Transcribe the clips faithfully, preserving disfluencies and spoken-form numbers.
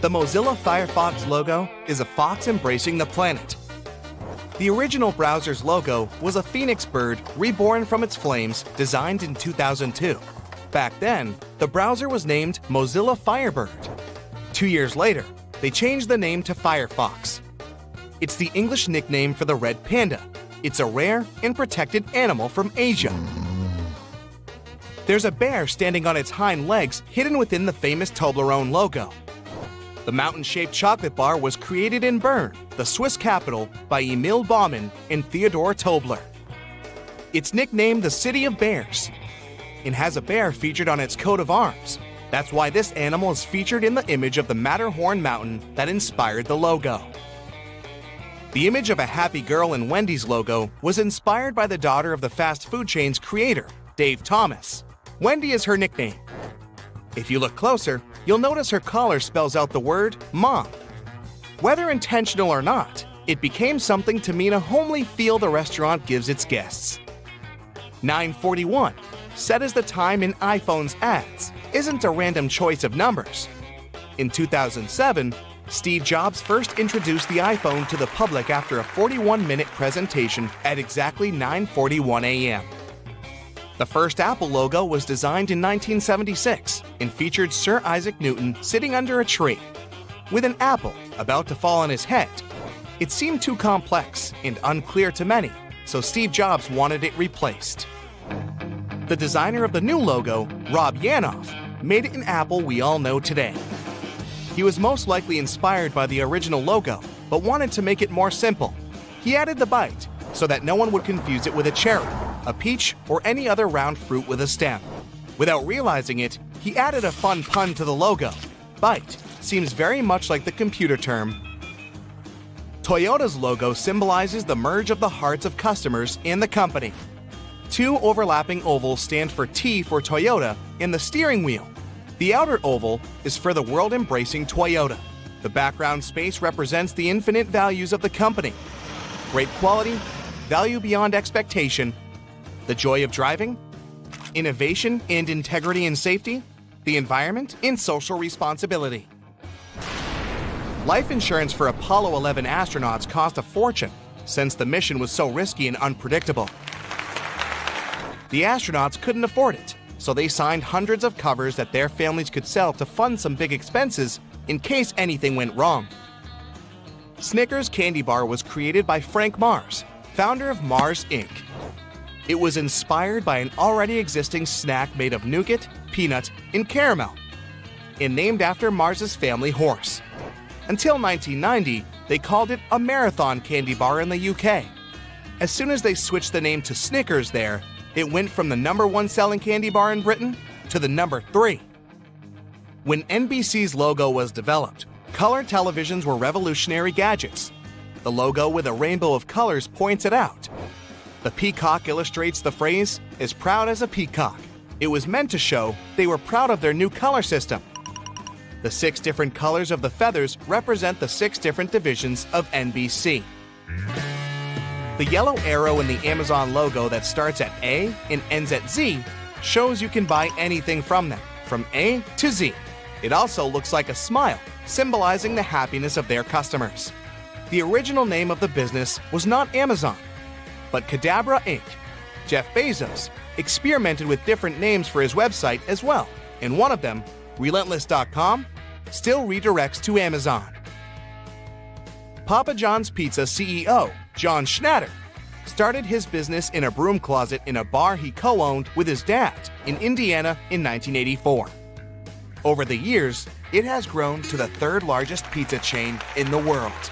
The Mozilla Firefox logo is a fox embracing the planet. The original browser's logo was a phoenix bird reborn from its flames, designed in two thousand two. Back then, the browser was named Mozilla Firebird. Two years later, they changed the name to Firefox. It's the English nickname for the red panda. It's a rare and protected animal from Asia. There's a bear standing on its hind legs hidden within the famous Toblerone logo. The mountain-shaped chocolate bar was created in Bern, the Swiss capital, by Emil Baumann and Theodor Tobler. It's nicknamed the City of Bears and has a bear featured on its coat of arms. That's why this animal is featured in the image of the Matterhorn mountain that inspired the logo. The image of a happy girl in Wendy's logo was inspired by the daughter of the fast food chain's creator, Dave Thomas. Wendy is her nickname. If you look closer, you'll notice her collar spells out the word mom. Whether intentional or not, it became something to mean a homely feel the restaurant gives its guests. nine forty-one, set as the time in iPhone's ads, isn't a random choice of numbers. In two thousand seven, Steve Jobs first introduced the iPhone to the public after a forty-one minute presentation at exactly nine forty-one a m The first Apple logo was designed in nineteen seventy-six and featured Sir Isaac Newton sitting under a tree, with an apple about to fall on his head. It seemed too complex and unclear to many, so Steve Jobs wanted it replaced. The designer of the new logo, Rob Yanoff, made it an apple we all know today. He was most likely inspired by the original logo, but wanted to make it more simple. He added the bite so that no one would confuse it with a cherry, a peach, or any other round fruit with a stem. Without realizing it, he added a fun pun to the logo. Bite seems very much like the computer term. Toyota's logo symbolizes the merge of the hearts of customers and the company. Two overlapping ovals stand for T for Toyota and the steering wheel. The outer oval is for the world embracing Toyota. The background space represents the infinite values of the company. Great quality, value beyond expectation, the joy of driving, innovation and integrity and safety, the environment and social responsibility. Life insurance for Apollo eleven astronauts cost a fortune, since the mission was so risky and unpredictable. The astronauts couldn't afford it, so they signed hundreds of covers that their families could sell to fund some big expenses in case anything went wrong. Snickers candy bar was created by Frank Mars, founder of Mars Incorporated. It was inspired by an already existing snack made of nougat, peanut, and caramel, and named after Mars's family horse. Until nineteen ninety, they called it a marathon candy bar in the U K. As soon as they switched the name to Snickers there, it went from the number one selling candy bar in Britain to the number three. When N B C's logo was developed, color televisions were revolutionary gadgets. The logo with a rainbow of colors points it out. The peacock illustrates the phrase, as proud as a peacock. It was meant to show they were proud of their new color system. The six different colors of the feathers represent the six different divisions of N B C. The yellow arrow in the Amazon logo that starts at A and ends at Z shows you can buy anything from them, from A to Z. It also looks like a smile, symbolizing the happiness of their customers. The original name of the business was not Amazon, but Cadabra Incorporated. Jeff Bezos experimented with different names for his website as well, and one of them, Relentless dot com, still redirects to Amazon. Papa John's Pizza C E O, John Schnatter, started his business in a broom closet in a bar he co-owned with his dad in Indiana in nineteen eighty-four. Over the years, it has grown to the third largest pizza chain in the world,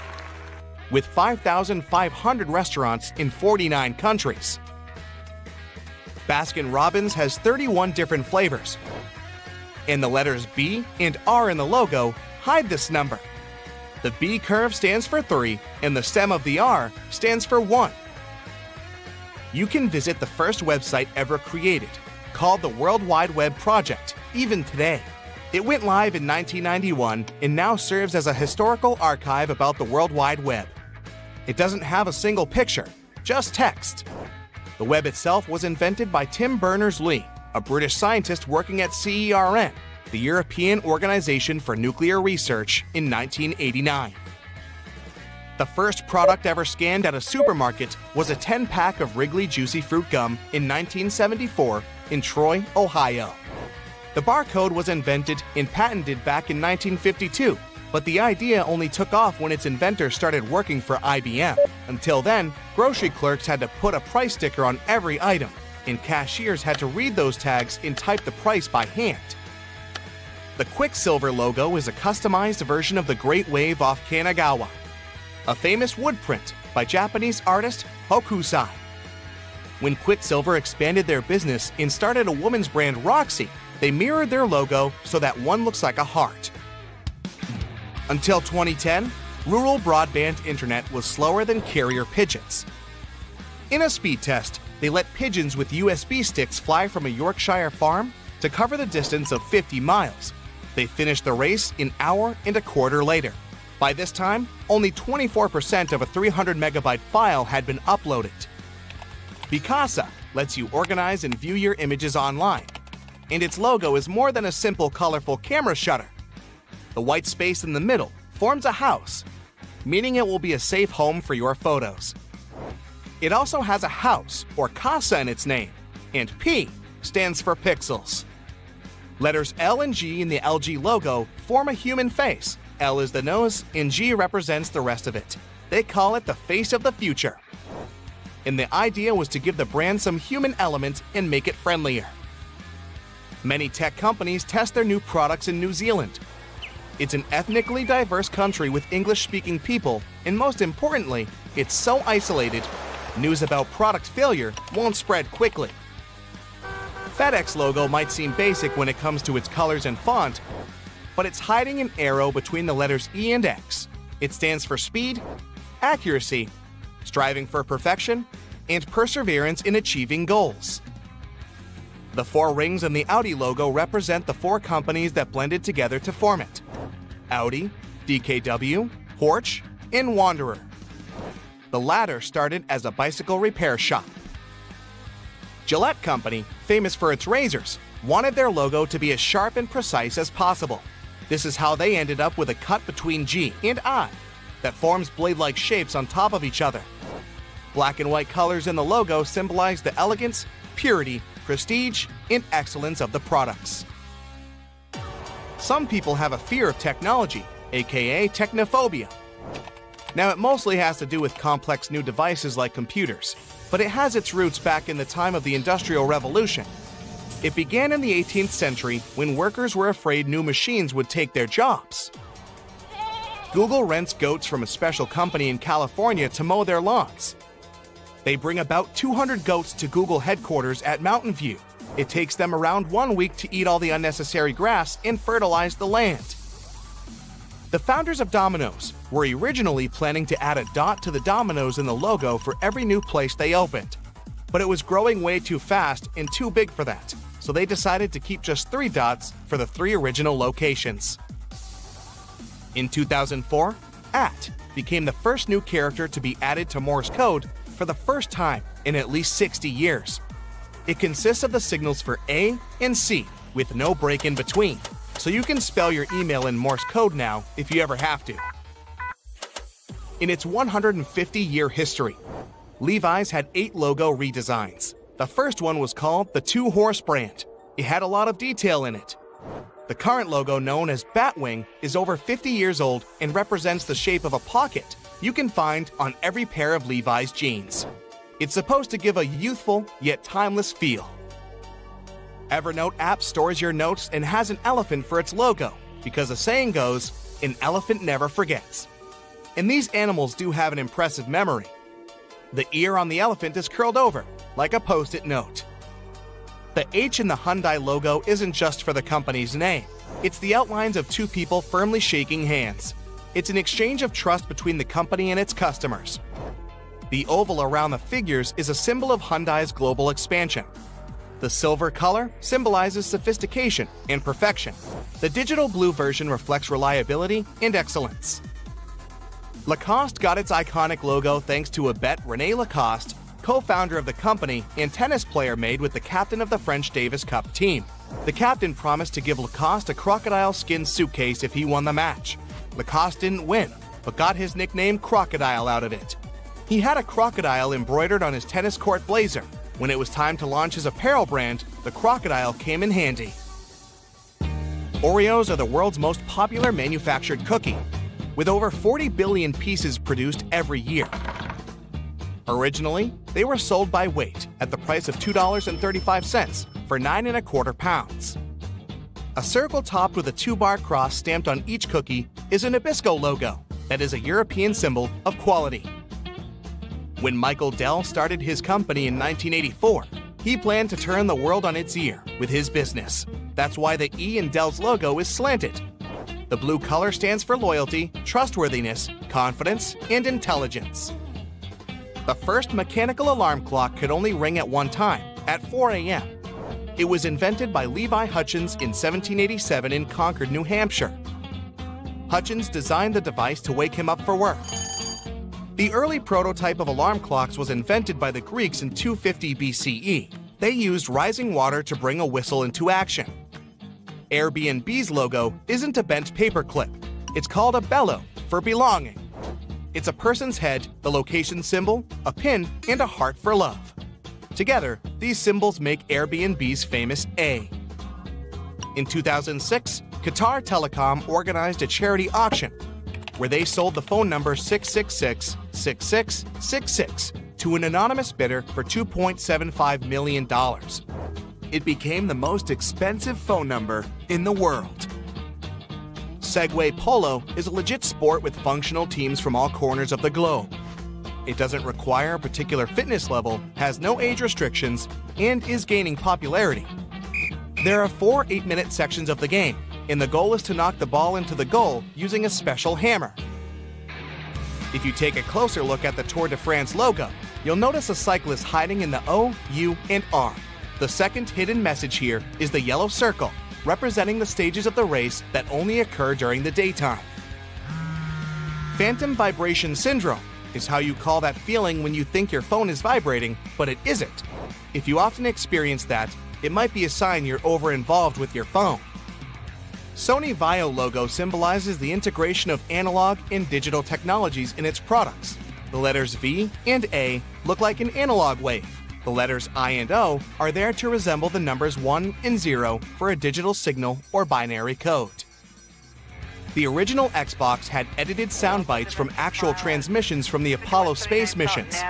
with five thousand five hundred restaurants in forty-nine countries. Baskin-Robbins has thirty-one different flavors, and the letters B and R in the logo hide this number. The B curve stands for three, and the stem of the R stands for one. You can visit the first website ever created, called the World Wide Web Project, even today. It went live in nineteen ninety-one and now serves as a historical archive about the World Wide Web. It doesn't have a single picture, just text. The web itself was invented by Tim Berners-Lee, a British scientist working at CERN, the European Organization for Nuclear Research, in nineteen eighty-nine. The first product ever scanned at a supermarket was a ten-pack of Wrigley Juicy Fruit Gum in nineteen seventy-four in Troy, Ohio. The barcode was invented and patented back in nineteen fifty-two, but the idea only took off when its inventor started working for I B M. Until then, grocery clerks had to put a price sticker on every item, and cashiers had to read those tags and type the price by hand. The Quicksilver logo is a customized version of the Great Wave off Kanagawa, a famous wood print by Japanese artist Hokusai. When Quicksilver expanded their business and started a woman's brand, Roxy, they mirrored their logo so that one looks like a heart. Until twenty ten, rural broadband internet was slower than carrier pigeons. In a speed test, they let pigeons with U S B sticks fly from a Yorkshire farm to cover the distance of fifty miles. They finished the race an hour and a quarter later. By this time, only twenty-four percent of a three hundred megabyte file had been uploaded. Picasa lets you organize and view your images online, and its logo is more than a simple, colorful camera shutter. The white space in the middle forms a house, meaning it will be a safe home for your photos. It also has a house, or casa, in its name, and P stands for pixels. Letters L and G in the L G logo form a human face. L is the nose, and G represents the rest of it. They call it the face of the future. And the idea was to give the brand some human element and make it friendlier. Many tech companies test their new products in New Zealand. It's an ethnically diverse country with English-speaking people, and most importantly, it's so isolated, news about product failure won't spread quickly. FedEx logo might seem basic when it comes to its colors and font, but it's hiding an arrow between the letters E and X. It stands for speed, accuracy, striving for perfection, and perseverance in achieving goals. The four rings in the Audi logo represent the four companies that blended together to form it: Audi, D K W, Horch, and Wanderer. The latter started as a bicycle repair shop. Gillette Company, famous for its razors, wanted their logo to be as sharp and precise as possible. This is how they ended up with a cut between G and I that forms blade-like shapes on top of each other. Black and white colors in the logo symbolize the elegance, purity, prestige, and excellence of the products. Some people have a fear of technology, aka technophobia. Now, it mostly has to do with complex new devices like computers, but it has its roots back in the time of the Industrial Revolution. It began in the eighteenth century when workers were afraid new machines would take their jobs. Google rents goats from a special company in California to mow their lawns. They bring about two hundred goats to Google headquarters at Mountain View. It takes them around one week to eat all the unnecessary grass and fertilize the land. The founders of Domino's were originally planning to add a dot to the dominoes in the logo for every new place they opened, but it was growing way too fast and too big for that, so they decided to keep just three dots for the three original locations. In two thousand four, at became the first new character to be added to Morse code for the first time in at least sixty years. It consists of the signals for A and C, with no break in between, so you can spell your email in Morse code now if you ever have to. In its one hundred fifty year history, Levi's had eight logo redesigns. The first one was called the Two Horse Brand. It had a lot of detail in it. The current logo, known as Batwing, is over fifty years old and represents the shape of a pocket you can find on every pair of Levi's jeans. It's supposed to give a youthful yet timeless feel. Evernote app stores your notes and has an elephant for its logo, because the saying goes, an elephant never forgets. And these animals do have an impressive memory. The ear on the elephant is curled over, like a Post-it note. The H in the Hyundai logo isn't just for the company's name. It's the outlines of two people firmly shaking hands. It's an exchange of trust between the company and its customers. The oval around the figures is a symbol of Hyundai's global expansion. The silver color symbolizes sophistication and perfection. The digital blue version reflects reliability and excellence. Lacoste got its iconic logo thanks to a bet René Lacoste co-founder of the company and tennis player made with the captain of the French Davis Cup team. The captain promised to give Lacoste a crocodile skin suitcase if he won the match. Lacoste didn't win, but got his nickname Crocodile out of it. He had a crocodile embroidered on his tennis court blazer. When it was time to launch his apparel brand, the crocodile came in handy. Oreos are the world's most popular manufactured cookie, with over forty billion pieces produced every year. Originally, they were sold by weight at the price of two dollars and thirty-five cents for nine and a quarter pounds. A circle topped with a two-bar cross stamped on each cookie is a Nabisco logo that is a European symbol of quality. When Michael Dell started his company in nineteen eighty-four, he planned to turn the world on its ear with his business. That's why the E in Dell's logo is slanted. The blue color stands for loyalty, trustworthiness, confidence, and intelligence. The first mechanical alarm clock could only ring at one time, at four A M It was invented by Levi Hutchins in seventeen eighty-seven in Concord, New Hampshire. Hutchins designed the device to wake him up for work. The early prototype of alarm clocks was invented by the Greeks in two fifty B C E. They used rising water to bring a whistle into action. Airbnb's logo isn't a bent paperclip. It's called a bellow for belonging. It's a person's head, the location symbol, a pin, and a heart for love. Together, these symbols make Airbnb's famous A. In two thousand six, Qatar Telecom organized a charity auction where they sold the phone number six six six, six six six six to an anonymous bidder for two point seven five million dollars. It became the most expensive phone number in the world. Segway Polo is a legit sport with functional teams from all corners of the globe. It doesn't require a particular fitness level, has no age restrictions, and is gaining popularity. There are four eight-minute sections of the game, and the goal is to knock the ball into the goal using a special hammer. If you take a closer look at the Tour de France logo, you'll notice a cyclist hiding in the O, U, and R. The second hidden message here is the yellow circle, representing the stages of the race that only occur during the daytime. Phantom vibration syndrome is how you call that feeling when you think your phone is vibrating, but it isn't. If you often experience that, it might be a sign you're over-involved with your phone. Sony Vaio logo symbolizes the integration of analog and digital technologies in its products. The letters V and A look like an analog wave. The letters I and O are there to resemble the numbers one and zero for a digital signal or binary code. The original Xbox had edited sound bites from actual transmissions from the Apollo space missions.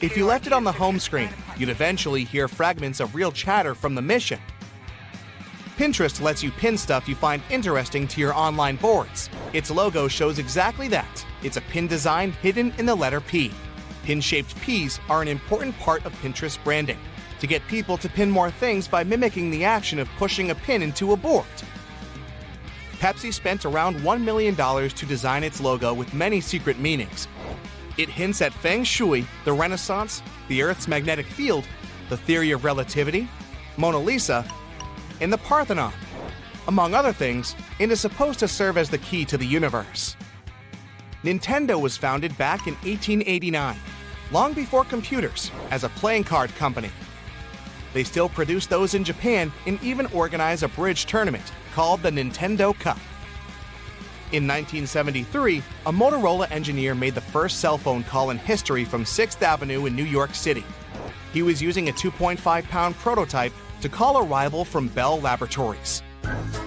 If you left it on the home screen, you'd eventually hear fragments of real chatter from the mission. Pinterest lets you pin stuff you find interesting to your online boards. Its logo shows exactly that. It's a pin design hidden in the letter P. Pin-shaped Ps are an important part of Pinterest branding, to get people to pin more things by mimicking the action of pushing a pin into a board. Pepsi spent around one million dollars to design its logo with many secret meanings. It hints at Feng Shui, the Renaissance, the Earth's magnetic field, the theory of relativity, Mona Lisa, and the Parthenon, among other things, and is supposed to serve as the key to the universe. Nintendo was founded back in eighteen eighty-nine, long before computers, as a playing card company. They still produce those in Japan and even organize a bridge tournament called the Nintendo Cup. In nineteen seventy-three, a Motorola engineer made the first cell phone call in history from sixth avenue in New York City. He was using a two point five pound prototype to call a rival from Bell Laboratories.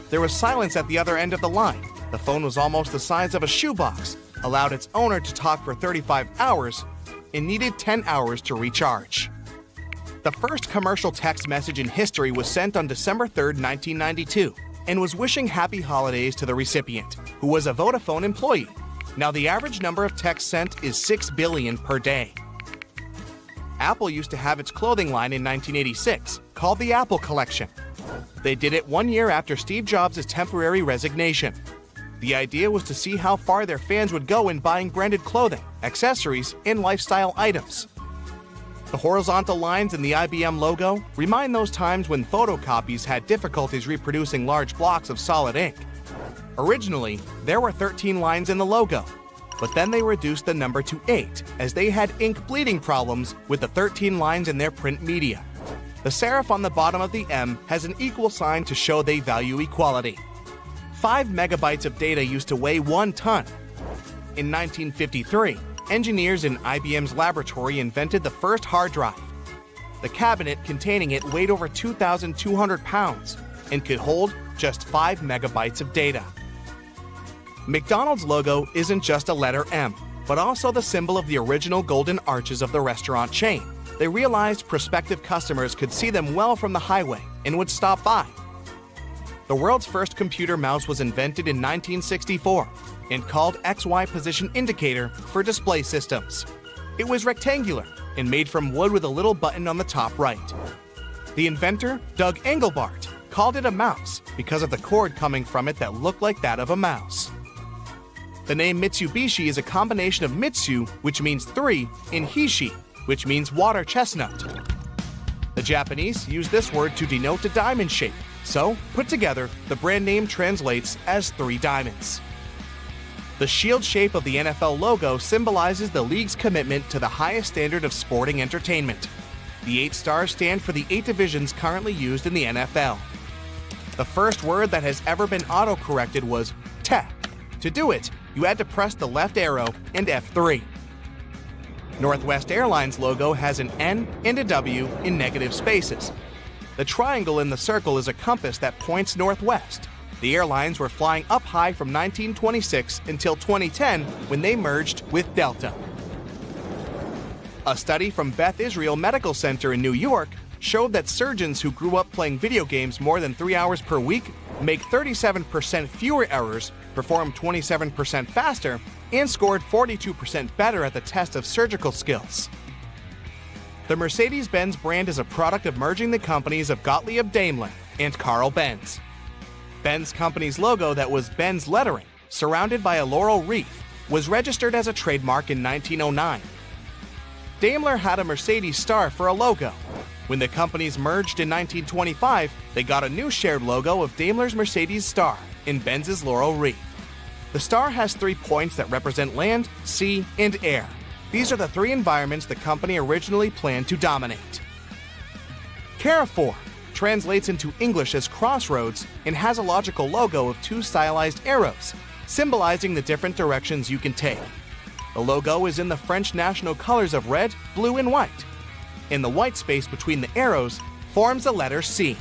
There was silence at the other end of the line. The phone was almost the size of a shoebox, allowed its owner to talk for thirty-five hours, and needed ten hours to recharge. The first commercial text message in history was sent on December third, nineteen ninety-two, and was wishing happy holidays to the recipient, who was a Vodafone employee. Now the average number of texts sent is six billion per day. Apple used to have its clothing line in nineteen eighty-six, called the Apple Collection. They did it one year after Steve Jobs' temporary resignation. The idea was to see how far their fans would go in buying branded clothing, accessories, and lifestyle items. The horizontal lines in the I B M logo remind those times when photocopies had difficulties reproducing large blocks of solid ink. Originally, there were thirteen lines in the logo. but then they reduced the number to eight, as they had ink bleeding problems with the thirteen lines in their print media. The serif on the bottom of the M has an equal sign to show they value equality. Five megabytes of data used to weigh one ton. In nineteen fifty-three, engineers in I B M's laboratory invented the first hard drive. The cabinet containing it weighed over two thousand two hundred pounds and could hold just five megabytes of data. McDonald's logo isn't just a letter M, but also the symbol of the original golden arches of the restaurant chain. They realized prospective customers could see them well from the highway and would stop by. The world's first computer mouse was invented in nineteen sixty-four and called X Y Position Indicator for display systems. It was rectangular and made from wood with a little button on the top right. The inventor, Doug Engelbart, called it a mouse because of the cord coming from it that looked like that of a mouse. The name Mitsubishi is a combination of Mitsu, which means three, and Hishi, which means water chestnut. The Japanese use this word to denote a diamond shape, so put together, the brand name translates as three diamonds. The shield shape of the N F L logo symbolizes the league's commitment to the highest standard of sporting entertainment. The eight stars stand for the eight divisions currently used in the N F L. The first word that has ever been auto-corrected was te. To do it, you had to press the left arrow and F three. Northwest Airlines logo has an N and a W in negative spaces. The triangle in the circle is a compass that points northwest. The airlines were flying up high from nineteen twenty-six until twenty ten when they merged with Delta. A study from Beth Israel Medical Center in New York showed that surgeons who grew up playing video games more than three hours per week make thirty-seven percent fewer errors, performed twenty-seven percent faster, and scored forty-two percent better at the test of surgical skills. The Mercedes-Benz brand is a product of merging the companies of Gottlieb Daimler and Carl Benz. Benz Company's logo that was Benz lettering, surrounded by a laurel wreath, was registered as a trademark in nineteen oh nine. Daimler had a Mercedes star for a logo. When the companies merged in nineteen twenty-five, they got a new shared logo of Daimler's Mercedes star in Benz's laurel wreath. The star has three points that represent land, sea, and air. These are the three environments the company originally planned to dominate. Carrefour translates into English as crossroads and has a logical logo of two stylized arrows, symbolizing the different directions you can take. The logo is in the French national colors of red, blue, and white. In the white space between the arrows forms the letter C.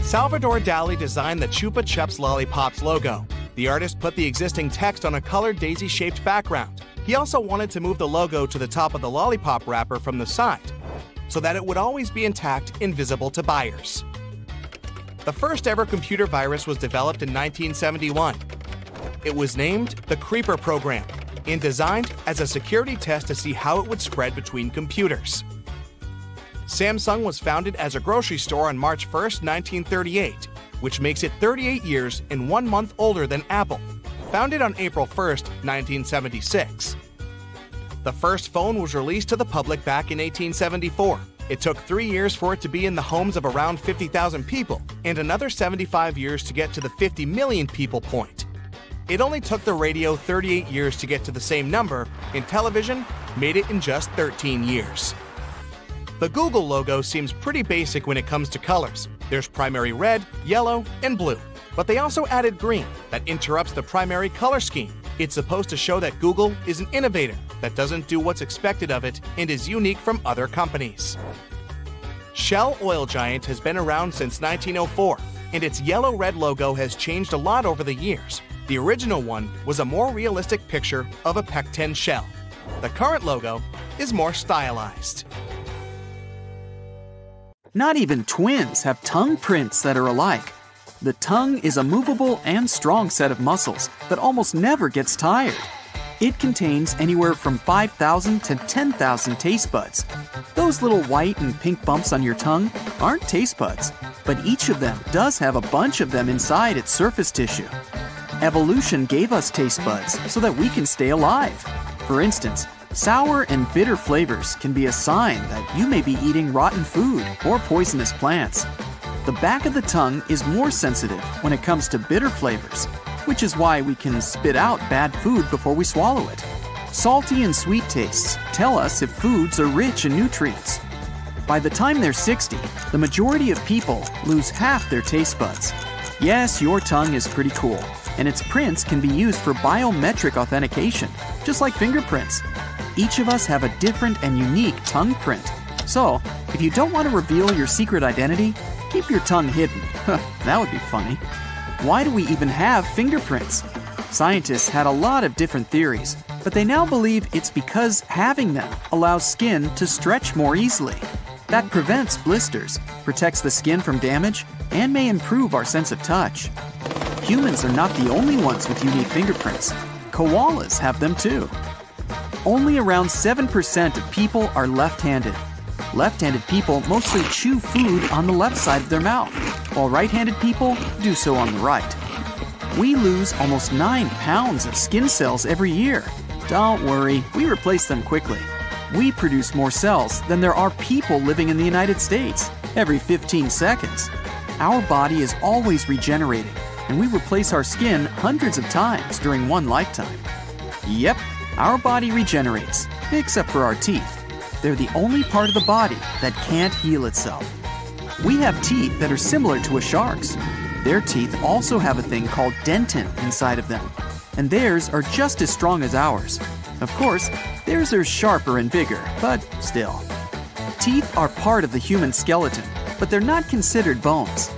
Salvador Dali designed the Chupa Chups Lollipops logo. The artist put the existing text on a colored daisy-shaped background. He also wanted to move the logo to the top of the lollipop wrapper from the side, so that it would always be intact and visible to buyers. The first ever computer virus was developed in nineteen seventy-one. It was named the Creeper program and designed as a security test to see how it would spread between computers. Samsung was founded as a grocery store on March first, nineteen thirty-eight, which makes it thirty-eight years and one month older than Apple, founded on April first, nineteen seventy-six. The first phone was released to the public back in eighteen seventy-four. It took three years for it to be in the homes of around fifty thousand people and another seventy-five years to get to the fifty million people point. It only took the radio thirty-eight years to get to the same number, and television made it in just thirteen years. The Google logo seems pretty basic when it comes to colors. There's primary red, yellow, and blue. But they also added green that interrupts the primary color scheme. It's supposed to show that Google is an innovator that doesn't do what's expected of it and is unique from other companies. Shell Oil Giant has been around since nineteen oh four, and its yellow-red logo has changed a lot over the years. The original one was a more realistic picture of a pecten shell. The current logo is more stylized. Not even twins have tongue prints that are alike. The tongue is a movable and strong set of muscles that almost never gets tired. It contains anywhere from five thousand to ten thousand taste buds. Those little white and pink bumps on your tongue aren't taste buds, but each of them does have a bunch of them inside its surface tissue. Evolution gave us taste buds so that we can stay alive. For instance, sour and bitter flavors can be a sign that you may be eating rotten food or poisonous plants. The back of the tongue is more sensitive when it comes to bitter flavors. which is why we can spit out bad food before we swallow it. Salty and sweet tastes tell us if foods are rich in nutrients. By the time they're sixty, the majority of people lose half their taste buds. Yes, your tongue is pretty cool, and its prints can be used for biometric authentication, just like fingerprints. Each of us have a different and unique tongue print. So, if you don't want to reveal your secret identity, keep your tongue hidden. That would be funny. Why do we even have fingerprints? Scientists had a lot of different theories, but they now believe it's because having them allows skin to stretch more easily. That prevents blisters, protects the skin from damage, and may improve our sense of touch. Humans are not the only ones with unique fingerprints. Koalas have them too. Only around seven percent of people are left-handed. Left-handed people mostly chew food on the left side of their mouth, while right-handed people do so on the right. We lose almost nine pounds of skin cells every year. Don't worry, we replace them quickly. We produce more cells than there are people living in the United States every fifteen seconds. Our body is always regenerating, and we replace our skin hundreds of times during one lifetime. Yep, our body regenerates, except for our teeth. They're the only part of the body that can't heal itself. We have teeth that are similar to a shark's. Their teeth also have a thing called dentin inside of them, and theirs are just as strong as ours. Of course, theirs are sharper and bigger, but still. Teeth are part of the human skeleton, but they're not considered bones.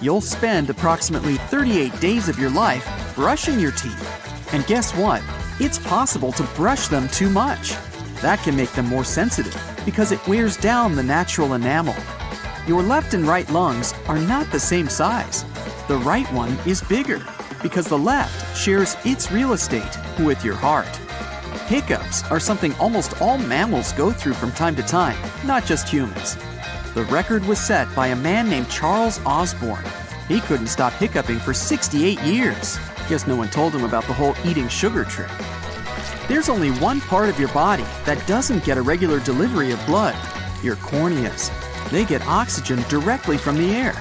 You'll spend approximately thirty-eight days of your life brushing your teeth. And guess what? It's possible to brush them too much. That can make them more sensitive because it wears down the natural enamel. Your left and right lungs are not the same size. The right one is bigger because the left shares its real estate with your heart. Hiccups are something almost all mammals go through from time to time, not just humans. The record was set by a man named Charles Osborne. He couldn't stop hiccuping for sixty-eight years. Guess no one told him about the whole eating sugar trick. There's only one part of your body that doesn't get a regular delivery of blood, your corneas. They get oxygen directly from the air.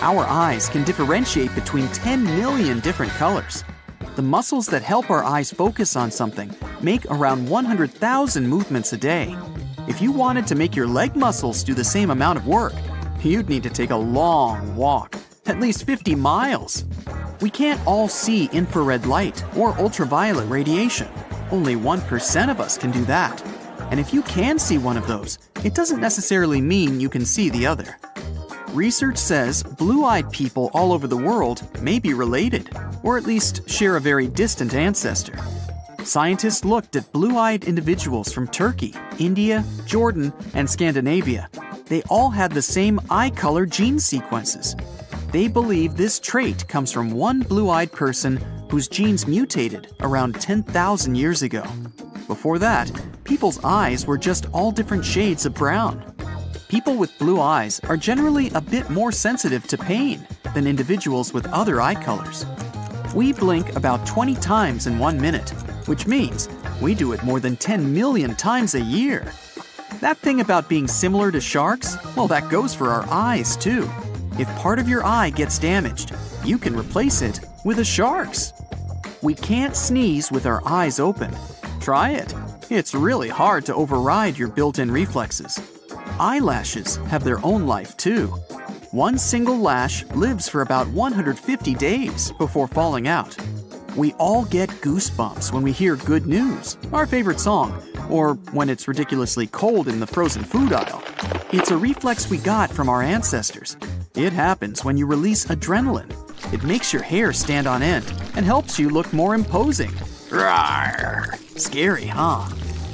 Our eyes can differentiate between ten million different colors. The muscles that help our eyes focus on something make around one hundred thousand movements a day. If you wanted to make your leg muscles do the same amount of work, you'd need to take a long walk, at least fifty miles. We can't all see infrared light or ultraviolet radiation. Only one percent of us can do that. And if you can see one of those, it doesn't necessarily mean you can see the other. Research says blue-eyed people all over the world may be related, or at least share a very distant ancestor. Scientists looked at blue-eyed individuals from Turkey, India, Jordan, and Scandinavia. They all had the same eye color gene sequences. They believe this trait comes from one blue-eyed person whose genes mutated around ten thousand years ago. Before that, people's eyes were just all different shades of brown. People with blue eyes are generally a bit more sensitive to pain than individuals with other eye colors. We blink about twenty times in one minute. Which means we do it more than ten million times a year. That thing about being similar to sharks, well, that goes for our eyes too. If part of your eye gets damaged, you can replace it with a shark's. We can't sneeze with our eyes open. Try it. It's really hard to override your built-in reflexes. Eyelashes have their own life too. One single lash lives for about one hundred fifty days before falling out. We all get goosebumps when we hear good news, our favorite song, or when it's ridiculously cold in the frozen food aisle. It's a reflex we got from our ancestors. It happens when you release adrenaline. It makes your hair stand on end and helps you look more imposing. Rawr! Scary, huh?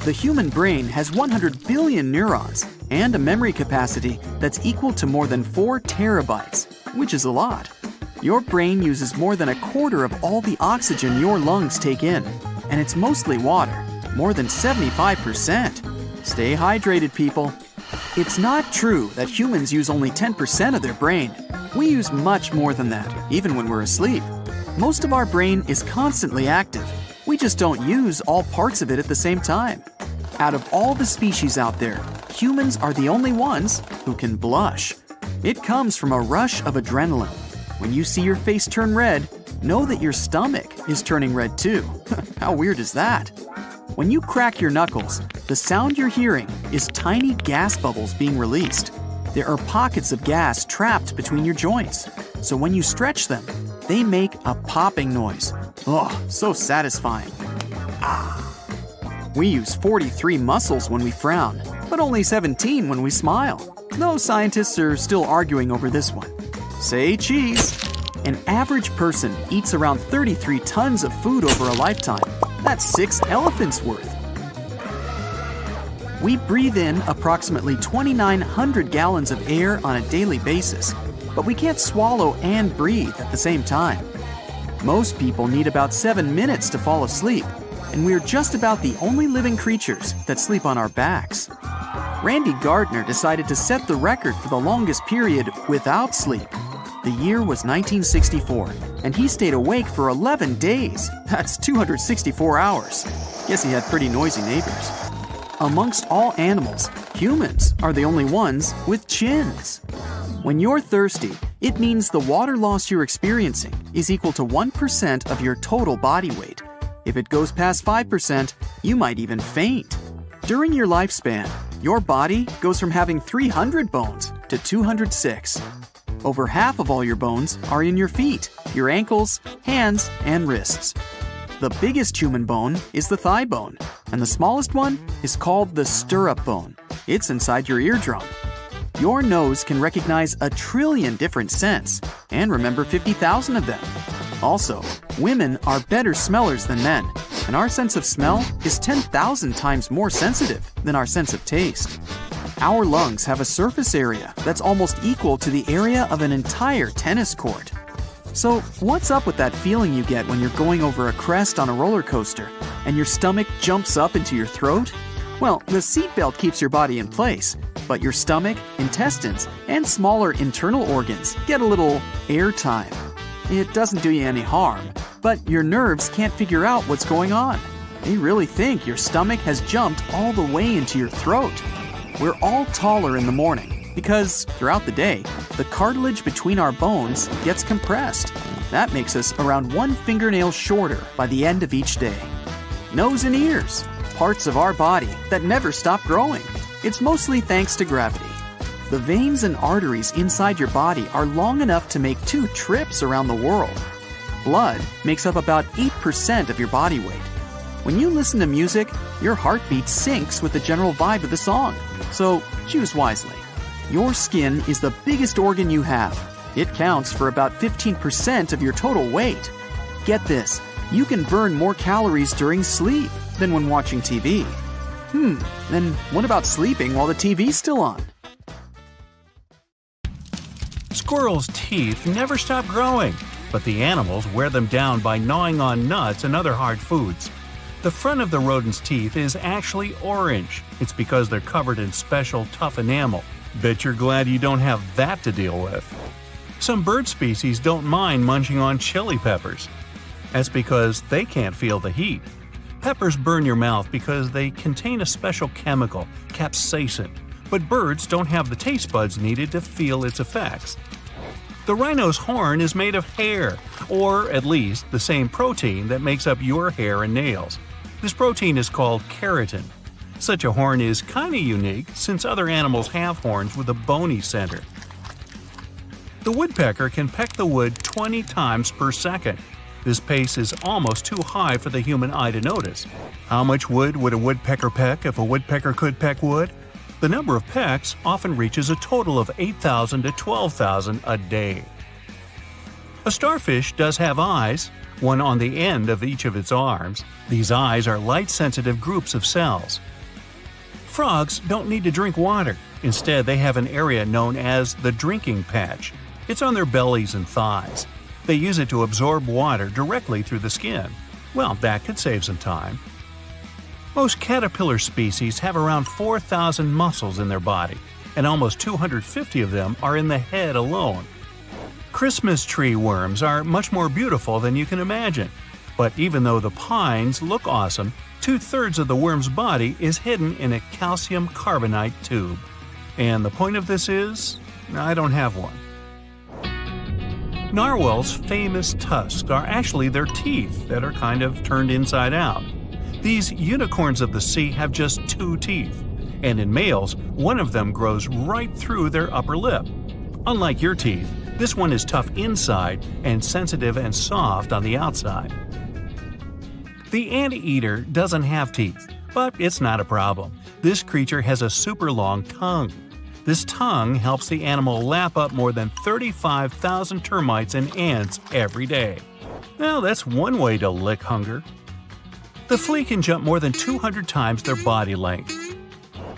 The human brain has one hundred billion neurons and a memory capacity that's equal to more than four terabytes, which is a lot. Your brain uses more than a quarter of all the oxygen your lungs take in, and it's mostly water, more than seventy-five percent. Stay hydrated, people. It's not true that humans use only ten percent of their brain. We use much more than that, even when we're asleep. Most of our brain is constantly active. We just don't use all parts of it at the same time. Out of all the species out there, humans are the only ones who can blush. It comes from a rush of adrenaline. When you see your face turn red, know that your stomach is turning red too. How weird is that? When you crack your knuckles, the sound you're hearing is tiny gas bubbles being released. There are pockets of gas trapped between your joints, so when you stretch them, they make a popping noise. Oh, so satisfying. Ah. We use forty-three muscles when we frown, but only seventeen when we smile. Though scientists are still arguing over this one. Say cheese. An average person eats around thirty-three tons of food over a lifetime. That's six elephants worth. We breathe in approximately twenty-nine hundred gallons of air on a daily basis, but we can't swallow and breathe at the same time. Most people need about seven minutes to fall asleep, and we are just about the only living creatures that sleep on our backs. Randy Gardner decided to set the record for the longest period without sleep. The year was nineteen sixty-four, and he stayed awake for eleven days. That's two hundred sixty-four hours. Guess he had pretty noisy neighbors. Amongst all animals, humans are the only ones with chins. When you're thirsty, it means the water loss you're experiencing is equal to one percent of your total body weight. If it goes past five percent, you might even faint. During your lifespan, your body goes from having three hundred bones to two hundred six. Over half of all your bones are in your feet, your ankles, hands, and wrists. The biggest human bone is the thigh bone, and the smallest one is called the stirrup bone. It's inside your eardrum. Your nose can recognize a trillion different scents and remember fifty thousand of them. Also, women are better smellers than men, and our sense of smell is ten thousand times more sensitive than our sense of taste. Our lungs have a surface area that's almost equal to the area of an entire tennis court. So what's up with that feeling you get when you're going over a crest on a roller coaster and your stomach jumps up into your throat? Well, the seatbelt keeps your body in place, but your stomach, intestines, and smaller internal organs get a little airtime. It doesn't do you any harm, but your nerves can't figure out what's going on. They really think your stomach has jumped all the way into your throat. We're all taller in the morning because throughout the day, the cartilage between our bones gets compressed. That makes us around one fingernail shorter by the end of each day. Nose and ears, parts of our body that never stop growing. It's mostly thanks to gravity. The veins and arteries inside your body are long enough to make two trips around the world. Blood makes up about eight percent of your body weight. When you listen to music, your heartbeat syncs with the general vibe of the song, so choose wisely. Your skin is the biggest organ you have. It counts for about fifteen percent of your total weight. Get this, you can burn more calories during sleep than when watching T V. Hmm, then what about sleeping while the T V's still on? Squirrels' teeth never stop growing, but the animals wear them down by gnawing on nuts and other hard foods. The front of the rodent's teeth is actually orange. It's because they're covered in special, tough enamel. Bet you're glad you don't have that to deal with. Some bird species don't mind munching on chili peppers. That's because they can't feel the heat. Peppers burn your mouth because they contain a special chemical, capsaicin. But birds don't have the taste buds needed to feel its effects. The rhino's horn is made of hair, or at least the same protein that makes up your hair and nails. This protein is called keratin. Such a horn is kinda unique since other animals have horns with a bony center. The woodpecker can peck the wood twenty times per second. This pace is almost too high for the human eye to notice. How much wood would a woodpecker peck if a woodpecker could peck wood? The number of pecks often reaches a total of eight thousand to twelve thousand a day. A starfish does have eyes, one on the end of each of its arms. These eyes are light-sensitive groups of cells. Frogs don't need to drink water. Instead, they have an area known as the drinking patch. It's on their bellies and thighs. They use it to absorb water directly through the skin. Well, that could save some time. Most caterpillar species have around four thousand muscles in their body, and almost two hundred fifty of them are in the head alone. Christmas tree worms are much more beautiful than you can imagine. But even though the pines look awesome, two-thirds of the worm's body is hidden in a calcium carbonate tube. And the point of this is, I don't have one. Narwhals' famous tusks are actually their teeth that are kind of turned inside out. These unicorns of the sea have just two teeth, and in males, one of them grows right through their upper lip. Unlike your teeth, this one is tough inside and sensitive and soft on the outside. The anteater doesn't have teeth, but it's not a problem. This creature has a super long tongue. This tongue helps the animal lap up more than thirty-five thousand termites and ants every day. Well, that's one way to lick hunger. The flea can jump more than two hundred times their body length.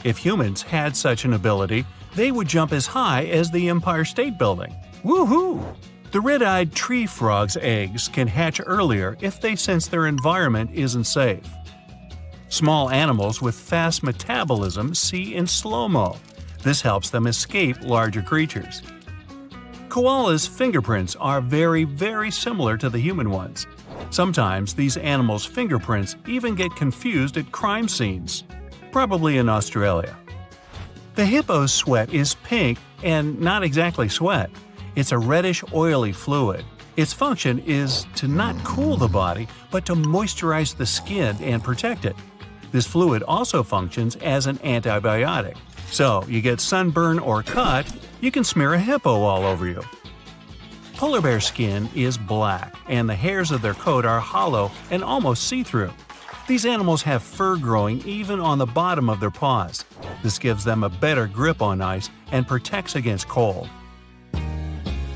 If humans had such an ability, they would jump as high as the Empire State Building. Woohoo! The red-eyed tree frog's eggs can hatch earlier if they sense their environment isn't safe. Small animals with fast metabolism see in slow-mo. This helps them escape larger creatures. Koalas' fingerprints are very, very similar to the human ones. Sometimes these animals' fingerprints even get confused at crime scenes, probably in Australia. The hippo's sweat is pink and not exactly sweat. It's a reddish, oily fluid. Its function is to not cool the body, but to moisturize the skin and protect it. This fluid also functions as an antibiotic. So, you get sunburn or cut, you can smear a hippo all over you. Polar bear skin is black, and the hairs of their coat are hollow and almost see-through. These animals have fur growing even on the bottom of their paws. This gives them a better grip on ice and protects against cold.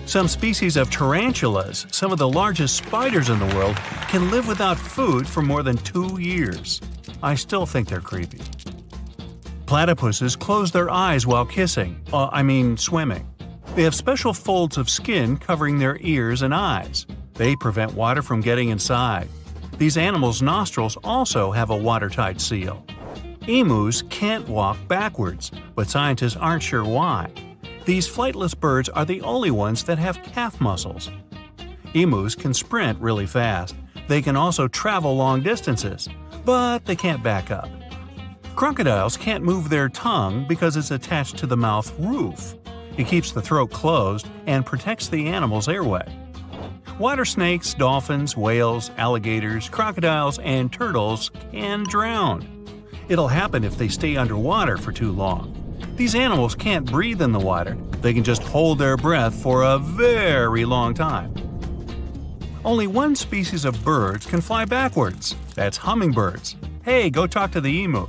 Some species of tarantulas, some of the largest spiders in the world, can live without food for more than two years. I still think they're creepy. Platypuses close their eyes while kissing, uh, I mean swimming. They have special folds of skin covering their ears and eyes. They prevent water from getting inside. These animals' nostrils also have a watertight seal. Emus can't walk backwards, but scientists aren't sure why. These flightless birds are the only ones that have calf muscles. Emus can sprint really fast. They can also travel long distances, but they can't back up. Crocodiles can't move their tongue because it's attached to the mouth roof. It keeps the throat closed and protects the animal's airway. Water snakes, dolphins, whales, alligators, crocodiles, and turtles can drown. It'll happen if they stay underwater for too long. These animals can't breathe in the water. They can just hold their breath for a very long time. Only one species of birds can fly backwards. That's hummingbirds. Hey, go talk to the emu.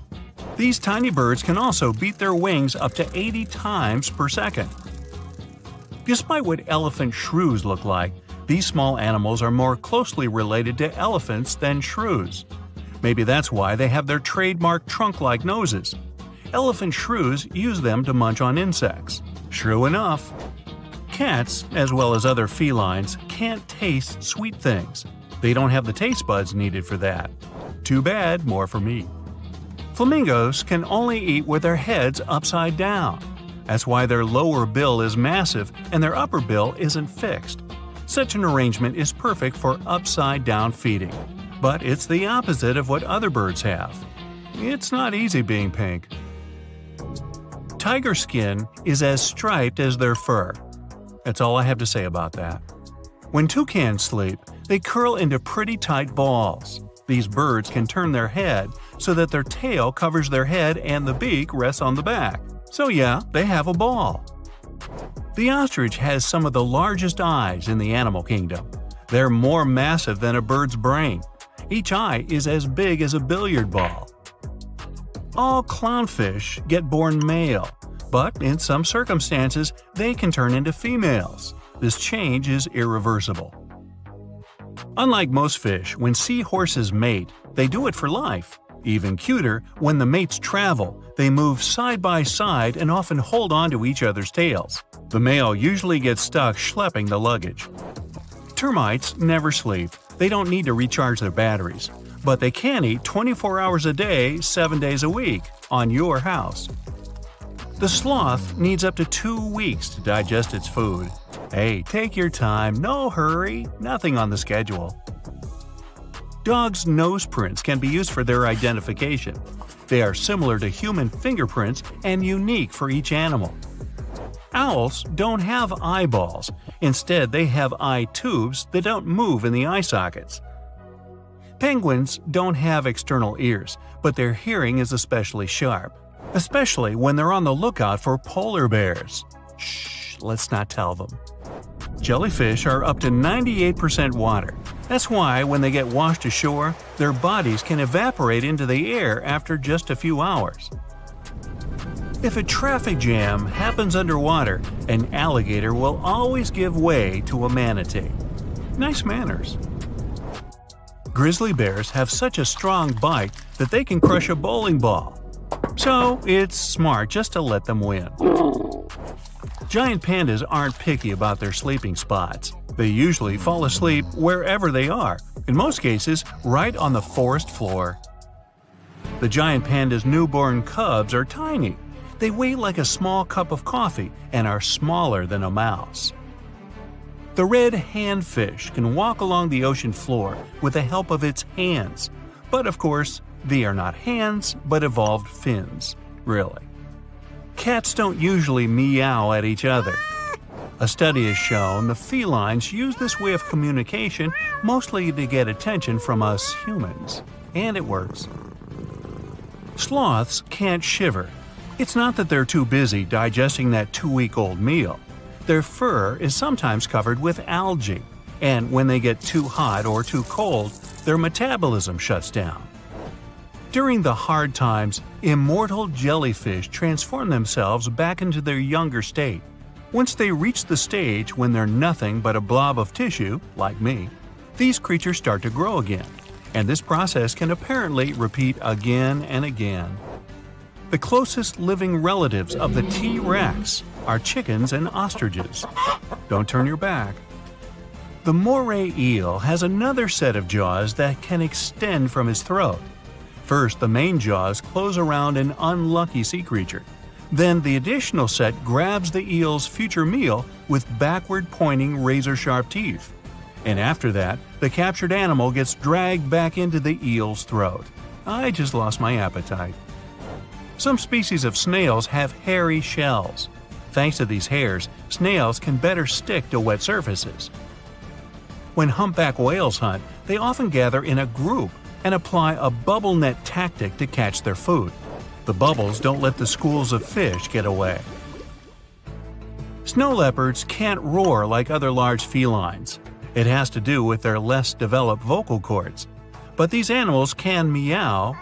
These tiny birds can also beat their wings up to eighty times per second. Despite what elephant shrews look like, these small animals are more closely related to elephants than shrews. Maybe that's why they have their trademark trunk-like noses. Elephant shrews use them to munch on insects. Shrew enough. Cats, as well as other felines, can't taste sweet things. They don't have the taste buds needed for that. Too bad, more for me. Flamingos can only eat with their heads upside down. That's why their lower bill is massive and their upper bill isn't fixed. Such an arrangement is perfect for upside-down feeding. But it's the opposite of what other birds have. It's not easy being pink. Tiger skin is as striped as their fur. That's all I have to say about that. When toucans sleep, they curl into pretty tight balls. These birds can turn their head so that their tail covers their head and the beak rests on the back. So yeah, they have a ball. The ostrich has some of the largest eyes in the animal kingdom. They're more massive than a bird's brain. Each eye is as big as a billiard ball. All clownfish get born male, but in some circumstances, they can turn into females. This change is irreversible. Unlike most fish, when seahorses mate, they do it for life. Even cuter, when the mates travel, they move side by side and often hold on to each other's tails. The male usually gets stuck schlepping the luggage. Termites never sleep. They don't need to recharge their batteries. But they can eat twenty-four hours a day, seven days a week, on your house. The sloth needs up to two weeks to digest its food. Hey, take your time, no hurry, nothing on the schedule. Dogs' nose prints can be used for their identification. They are similar to human fingerprints and unique for each animal. Owls don't have eyeballs. Instead, they have eye tubes that don't move in the eye sockets. Penguins don't have external ears, but their hearing is especially sharp, especially when they're on the lookout for polar bears. Shh, let's not tell them. Jellyfish are up to ninety-eight percent water. That's why when they get washed ashore, their bodies can evaporate into the air after just a few hours. If a traffic jam happens underwater, an alligator will always give way to a manatee. Nice manners. Grizzly bears have such a strong bite that they can crush a bowling ball. So it's smart just to let them win. Giant pandas aren't picky about their sleeping spots. They usually fall asleep wherever they are, in most cases right on the forest floor. The giant panda's newborn cubs are tiny. They weigh like a small cup of coffee and are smaller than a mouse. The red handfish can walk along the ocean floor with the help of its hands. But of course, they are not hands, but evolved fins. Really. Cats don't usually meow at each other. A study has shown the felines use this way of communication mostly to get attention from us humans. And it works. Sloths can't shiver. It's not that they're too busy digesting that two-week-old meal. Their fur is sometimes covered with algae, and when they get too hot or too cold, their metabolism shuts down. During the hard times, immortal jellyfish transform themselves back into their younger state. Once they reach the stage when they're nothing but a blob of tissue, like me, these creatures start to grow again, and this process can apparently repeat again and again. The closest living relatives of the T-Rex are chickens and ostriches. Don't turn your back. The moray eel has another set of jaws that can extend from his throat. First, the main jaws close around an unlucky sea creature. Then the additional set grabs the eel's future meal with backward-pointing, razor-sharp teeth. And after that, the captured animal gets dragged back into the eel's throat. I just lost my appetite. Some species of snails have hairy shells. Thanks to these hairs, snails can better stick to wet surfaces. When humpback whales hunt, they often gather in a group and apply a bubble net tactic to catch their food. The bubbles don't let the schools of fish get away. Snow leopards can't roar like other large felines. It has to do with their less developed vocal cords. But these animals can meow,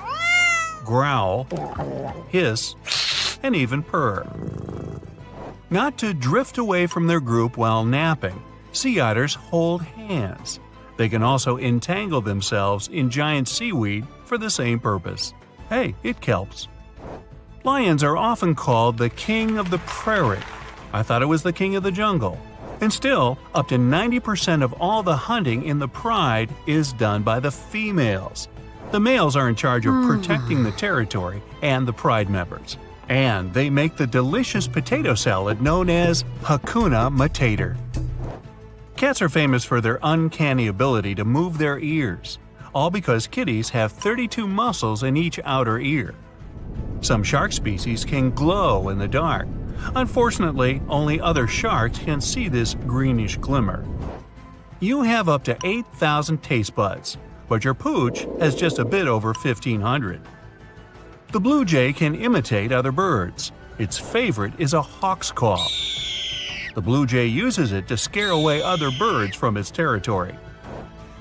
growl, hiss, and even purr. Not to drift away from their group while napping, sea otters hold hands. They can also entangle themselves in giant seaweed for the same purpose. Hey, it helps. Lions are often called the king of the prairie. I thought it was the king of the jungle. And still, up to ninety percent of all the hunting in the pride is done by the females. The males are in charge of protecting the territory and the pride members. And they make the delicious potato salad known as Hakuna Matater. Cats are famous for their uncanny ability to move their ears, all because kitties have thirty-two muscles in each outer ear. Some shark species can glow in the dark. Unfortunately, only other sharks can see this greenish glimmer. You have up to eight thousand taste buds, but your pooch has just a bit over fifteen hundred. The blue jay can imitate other birds. Its favorite is a hawk's call. The blue jay uses it to scare away other birds from its territory.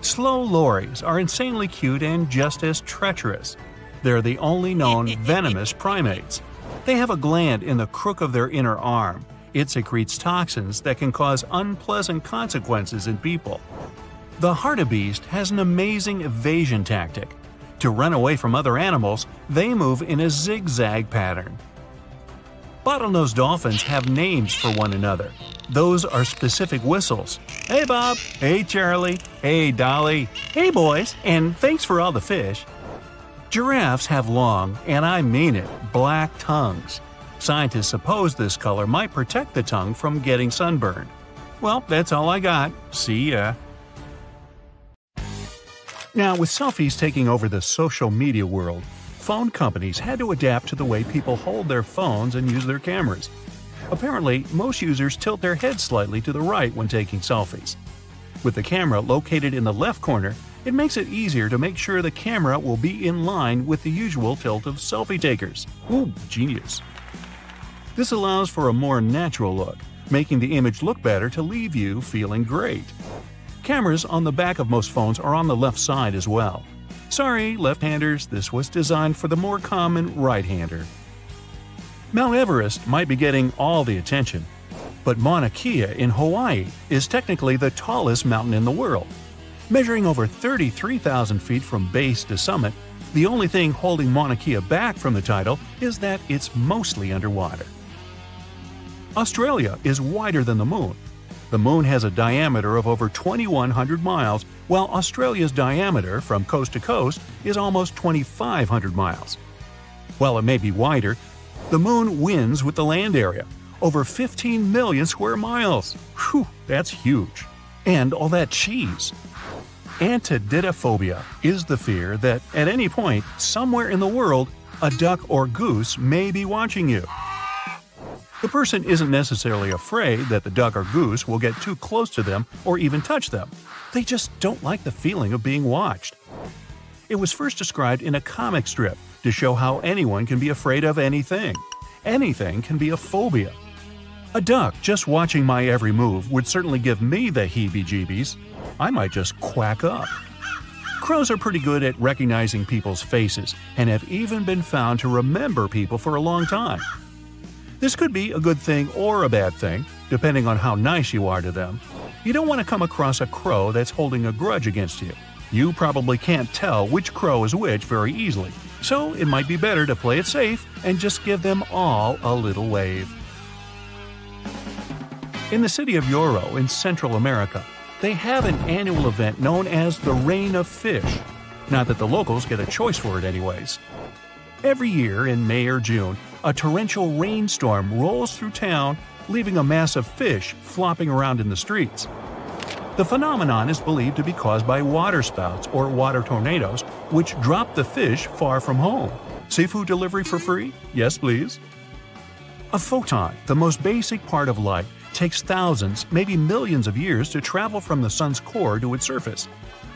Slow lories are insanely cute and just as treacherous. They're the only known venomous primates. They have a gland in the crook of their inner arm. It secretes toxins that can cause unpleasant consequences in people. The hartebeest has an amazing evasion tactic. To run away from other animals, they move in a zigzag pattern. Bottlenose dolphins have names for one another. Those are specific whistles. Hey Bob, hey Charlie, hey Dolly, hey boys, and thanks for all the fish. Giraffes have long, and I mean it, black tongues. Scientists suppose this color might protect the tongue from getting sunburned. Well, that's all I got. See ya. Now, with selfies taking over the social media world, phone companies had to adapt to the way people hold their phones and use their cameras. Apparently, most users tilt their heads slightly to the right when taking selfies. With the camera located in the left corner, it makes it easier to make sure the camera will be in line with the usual tilt of selfie takers. Ooh, genius! This allows for a more natural look, making the image look better to leave you feeling great. Cameras on the back of most phones are on the left side as well. Sorry, left-handers, this was designed for the more common right-hander. Mount Everest might be getting all the attention, but Mauna Kea in Hawaii is technically the tallest mountain in the world. Measuring over thirty-three thousand feet from base to summit, the only thing holding Mauna Kea back from the title is that it's mostly underwater. Australia is wider than the moon. The moon has a diameter of over twenty-one hundred miles, while Australia's diameter from coast to coast is almost twenty-five hundred miles. While it may be wider, the moon wins with the land area, over fifteen million square miles. Whew, that's huge. And all that cheese. Antididaphobia is the fear that, at any point, somewhere in the world, a duck or goose may be watching you. The person isn't necessarily afraid that the duck or goose will get too close to them or even touch them. They just don't like the feeling of being watched. It was first described in a comic strip to show how anyone can be afraid of anything. Anything can be a phobia. A duck just watching my every move would certainly give me the heebie-jeebies. I might just quack up. Crows are pretty good at recognizing people's faces and have even been found to remember people for a long time. This could be a good thing or a bad thing, depending on how nice you are to them. You don't want to come across a crow that's holding a grudge against you. You probably can't tell which crow is which very easily, so it might be better to play it safe and just give them all a little wave. In the city of Yoro in Central America, they have an annual event known as the Rain of Fish. Not that the locals get a choice for it anyways. Every year in May or June, a torrential rainstorm rolls through town, leaving a mass of fish flopping around in the streets. The phenomenon is believed to be caused by waterspouts or water tornadoes, which drop the fish far from home. Seafood delivery for free? Yes, please. A photon, the most basic part of light, takes thousands, maybe millions of years to travel from the sun's core to its surface.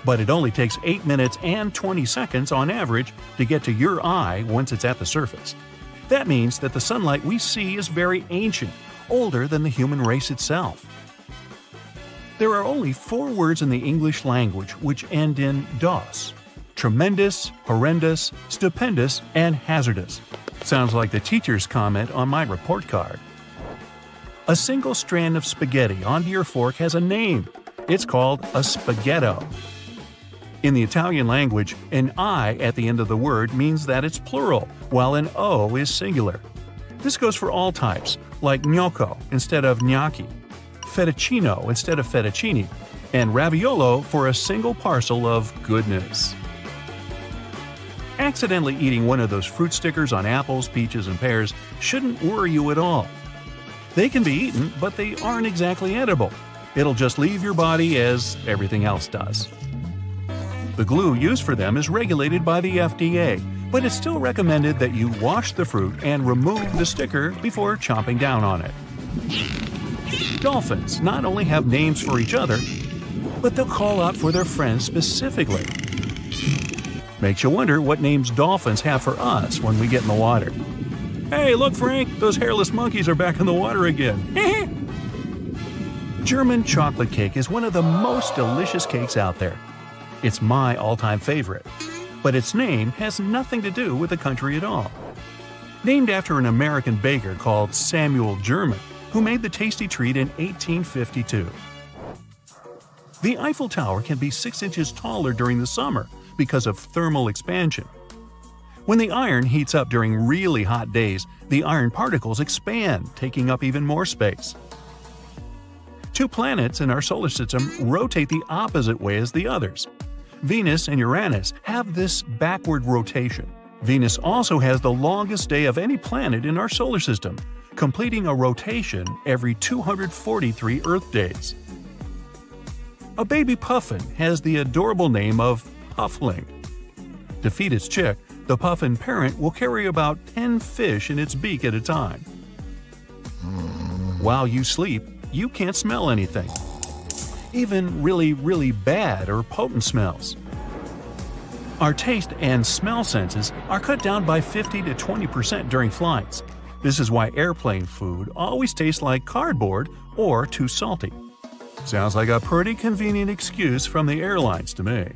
But it only takes eight minutes and twenty seconds on average to get to your eye once it's at the surface. That means that the sunlight we see is very ancient, older than the human race itself. There are only four words in the English language which end in dos: tremendous, horrendous, stupendous, and hazardous. Sounds like the teacher's comment on my report card. A single strand of spaghetti onto your fork has a name. It's called a spaghetto. In the Italian language, an I at the end of the word means that it's plural, while an O is singular. This goes for all types, like gnocco instead of gnocchi, fettuccino instead of fettuccine, and raviolo for a single parcel of goodness. Accidentally eating one of those fruit stickers on apples, peaches, and pears shouldn't worry you at all. They can be eaten, but they aren't exactly edible. It'll just leave your body as everything else does. The glue used for them is regulated by the F D A, but it's still recommended that you wash the fruit and remove the sticker before chomping down on it. Dolphins not only have names for each other, but they'll call out for their friends specifically. Makes you wonder what names dolphins have for us when we get in the water. Hey, look, Frank, those hairless monkeys are back in the water again. German chocolate cake is one of the most delicious cakes out there. It's my all-time favorite. But its name has nothing to do with the country at all. Named after an American baker called Samuel German, who made the tasty treat in eighteen fifty-two. The Eiffel Tower can be six inches taller during the summer because of thermal expansion. When the iron heats up during really hot days, the iron particles expand, taking up even more space. Two planets in our solar system rotate the opposite way as the others. Venus and Uranus have this backward rotation. Venus also has the longest day of any planet in our solar system, completing a rotation every two hundred forty-three Earth days. A baby puffin has the adorable name of puffling. To feed its chick, the puffin parent will carry about ten fish in its beak at a time. While you sleep, you can't smell anything, even really, really bad or potent smells. Our taste and smell senses are cut down by fifty to twenty percent during flights. This is why airplane food always tastes like cardboard or too salty. Sounds like a pretty convenient excuse from the airlines to me.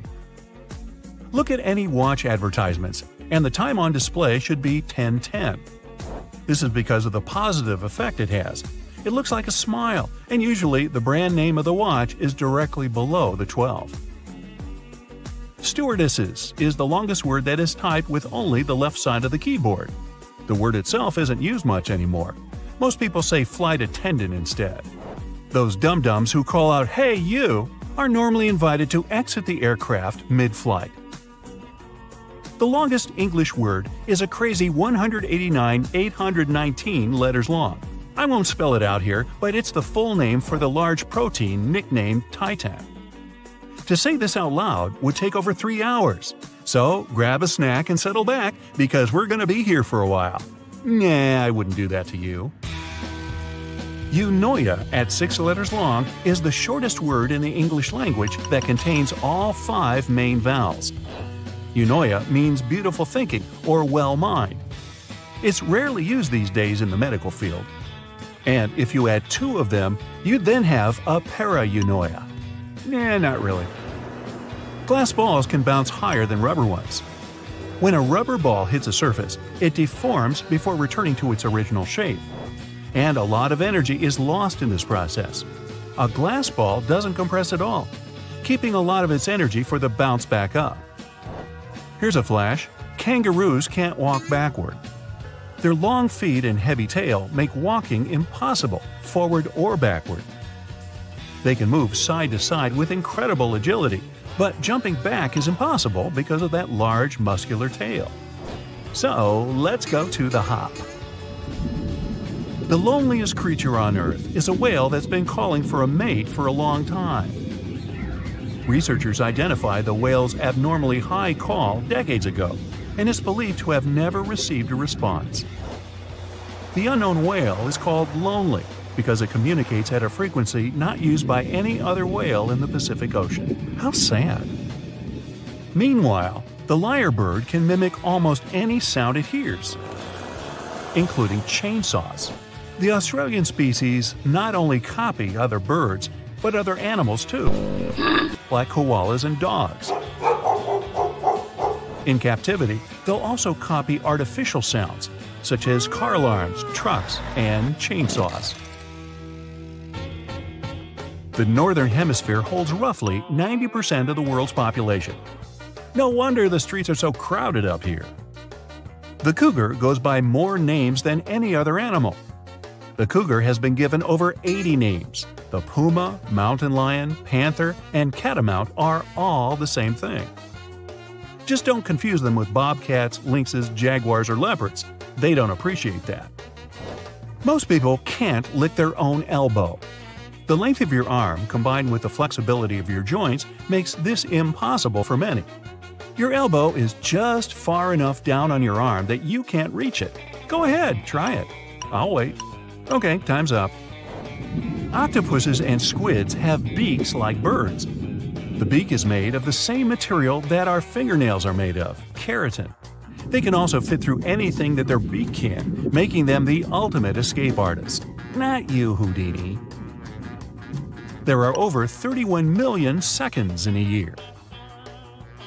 Look at any watch advertisements, and the time on display should be ten ten. This is because of the positive effect it has. It looks like a smile, and usually the brand name of the watch is directly below the twelve. Stewardesses is the longest word that is typed with only the left side of the keyboard. The word itself isn't used much anymore. Most people say flight attendant instead. Those dum-dums who call out, "Hey, you!" are normally invited to exit the aircraft mid-flight. The longest English word is a crazy one hundred eighty-nine thousand eight hundred nineteen letters long. I won't spell it out here, but it's the full name for the large protein nicknamed Titan. To say this out loud would take over three hours. So grab a snack and settle back, because we're going to be here for a while. Nah, I wouldn't do that to you. Eunoia, at six letters long, is the shortest word in the English language that contains all five main vowels. Eunoia means beautiful thinking or well mind. It's rarely used these days in the medical field. And if you add two of them, you'd then have a para-eunoia. Nah, not really. Glass balls can bounce higher than rubber ones. When a rubber ball hits a surface, it deforms before returning to its original shape. And a lot of energy is lost in this process. A glass ball doesn't compress at all, keeping a lot of its energy for the bounce back up. Here's a flash. Kangaroos can't walk backward. Their long feet and heavy tail make walking impossible, forward or backward. They can move side to side with incredible agility, but jumping back is impossible because of that large muscular tail. So let's go to the hop. The loneliest creature on Earth is a whale that's been calling for a mate for a long time. Researchers identified the whale's abnormally high call decades ago, and it's believed to have never received a response. The unknown whale is called lonely because it communicates at a frequency not used by any other whale in the Pacific Ocean. How sad! Meanwhile, the lyrebird can mimic almost any sound it hears, including chainsaws. The Australian species not only copy other birds, but other animals too, like koalas and dogs. In captivity, they'll also copy artificial sounds, such as car alarms, trucks, and chainsaws. The Northern Hemisphere holds roughly ninety percent of the world's population. No wonder the streets are so crowded up here. The cougar goes by more names than any other animal. The cougar has been given over eighty names. The puma, mountain lion, panther, and catamount are all the same thing. Just don't confuse them with bobcats, lynxes, jaguars, or leopards. They don't appreciate that. Most people can't lick their own elbow. The length of your arm combined with the flexibility of your joints makes this impossible for many. Your elbow is just far enough down on your arm that you can't reach it. Go ahead, try it. I'll wait. Okay, time's up. Octopuses and squids have beaks like birds. The beak is made of the same material that our fingernails are made of, keratin. They can also fit through anything that their beak can, making them the ultimate escape artist. Not you, Houdini. There are over thirty-one million seconds in a year.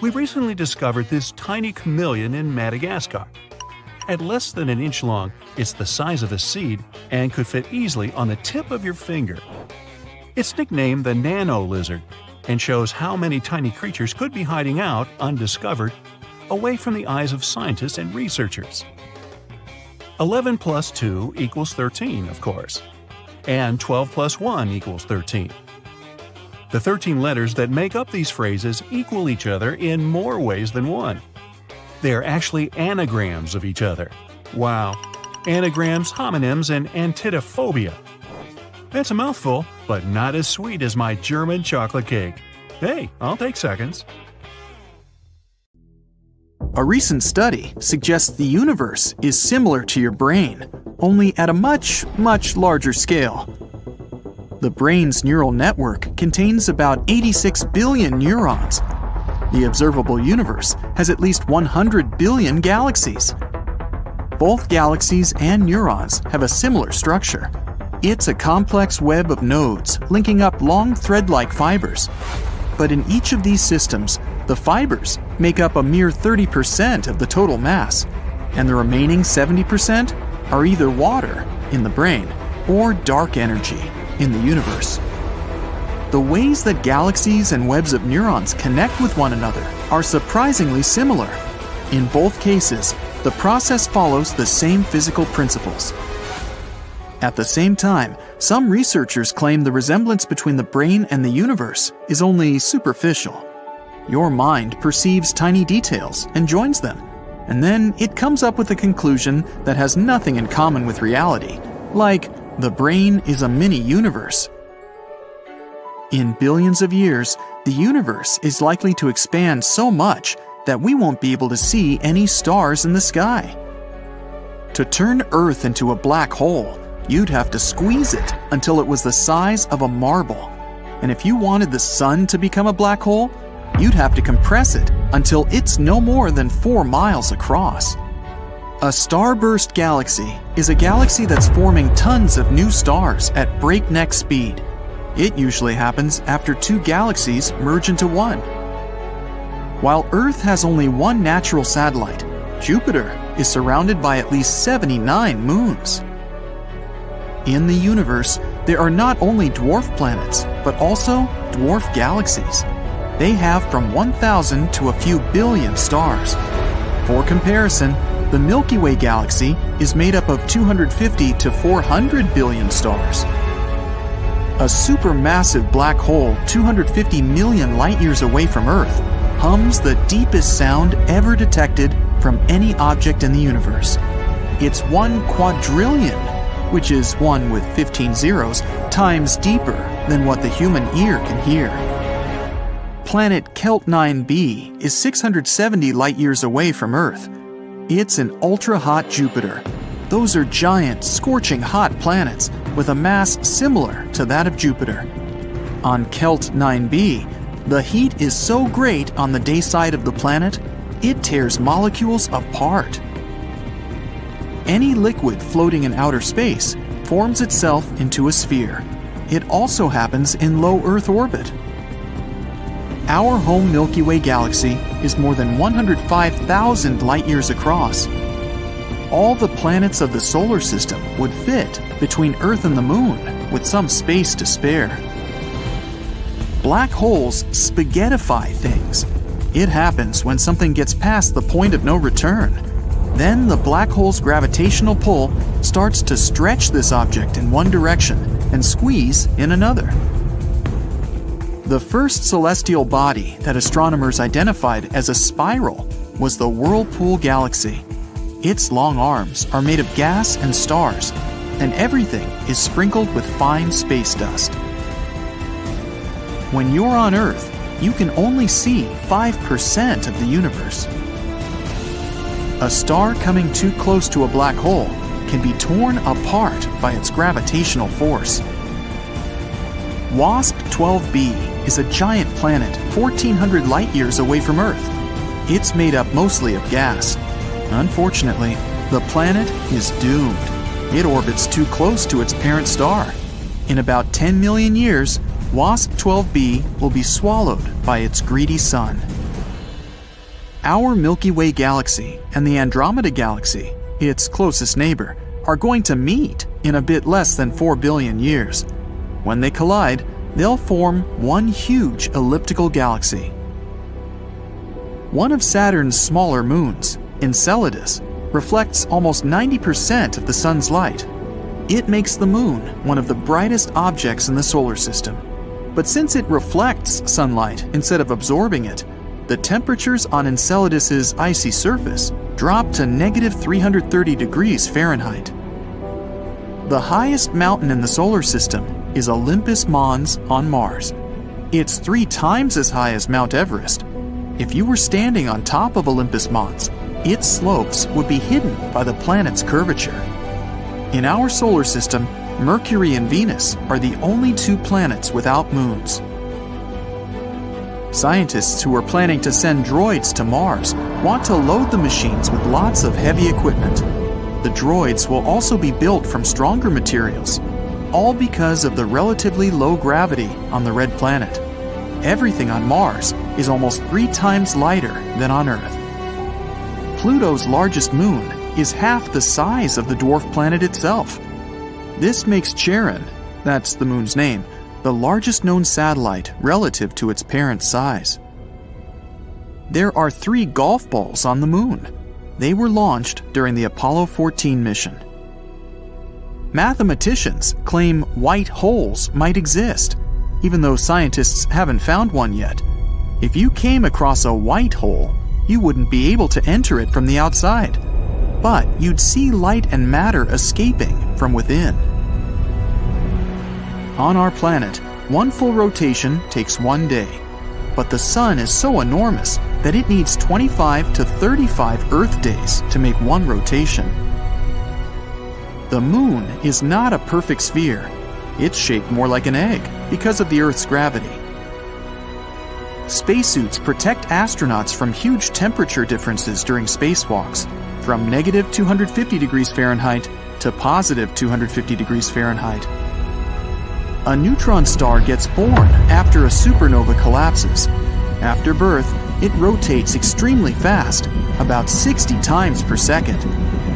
We recently discovered this tiny chameleon in Madagascar. At less than an inch long, it's the size of a seed and could fit easily on the tip of your finger. It's nicknamed the nano lizard and shows how many tiny creatures could be hiding out undiscovered, away from the eyes of scientists and researchers. eleven plus two equals thirteen, of course. And twelve plus one equals thirteen. The thirteen letters that make up these phrases equal each other in more ways than one. They are actually anagrams of each other. Wow! Anagrams, homonyms, and antidophobia. That's a mouthful, but not as sweet as my German chocolate cake. Hey, I'll take seconds. A recent study suggests the universe is similar to your brain, only at a much, much larger scale. The brain's neural network contains about eighty-six billion neurons. The observable universe has at least one hundred billion galaxies. Both galaxies and neurons have a similar structure. It's a complex web of nodes linking up long thread-like fibers. But in each of these systems, the fibers make up a mere thirty percent of the total mass, and the remaining seventy percent are either water in the brain or dark energy in the universe. The ways that galaxies and webs of neurons connect with one another are surprisingly similar. In both cases, the process follows the same physical principles. At the same time, some researchers claim the resemblance between the brain and the universe is only superficial. Your mind perceives tiny details and joins them, and then it comes up with a conclusion that has nothing in common with reality, like the brain is a mini-universe. In billions of years, the universe is likely to expand so much that we won't be able to see any stars in the sky. To turn Earth into a black hole, you'd have to squeeze it until it was the size of a marble. And if you wanted the sun to become a black hole, you'd have to compress it until it's no more than four miles across. A starburst galaxy is a galaxy that's forming tons of new stars at breakneck speed. It usually happens after two galaxies merge into one. While Earth has only one natural satellite, Jupiter is surrounded by at least seventy-nine moons. In the universe, there are not only dwarf planets, but also dwarf galaxies. They have from one thousand to a few billion stars. For comparison, the Milky Way galaxy is made up of two hundred fifty to four hundred billion stars. A supermassive black hole two hundred fifty million light-years away from Earth hums the deepest sound ever detected from any object in the universe. It's one quadrillion, which is one with fifteen zeros, times deeper than what the human ear can hear. Planet Kelt nine b is six hundred seventy light-years away from Earth. It's an ultra-hot Jupiter. Those are giant, scorching hot planets with a mass similar to that of Jupiter. On Kelt nine b, the heat is so great on the day side of the planet, it tears molecules apart. Any liquid floating in outer space forms itself into a sphere. It also happens in low Earth orbit. Our home Milky Way galaxy is more than one hundred five thousand light-years across. All the planets of the solar system would fit between Earth and the Moon, with some space to spare. Black holes spaghettify things. It happens when something gets past the point of no return. Then the black hole's gravitational pull starts to stretch this object in one direction and squeeze in another. The first celestial body that astronomers identified as a spiral was the Whirlpool Galaxy. Its long arms are made of gas and stars, and everything is sprinkled with fine space dust. When you're on Earth, you can only see five percent of the universe. A star coming too close to a black hole can be torn apart by its gravitational force. WASP twelve b is a giant planet fourteen hundred light-years away from Earth. It's made up mostly of gas. Unfortunately, the planet is doomed. It orbits too close to its parent star. In about ten million years, WASP twelve b will be swallowed by its greedy sun. Our Milky Way galaxy and the Andromeda galaxy, its closest neighbor, are going to meet in a bit less than four billion years. When they collide, they'll form one huge elliptical galaxy. One of Saturn's smaller moons, Enceladus, reflects almost ninety percent of the sun's light. It makes the moon one of the brightest objects in the solar system. But since it reflects sunlight instead of absorbing it, the temperatures on Enceladus's icy surface drop to negative three hundred thirty degrees Fahrenheit. The highest mountain in the solar system is Olympus Mons on Mars. It's three times as high as Mount Everest. If you were standing on top of Olympus Mons, its slopes would be hidden by the planet's curvature. In our solar system, Mercury and Venus are the only two planets without moons. Scientists who are planning to send droids to Mars want to load the machines with lots of heavy equipment. The droids will also be built from stronger materials, all because of the relatively low gravity on the red planet. Everything on Mars is almost three times lighter than on Earth. Pluto's largest moon is half the size of the dwarf planet itself. This makes Charon, that's the moon's name, the largest known satellite relative to its parent size. There are three golf balls on the moon. They were launched during the Apollo fourteen mission. Mathematicians claim white holes might exist, even though scientists haven't found one yet. If you came across a white hole, you wouldn't be able to enter it from the outside, but you'd see light and matter escaping from within. On our planet, one full rotation takes one day, but the Sun is so enormous that it needs twenty-five to thirty-five Earth days to make one rotation. The Moon is not a perfect sphere. It's shaped more like an egg because of the Earth's gravity. Spacesuits protect astronauts from huge temperature differences during spacewalks, from negative two hundred fifty degrees Fahrenheit to positive two hundred fifty degrees Fahrenheit. A neutron star gets born after a supernova collapses. After birth, it rotates extremely fast, about sixty times per second.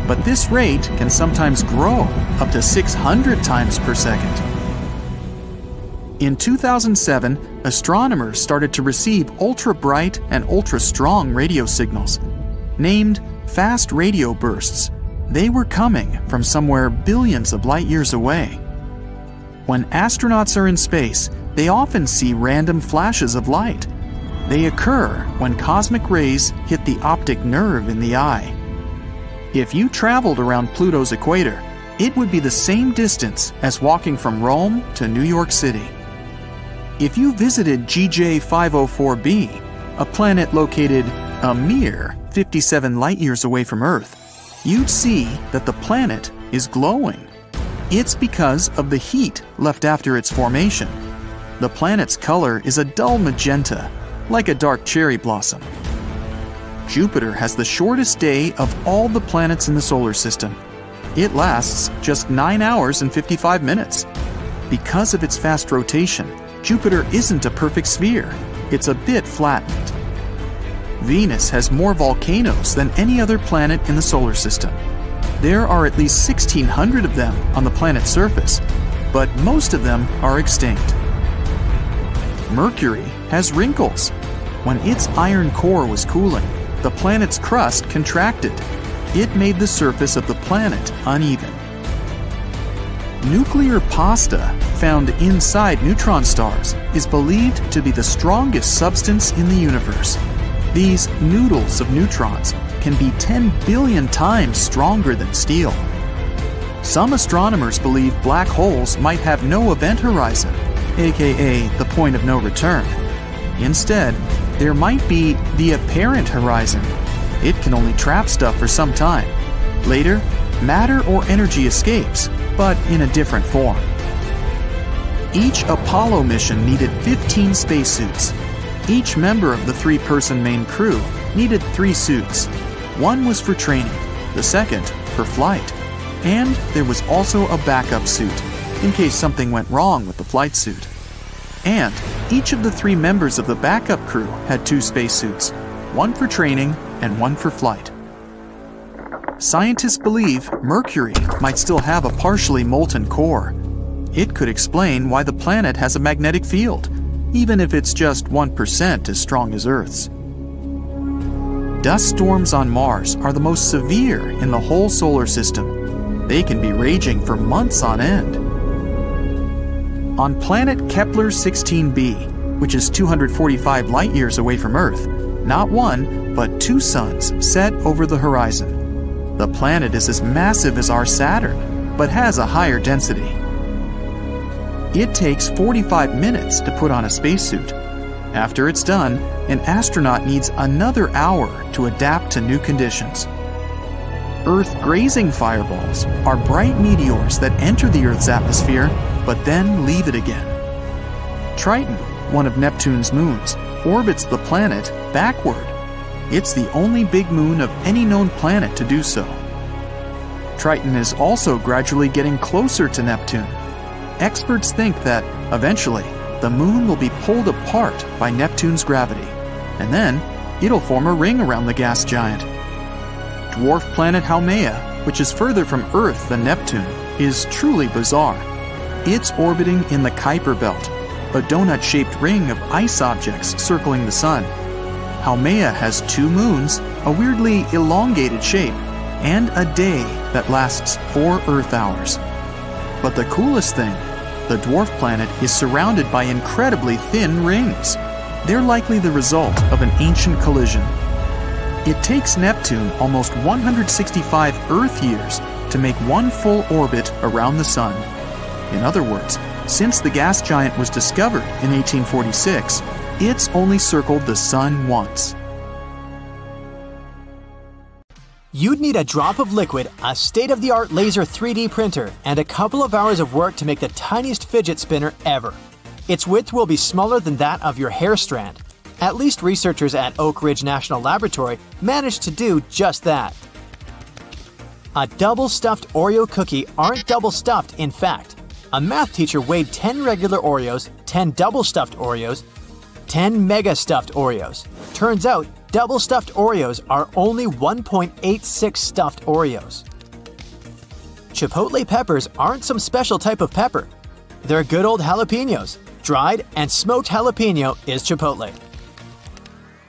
But this rate can sometimes grow up to six hundred times per second. In two thousand seven, astronomers started to receive ultra-bright and ultra-strong radio signals, named fast radio bursts. They were coming from somewhere billions of light years away. When astronauts are in space, they often see random flashes of light. They occur when cosmic rays hit the optic nerve in the eye. If you traveled around Pluto's equator, it would be the same distance as walking from Rome to New York City. If you visited G J five oh four b, a planet located a mere fifty-seven light-years away from Earth, you'd see that the planet is glowing. It's because of the heat left after its formation. The planet's color is a dull magenta, like a dark cherry blossom. Jupiter has the shortest day of all the planets in the solar system. It lasts just nine hours and fifty-five minutes. Because of its fast rotation, Jupiter isn't a perfect sphere. It's a bit flattened. Venus has more volcanoes than any other planet in the solar system. There are at least sixteen hundred of them on the planet's surface, but most of them are extinct. Mercury has wrinkles. When its iron core was cooling, the planet's crust contracted. It made the surface of the planet uneven. Nuclear pasta found inside neutron stars is believed to be the strongest substance in the universe. These noodles of neutrons can be ten billion times stronger than steel. Some astronomers believe black holes might have no event horizon, aka the point of no return. Instead, there might be the apparent horizon. It can only trap stuff for some time. Later, matter or energy escapes, but in a different form. Each Apollo mission needed fifteen spacesuits. Each member of the three-person main crew needed three suits. One was for training, the second for flight, and there was also a backup suit in case something went wrong with the flight suit. And each of the three members of the backup crew had two spacesuits, one for training and one for flight. Scientists believe Mercury might still have a partially molten core. It could explain why the planet has a magnetic field, even if it's just one percent as strong as Earth's. Dust storms on Mars are the most severe in the whole solar system. They can be raging for months on end. On planet Kepler sixteen b, which is two hundred forty-five light-years away from Earth, not one, but two suns set over the horizon. The planet is as massive as our Saturn, but has a higher density. It takes forty-five minutes to put on a spacesuit. After it's done, an astronaut needs another hour to adapt to new conditions. Earth-grazing fireballs are bright meteors that enter the Earth's atmosphere but then leave it again. Triton, one of Neptune's moons, orbits the planet backward. It's the only big moon of any known planet to do so. Triton is also gradually getting closer to Neptune. Experts think that, eventually, the moon will be pulled apart by Neptune's gravity, and then it'll form a ring around the gas giant. Dwarf planet Haumea, which is further from Earth than Neptune, is truly bizarre. It's orbiting in the Kuiper Belt, a donut-shaped ring of ice objects circling the sun. Haumea has two moons, a weirdly elongated shape, and a day that lasts four Earth hours. But the coolest thing, the dwarf planet is surrounded by incredibly thin rings. They're likely the result of an ancient collision. It takes Neptune almost one hundred sixty-five Earth years to make one full orbit around the Sun. In other words, since the gas giant was discovered in eighteen forty-six, it's only circled the Sun once. You'd need a drop of liquid, a state-of-the-art laser three D printer, and a couple of hours of work to make the tiniest fidget spinner ever. Its width will be smaller than that of your hair strand. At least researchers at Oak Ridge National Laboratory managed to do just that. A double-stuffed Oreo cookie aren't double-stuffed, in fact. A math teacher weighed ten regular Oreos, ten double-stuffed Oreos, ten mega-stuffed Oreos. Turns out, double-stuffed Oreos are only one point eight six stuffed Oreos. Chipotle peppers aren't some special type of pepper. They're good old jalapenos. Dried and smoked jalapeno is Chipotle.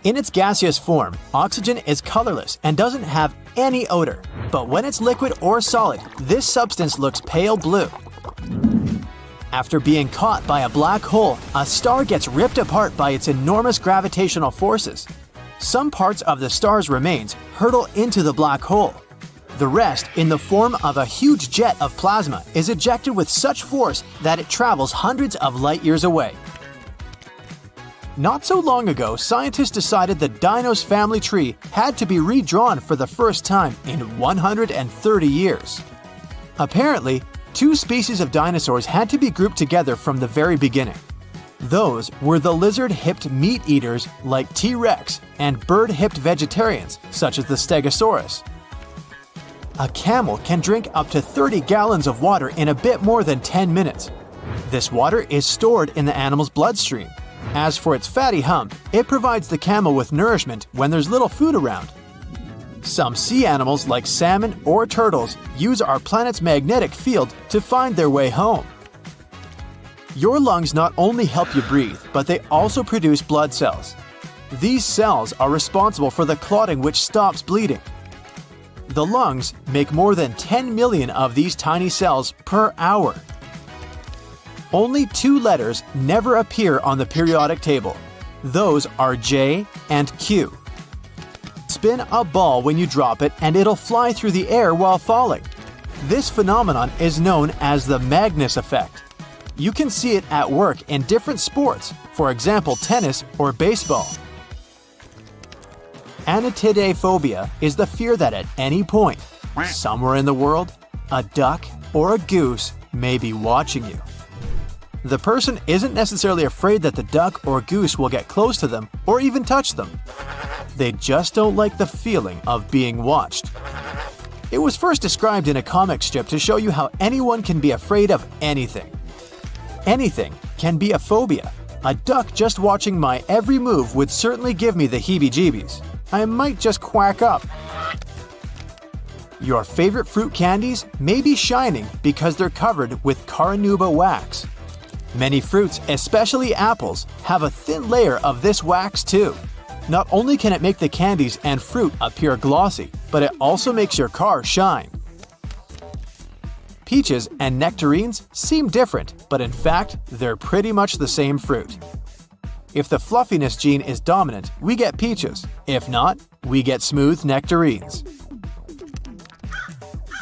In its gaseous form, oxygen is colorless and doesn't have any odor. But when it's liquid or solid, this substance looks pale blue. After being caught by a black hole, a star gets ripped apart by its enormous gravitational forces. Some parts of the star's remains hurtle into the black hole. The rest, in the form of a huge jet of plasma, is ejected with such force that it travels hundreds of light years away. Not so long ago, scientists decided the dino's family tree had to be redrawn for the first time in one hundred thirty years. Apparently, two species of dinosaurs had to be grouped together from the very beginning. Those were the lizard-hipped meat-eaters like T-Rex and bird-hipped vegetarians such as the Stegosaurus. A camel can drink up to thirty gallons of water in a bit more than ten minutes. This water is stored in the animal's bloodstream. As for its fatty hump, it provides the camel with nourishment when there's little food around. Some sea animals like salmon or turtles use our planet's magnetic field to find their way home. Your lungs not only help you breathe, but they also produce blood cells. These cells are responsible for the clotting which stops bleeding. The lungs make more than ten million of these tiny cells per hour. Only two letters never appear on the periodic table. Those are J and Q. Spin a ball when you drop it and it'll fly through the air while falling. This phenomenon is known as the Magnus effect. You can see it at work in different sports, for example tennis or baseball. Anatidophobia is the fear that at any point, somewhere in the world, a duck or a goose may be watching you. The person isn't necessarily afraid that the duck or goose will get close to them or even touch them. They just don't like the feeling of being watched. It was first described in a comic strip to show you how anyone can be afraid of anything. Anything can be a phobia. A duck just watching my every move would certainly give me the heebie-jeebies. I might just quack up. Your favorite fruit candies may be shining because they're covered with carnauba wax. Many fruits, especially apples, have a thin layer of this wax too. Not only can it make the candies and fruit appear glossy, but it also makes your car shine. Peaches and nectarines seem different, but in fact, they're pretty much the same fruit. If the fluffiness gene is dominant, we get peaches. If not, we get smooth nectarines.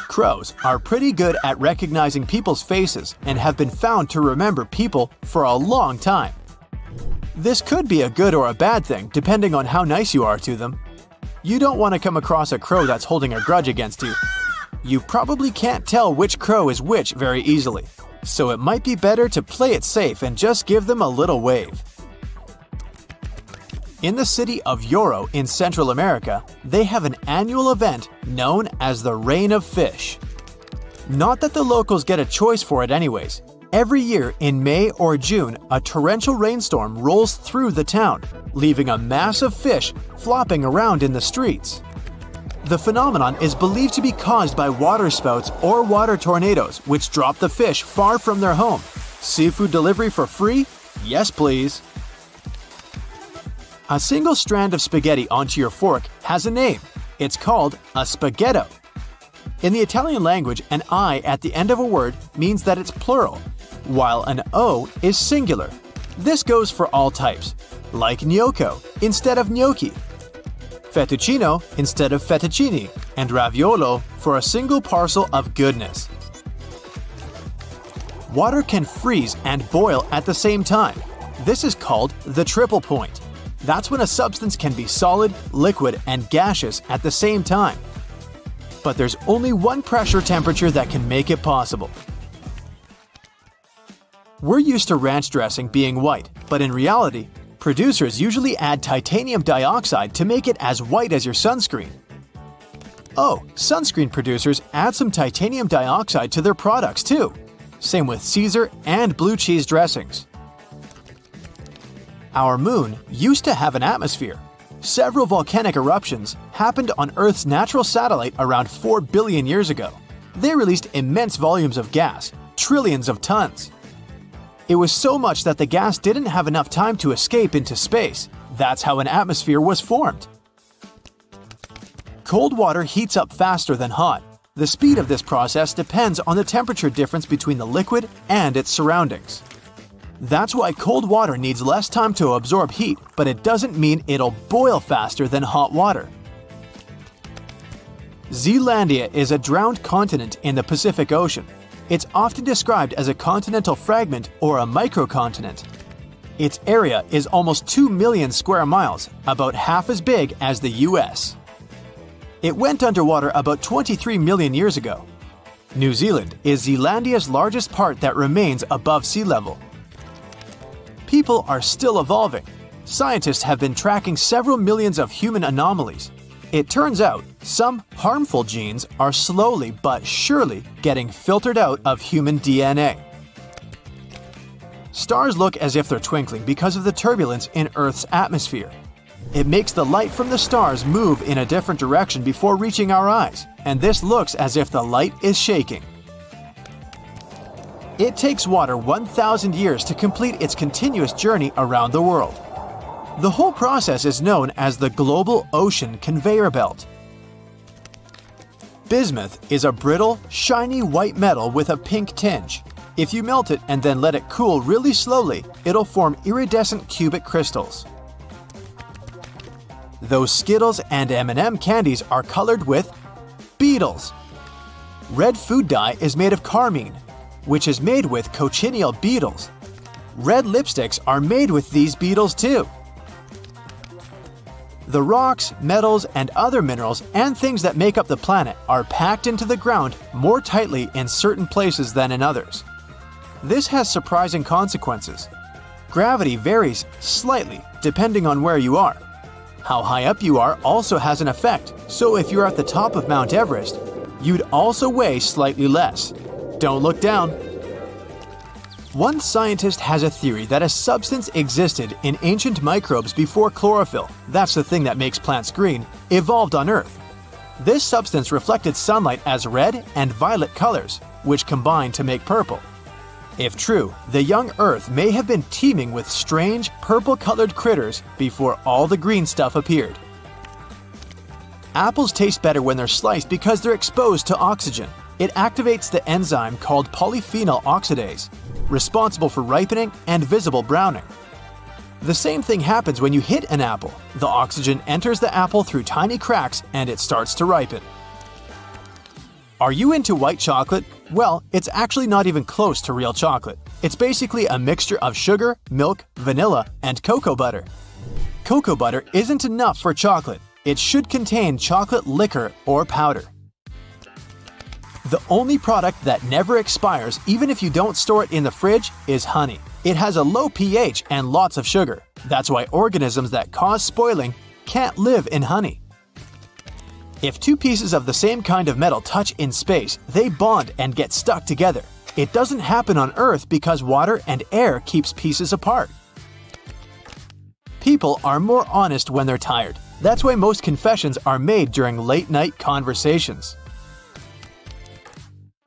Crows are pretty good at recognizing people's faces and have been found to remember people for a long time. This could be a good or a bad thing, depending on how nice you are to them. You don't want to come across a crow that's holding a grudge against you. You probably can't tell which crow is which very easily, so it might be better to play it safe and just give them a little wave. In the city of Yoro in Central America, they have an annual event known as the Rain of Fish. Not that the locals get a choice for it anyways. Every year in May or June, a torrential rainstorm rolls through the town, leaving a mass of fish flopping around in the streets. The phenomenon is believed to be caused by water spouts or water tornadoes, which drop the fish far from their home. Seafood delivery for free? Yes, please. A single strand of spaghetti onto your fork has a name. It's called a spaghetto. In the Italian language, an I at the end of a word means that it's plural, while an O is singular. This goes for all types, like gnocco instead of gnocchi, fettuccino instead of fettuccini, and raviolo for a single parcel of goodness. Water can freeze and boil at the same time. This is called the triple point. That's when a substance can be solid, liquid, and gaseous at the same time. But there's only one pressure temperature that can make it possible. We're used to ranch dressing being white, but in reality, producers usually add titanium dioxide to make it as white as your sunscreen. Oh, sunscreen producers add some titanium dioxide to their products too. Same with Caesar and blue cheese dressings. Our moon used to have an atmosphere. Several volcanic eruptions happened on Earth's natural satellite around four billion years ago. They released immense volumes of gas, trillions of tons. It was so much that the gas didn't have enough time to escape into space. That's how an atmosphere was formed. Cold water heats up faster than hot. The speed of this process depends on the temperature difference between the liquid and its surroundings. That's why cold water needs less time to absorb heat, but it doesn't mean it'll boil faster than hot water. Zealandia is a drowned continent in the Pacific Ocean. It's often described as a continental fragment or a microcontinent. Its area is almost two million square miles, about half as big as the U S. It went underwater about twenty-three million years ago. New Zealand is Zealandia's largest part that remains above sea level. People are still evolving. Scientists have been tracking several millions of human anomalies. It turns out some harmful genes are slowly but surely getting filtered out of human D N A. Stars look as if they're twinkling because of the turbulence in Earth's atmosphere. It makes the light from the stars move in a different direction before reaching our eyes, and this looks as if the light is shaking. It takes water one thousand years to complete its continuous journey around the world. The whole process is known as the global ocean conveyor belt. Bismuth is a brittle, shiny white metal with a pink tinge. If you melt it and then let it cool really slowly, it'll form iridescent cubic crystals. Those Skittles and M and M candies are colored with beetles. Red food dye is made of carmine, which is made with cochineal beetles. Red lipsticks are made with these beetles too. The rocks, metals, and other minerals and things that make up the planet are packed into the ground more tightly in certain places than in others. This has surprising consequences. Gravity varies slightly depending on where you are. How high up you are also has an effect, so if you're at the top of Mount Everest, you'd also weigh slightly less. Don't look down. One scientist has a theory that a substance existed in ancient microbes before chlorophyll, that's the thing that makes plants green, evolved on Earth. This substance reflected sunlight as red and violet colors, which combined to make purple. If true, the young Earth may have been teeming with strange purple-colored critters before all the green stuff appeared. Apples taste better when they're sliced because they're exposed to oxygen. It activates the enzyme called polyphenol oxidase, responsible for ripening and visible browning. The same thing happens when you hit an apple. The oxygen enters the apple through tiny cracks and it starts to ripen. Are you into white chocolate? Well, it's actually not even close to real chocolate. It's basically a mixture of sugar, milk, vanilla, and cocoa butter. Cocoa butter isn't enough for chocolate. It should contain chocolate liquor or powder. The only product that never expires, even if you don't store it in the fridge, is honey. It has a low pH and lots of sugar. That's why organisms that cause spoiling can't live in honey. If two pieces of the same kind of metal touch in space, they bond and get stuck together. It doesn't happen on Earth because water and air keeps pieces apart. People are more honest when they're tired. That's why most confessions are made during late-night conversations.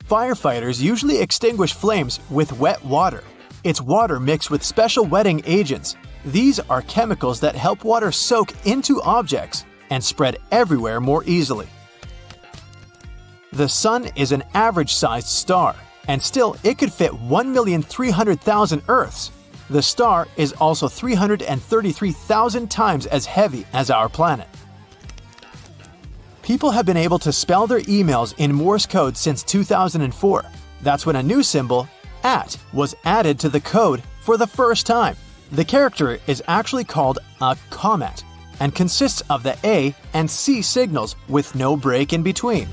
Firefighters usually extinguish flames with wet water. It's water mixed with special wetting agents. These are chemicals that help water soak into objects and spread everywhere more easily. The Sun is an average-sized star, and still it could fit one million three hundred thousand Earths. The star is also three hundred thirty-three thousand times as heavy as our planet. People have been able to spell their emails in Morse code since two thousand four. That's when a new symbol, at, was added to the code for the first time. The character is actually called a comet and consists of the A and C signals with no break in between.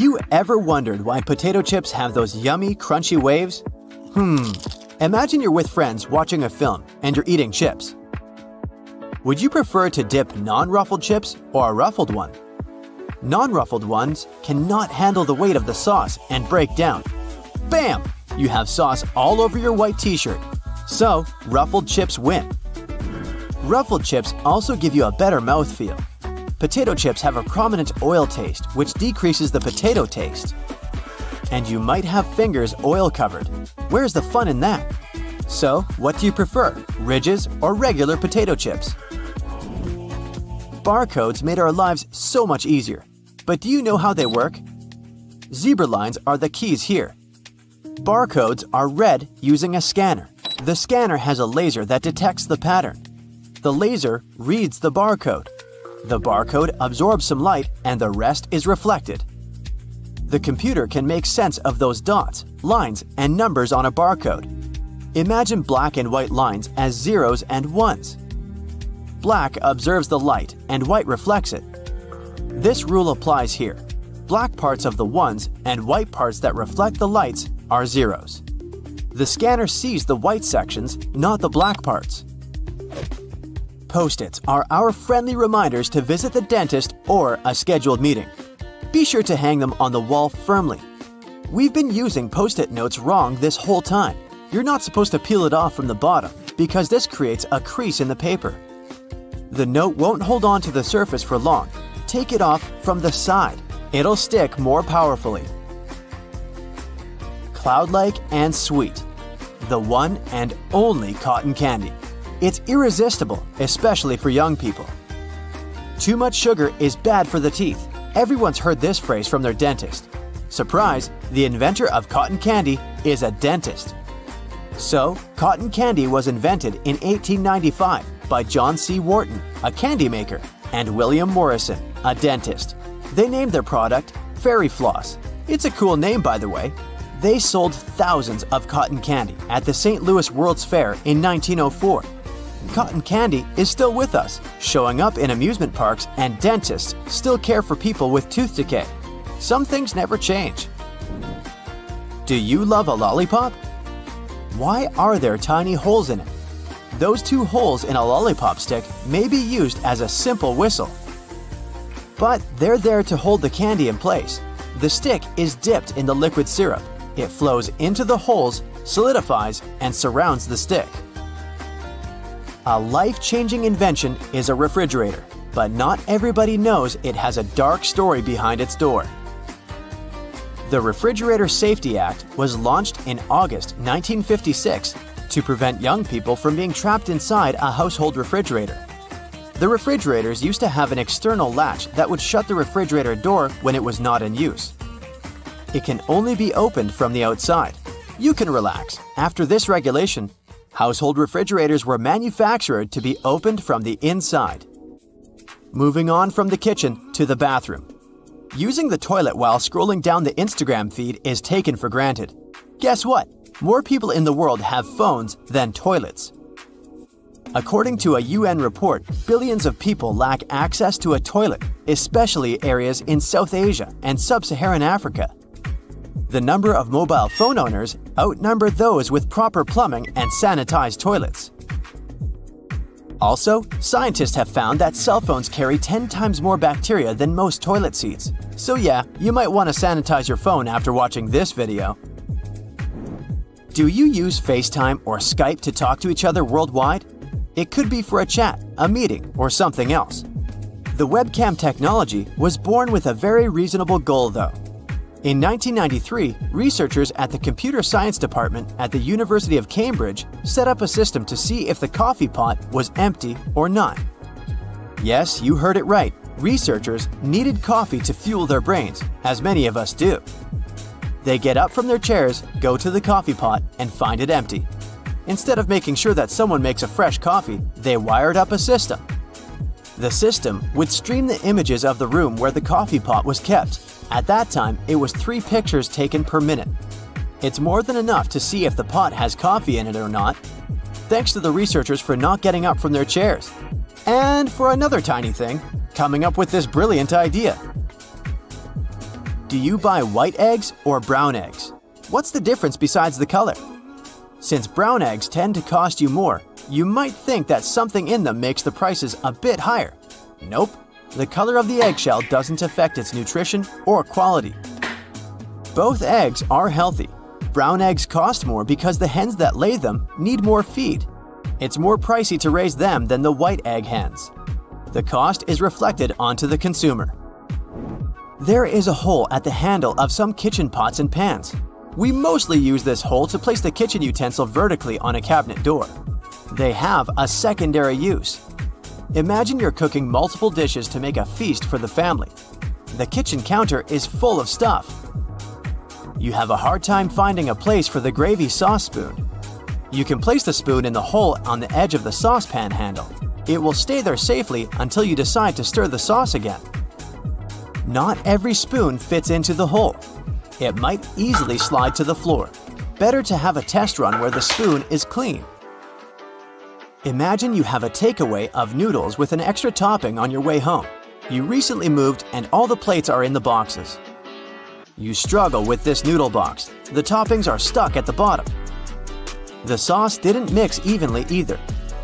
You ever wondered why potato chips have those yummy, crunchy waves? Hmm. Imagine you're with friends watching a film and you're eating chips. Would you prefer to dip non-ruffled chips or a ruffled one? Non-ruffled ones cannot handle the weight of the sauce and break down. Bam! You have sauce all over your white t-shirt. So, ruffled chips win. Ruffled chips also give you a better mouthfeel. Potato chips have a prominent oil taste, which decreases the potato taste. And you might have fingers oil covered. Where's the fun in that? So, what do you prefer, ridges or regular potato chips? Barcodes made our lives so much easier, but do you know how they work? Zebra lines are the keys here. Barcodes are read using a scanner. The scanner has a laser that detects the pattern. The laser reads the barcode. The barcode absorbs some light and the rest is reflected. The computer can make sense of those dots, lines, and numbers on a barcode. Imagine black and white lines as zeros and ones. Black observes the light and white reflects it. This rule applies here. Black parts of the ones and white parts that reflect the lights are zeros. The scanner sees the white sections, not the black parts. Post-its are our friendly reminders to visit the dentist or a scheduled meeting. Be sure to hang them on the wall firmly. We've been using Post-it notes wrong this whole time. You're not supposed to peel it off from the bottom because this creates a crease in the paper. The note won't hold on to the surface for long. Take it off from the side. It'll stick more powerfully. Cloud-like and sweet. The one and only cotton candy. It's irresistible, especially for young people. Too much sugar is bad for the teeth. Everyone's heard this phrase from their dentist. Surprise, the inventor of cotton candy is a dentist. So, cotton candy was invented in eighteen ninety-five by John C. Wharton, a candy maker, and William Morrison, a dentist. They named their product Fairy Floss. It's a cool name, by the way. They sold thousands of cotton candy at the Saint Louis World's Fair in nineteen oh four. Cotton candy is still with us, showing up in amusement parks, and dentists still care for people with tooth decay. Some things never change. Do you love a lollipop? Why are there tiny holes in it? Those two holes in a lollipop stick may be used as a simple whistle, but they're there to hold the candy in place. The stick is dipped in the liquid syrup. It flows into the holes, solidifies, and surrounds the stick. A life-changing invention is a refrigerator, but not everybody knows it has a dark story behind its door. The Refrigerator Safety Act was launched in August nineteen fifty-six to prevent young people from being trapped inside a household refrigerator. The refrigerators used to have an external latch that would shut the refrigerator door when it was not in use. It can only be opened from the outside. You can relax. After this regulation, household refrigerators were manufactured to be opened from the inside. Moving on from the kitchen to the bathroom. Using the toilet while scrolling down the Instagram feed is taken for granted. Guess what? More people in the world have phones than toilets. According to a U N report, billions of people lack access to a toilet, especially areas in South Asia and sub-Saharan Africa. The number of mobile phone owners outnumber those with proper plumbing and sanitized toilets. Also, scientists have found that cell phones carry ten times more bacteria than most toilet seats. So yeah, you might want to sanitize your phone after watching this video. Do you use FaceTime or Skype to talk to each other worldwide? It could be for a chat, a meeting, or something else. The webcam technology was born with a very reasonable goal, though. In nineteen ninety-three, researchers at the Computer Science Department at the University of Cambridge set up a system to see if the coffee pot was empty or not. Yes, you heard it right. Researchers needed coffee to fuel their brains, as many of us do. They get up from their chairs, go to the coffee pot, and find it empty. Instead of making sure that someone makes a fresh coffee, they wired up a system. The system would stream the images of the room where the coffee pot was kept. At that time, it was three pictures taken per minute. It's more than enough to see if the pot has coffee in it or not. Thanks to the researchers for not getting up from their chairs. And for another tiny thing, coming up with this brilliant idea. Do you buy white eggs or brown eggs? What's the difference besides the color? Since brown eggs tend to cost you more, you might think that something in them makes the prices a bit higher. Nope, the color of the eggshell doesn't affect its nutrition or quality. Both eggs are healthy. Brown eggs cost more because the hens that lay them need more feed. It's more pricey to raise them than the white egg hens. The cost is reflected onto the consumer. There is a hole at the handle of some kitchen pots and pans. We mostly use this hole to place the kitchen utensil vertically on a cabinet door. They have a secondary use. Imagine you're cooking multiple dishes to make a feast for the family. The kitchen counter is full of stuff. You have a hard time finding a place for the gravy sauce spoon. You can place the spoon in the hole on the edge of the saucepan handle. It will stay there safely until you decide to stir the sauce again. Not every spoon fits into the hole. It might easily slide to the floor. Better to have a test run where the spoon is clean. Imagine you have a takeaway of noodles with an extra topping on your way home. You recently moved and all the plates are in the boxes. You struggle with this noodle box. The toppings are stuck at the bottom. The sauce didn't mix evenly either.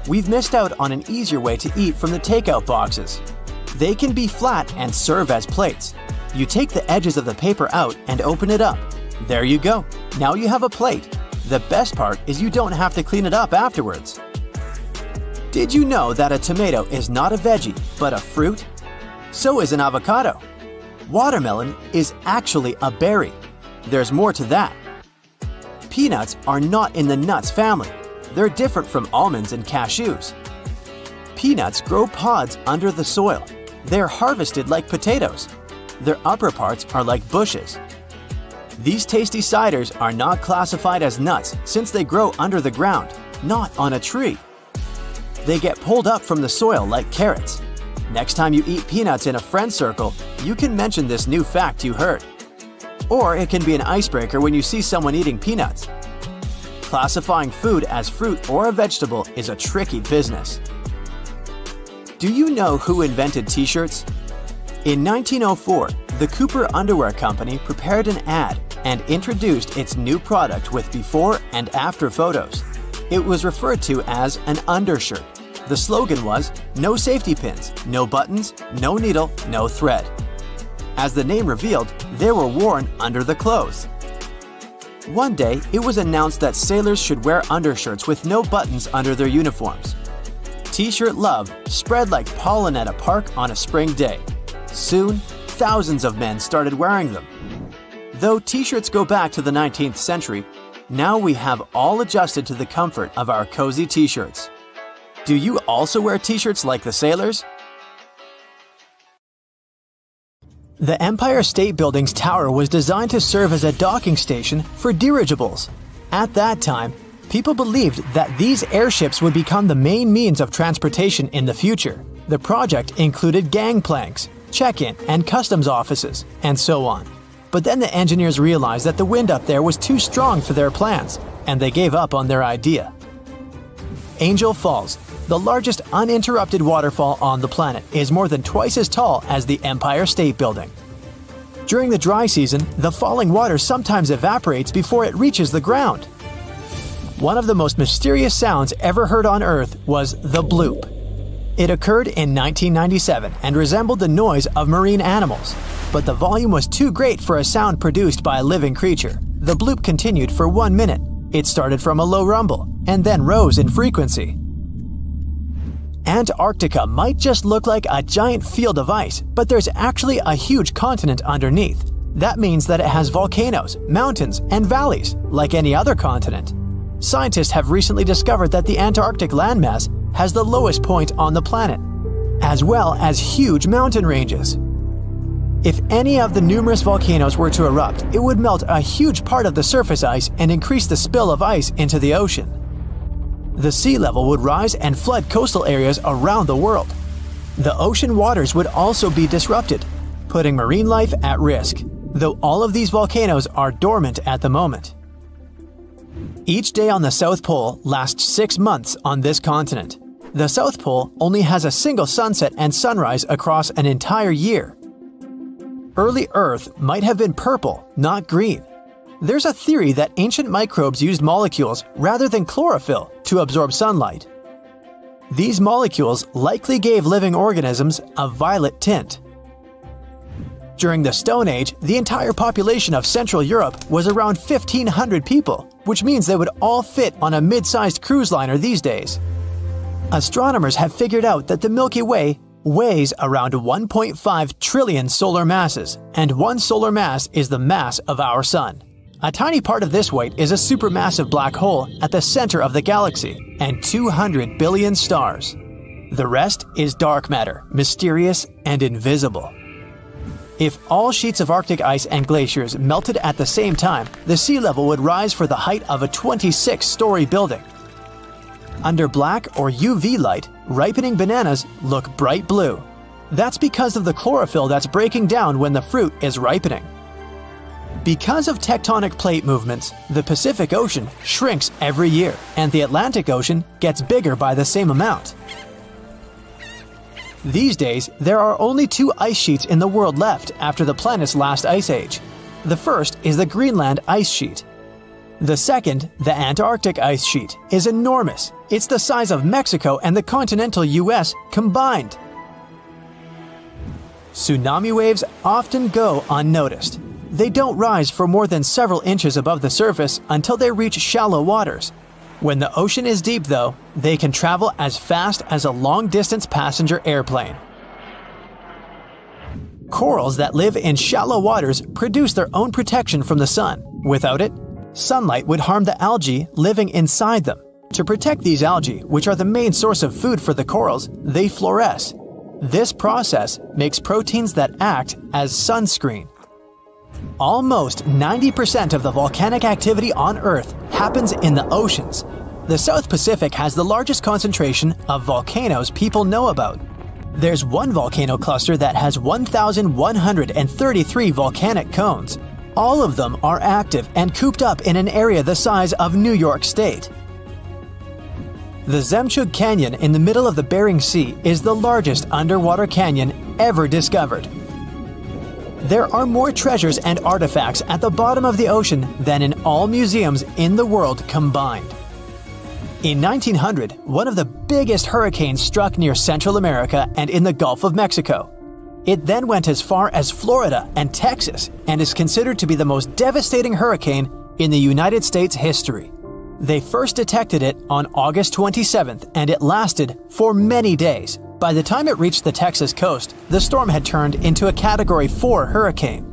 We've missed out on an easier way to eat from the takeout boxes. They can be flat and serve as plates. You take the edges of the paper out and open it up. There you go. Now you have a plate. The best part is you don't have to clean it up afterwards. Did you know that a tomato is not a veggie, but a fruit? So is an avocado. Watermelon is actually a berry. There's more to that. Peanuts are not in the nuts family. They're different from almonds and cashews. Peanuts grow pods under the soil. They're harvested like potatoes. Their upper parts are like bushes. These tasty ciders are not classified as nuts since they grow under the ground, not on a tree. They get pulled up from the soil like carrots. Next time you eat peanuts in a friend circle, you can mention this new fact you heard. Or it can be an icebreaker when you see someone eating peanuts. Classifying food as fruit or a vegetable is a tricky business. Do you know who invented t-shirts? In nineteen oh four, the Cooper Underwear Company prepared an ad and introduced its new product with before and after photos. It was referred to as an undershirt. The slogan was, "No safety pins, no buttons, no needle, no thread." As the name revealed, they were worn under the clothes. One day, it was announced that sailors should wear undershirts with no buttons under their uniforms. T-shirt love spread like pollen at a park on a spring day. Soon, thousands of men started wearing them. Though t-shirts go back to the nineteenth century, now we have all adjusted to the comfort of our cozy t-shirts. Do you also wear t-shirts like the sailors? The Empire State Building's tower was designed to serve as a docking station for dirigibles. At that time, people believed that these airships would become the main means of transportation in the future. The project included gangplanks, check-in and customs offices, and so on. But then the engineers realized that the wind up there was too strong for their plans, and they gave up on their idea. Angel Falls, the largest uninterrupted waterfall on the planet, is more than twice as tall as the Empire State Building. During the dry season, the falling water sometimes evaporates before it reaches the ground. One of the most mysterious sounds ever heard on Earth was the bloop. It occurred in nineteen ninety-seven and resembled the noise of marine animals, but the volume was too great for a sound produced by a living creature. The bloop continued for one minute. It started from a low rumble and then rose in frequency. Antarctica might just look like a giant field of ice, but there's actually a huge continent underneath. That means that it has volcanoes, mountains, and valleys, like any other continent. Scientists have recently discovered that the Antarctic landmass has the lowest point on the planet, as well as huge mountain ranges. If any of the numerous volcanoes were to erupt, it would melt a huge part of the surface ice and increase the spill of ice into the ocean. The sea level would rise and flood coastal areas around the world. The ocean waters would also be disrupted, putting marine life at risk, though all of these volcanoes are dormant at the moment. Each day on the South Pole lasts six months on this continent. The South Pole only has a single sunset and sunrise across an entire year. Early Earth might have been purple, not green. There's a theory that ancient microbes used molecules rather than chlorophyll to absorb sunlight. These molecules likely gave living organisms a violet tint. During the Stone Age, the entire population of Central Europe was around fifteen hundred people, which means they would all fit on a mid-sized cruise liner these days. Astronomers have figured out that the Milky Way weighs around one point five trillion solar masses, and one solar mass is the mass of our sun. A tiny part of this weight is a supermassive black hole at the center of the galaxy and two hundred billion stars. The rest is dark matter, mysterious and invisible. If all sheets of Arctic ice and glaciers melted at the same time, the sea level would rise for the height of a twenty-six story building. Under black or U V light, ripening bananas look bright blue. That's because of the chlorophyll that's breaking down when the fruit is ripening. Because of tectonic plate movements, the Pacific Ocean shrinks every year, and the Atlantic Ocean gets bigger by the same amount. These days, there are only two ice sheets in the world left after the planet's last ice age. The first is the Greenland ice sheet. The second, the Antarctic ice sheet, is enormous. It's the size of Mexico and the continental U S combined. Tsunami waves often go unnoticed. They don't rise for more than several inches above the surface until they reach shallow waters. When the ocean is deep, though, they can travel as fast as a long-distance passenger airplane. Corals that live in shallow waters produce their own protection from the sun. Without it, sunlight would harm the algae living inside them. To protect these algae, which are the main source of food for the corals, they fluoresce. This process makes proteins that act as sunscreen. Almost ninety percent of the volcanic activity on Earth happens in the oceans. The South Pacific has the largest concentration of volcanoes people know about. There's one volcano cluster that has one thousand one hundred thirty-three volcanic cones. All of them are active and cooped up in an area the size of New York State. The Zemchug Canyon in the middle of the Bering Sea is the largest underwater canyon ever discovered. There are more treasures and artifacts at the bottom of the ocean than in all museums in the world combined. In nineteen hundred, one of the biggest hurricanes struck near Central America and in the Gulf of Mexico. It then went as far as Florida and Texas and is considered to be the most devastating hurricane in the United States history. They first detected it on August twenty-seventh and it lasted for many days. By the time it reached the Texas coast, the storm had turned into a Category four hurricane.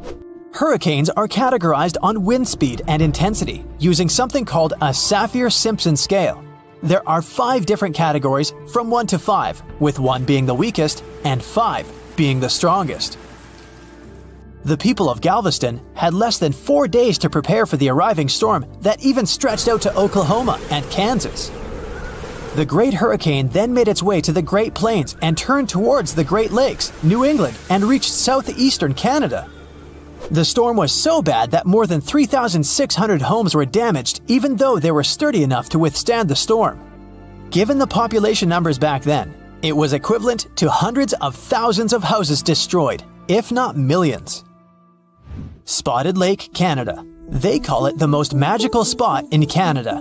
Hurricanes are categorized on wind speed and intensity using something called a Saffir-Simpson scale. There are five different categories from one to five, with one being the weakest and five being the strongest. The people of Galveston had less than four days to prepare for the arriving storm that even stretched out to Oklahoma and Kansas. The Great Hurricane then made its way to the Great Plains and turned towards the Great Lakes, New England, and reached southeastern Canada. The storm was so bad that more than three thousand six hundred homes were damaged, even though they were sturdy enough to withstand the storm. Given the population numbers back then, it was equivalent to hundreds of thousands of houses destroyed, if not millions. Spotted Lake, Canada. They call it the most magical spot in Canada.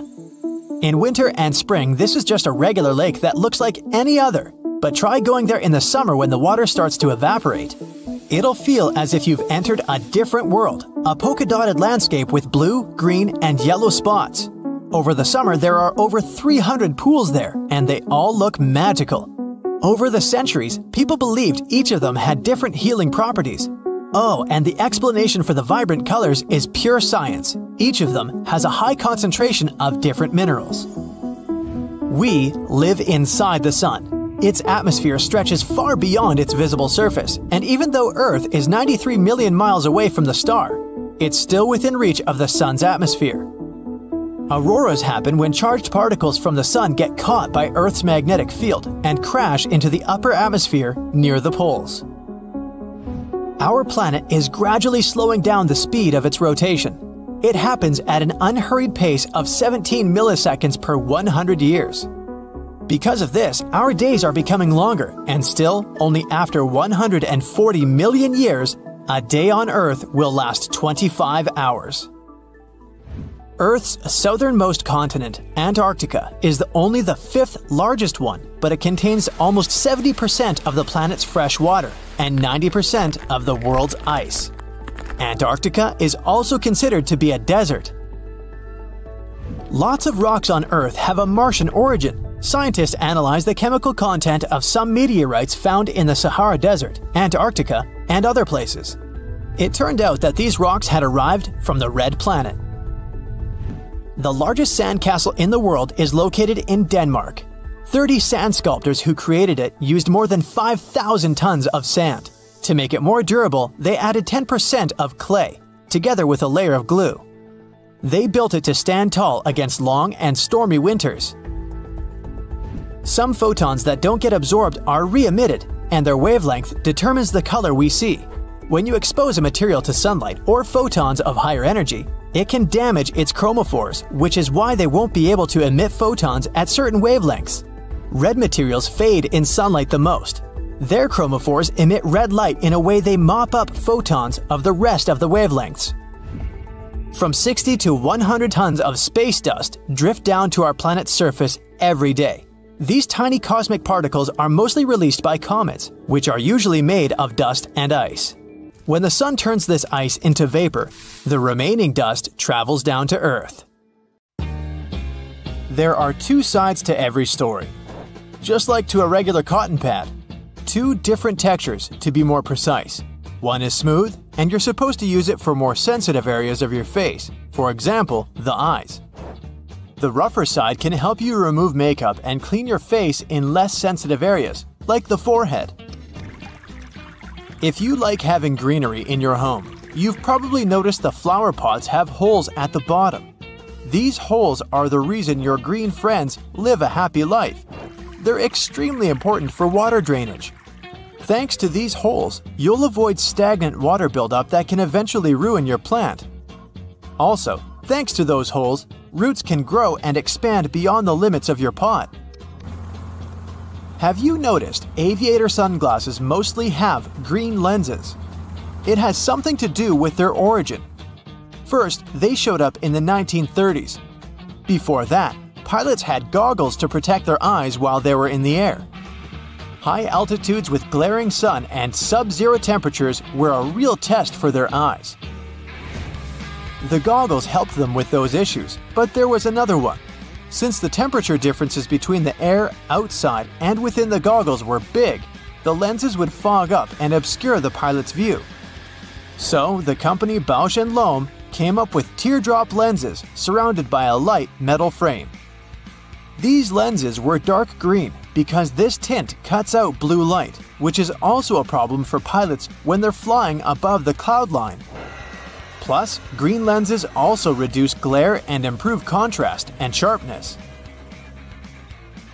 In winter and spring, this is just a regular lake that looks like any other, but try going there in the summer when the water starts to evaporate. It'll feel as if you've entered a different world, a polka-dotted landscape with blue, green, and yellow spots. Over the summer, there are over three hundred pools there, and they all look magical. Over the centuries, people believed each of them had different healing properties. Oh, and the explanation for the vibrant colors is pure science. Each of them has a high concentration of different minerals. We live inside the sun. Its atmosphere stretches far beyond its visible surface, and even though Earth is ninety-three million miles away from the star, it's still within reach of the sun's atmosphere. Auroras happen when charged particles from the sun get caught by Earth's magnetic field and crash into the upper atmosphere near the poles. Our planet is gradually slowing down the speed of its rotation. It happens at an unhurried pace of seventeen milliseconds per one hundred years. Because of this, our days are becoming longer, and still, only after one hundred forty million years, a day on Earth will last twenty-five hours. Earth's southernmost continent, Antarctica, is the only the fifth largest one, but it contains almost seventy percent of the planet's fresh water and ninety percent of the world's ice. Antarctica is also considered to be a desert. Lots of rocks on Earth have a Martian origin. Scientists analyze the chemical content of some meteorites found in the Sahara Desert, Antarctica, and other places. It turned out that these rocks had arrived from the Red Planet. The largest sandcastle in the world is located in Denmark. thirty sand sculptors who created it used more than five thousand tons of sand. To make it more durable, they added ten percent of clay, together with a layer of glue. They built it to stand tall against long and stormy winters. Some photons that don't get absorbed are re-emitted, and their wavelength determines the color we see. When you expose a material to sunlight or photons of higher energy, it can damage its chromophores, which is why they won't be able to emit photons at certain wavelengths. Red materials fade in sunlight the most. Their chromophores emit red light in a way they mop up photons of the rest of the wavelengths. From sixty to one hundred tons of space dust drift down to our planet's surface every day. These tiny cosmic particles are mostly released by comets, which are usually made of dust and ice. When the sun turns this ice into vapor, the remaining dust travels down to Earth. There are two sides to every story. Just like to a regular cotton pad, two different textures to be more precise. One is smooth, and you're supposed to use it for more sensitive areas of your face, for example, the eyes. The rougher side can help you remove makeup and clean your face in less sensitive areas, like the forehead. If you like having greenery in your home, you've probably noticed the flower pots have holes at the bottom. These holes are the reason your green friends live a happy life. They're extremely important for water drainage. Thanks to these holes, you'll avoid stagnant water buildup that can eventually ruin your plant. Also, thanks to those holes, roots can grow and expand beyond the limits of your pot. Have you noticed aviator sunglasses mostly have green lenses? It has something to do with their origin. First, they showed up in the nineteen thirties. Before that, pilots had goggles to protect their eyes while they were in the air. High altitudes with glaring sun and sub-zero temperatures were a real test for their eyes. The goggles helped them with those issues, but there was another one. Since the temperature differences between the air outside and within the goggles were big, the lenses would fog up and obscure the pilot's view. So the company Bausch and Lomb came up with teardrop lenses surrounded by a light metal frame. These lenses were dark green because this tint cuts out blue light, which is also a problem for pilots when they're flying above the cloud line. Plus, green lenses also reduce glare and improve contrast and sharpness.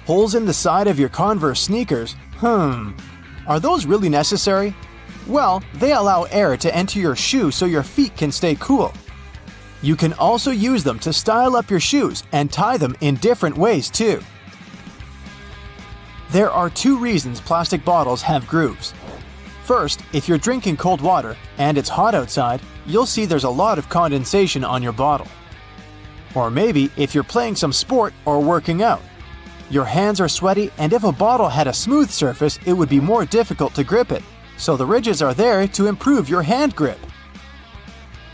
Holes in the side of your Converse sneakers, hmm, are those really necessary? Well, they allow air to enter your shoe so your feet can stay cool. You can also use them to style up your shoes and tie them in different ways too. There are two reasons plastic bottles have grooves. First, if you're drinking cold water and it's hot outside, you'll see there's a lot of condensation on your bottle. Or maybe if you're playing some sport or working out. Your hands are sweaty, and if a bottle had a smooth surface, it would be more difficult to grip it, so the ridges are there to improve your hand grip.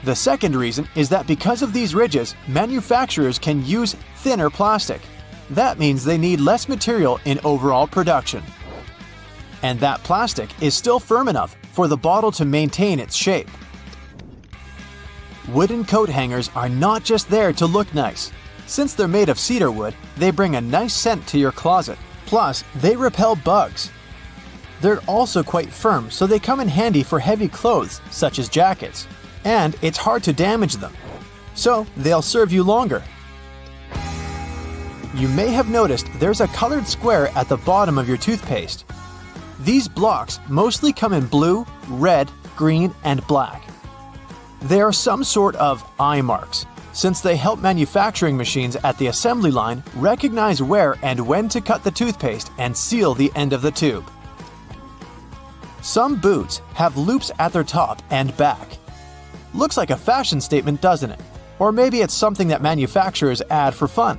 The second reason is that because of these ridges, manufacturers can use thinner plastic. That means they need less material in overall production. And that plastic is still firm enough for the bottle to maintain its shape. Wooden coat hangers are not just there to look nice. Since they're made of cedar wood, they bring a nice scent to your closet. Plus, they repel bugs. They're also quite firm, so they come in handy for heavy clothes, such as jackets. And it's hard to damage them, so they'll serve you longer. You may have noticed there's a colored square at the bottom of your toothpaste. These blocks mostly come in blue, red, green, and black. They are some sort of eye marks, since they help manufacturing machines at the assembly line recognize where and when to cut the toothpaste and seal the end of the tube. Some boots have loops at their top and back. Looks like a fashion statement, doesn't it? Or maybe it's something that manufacturers add for fun.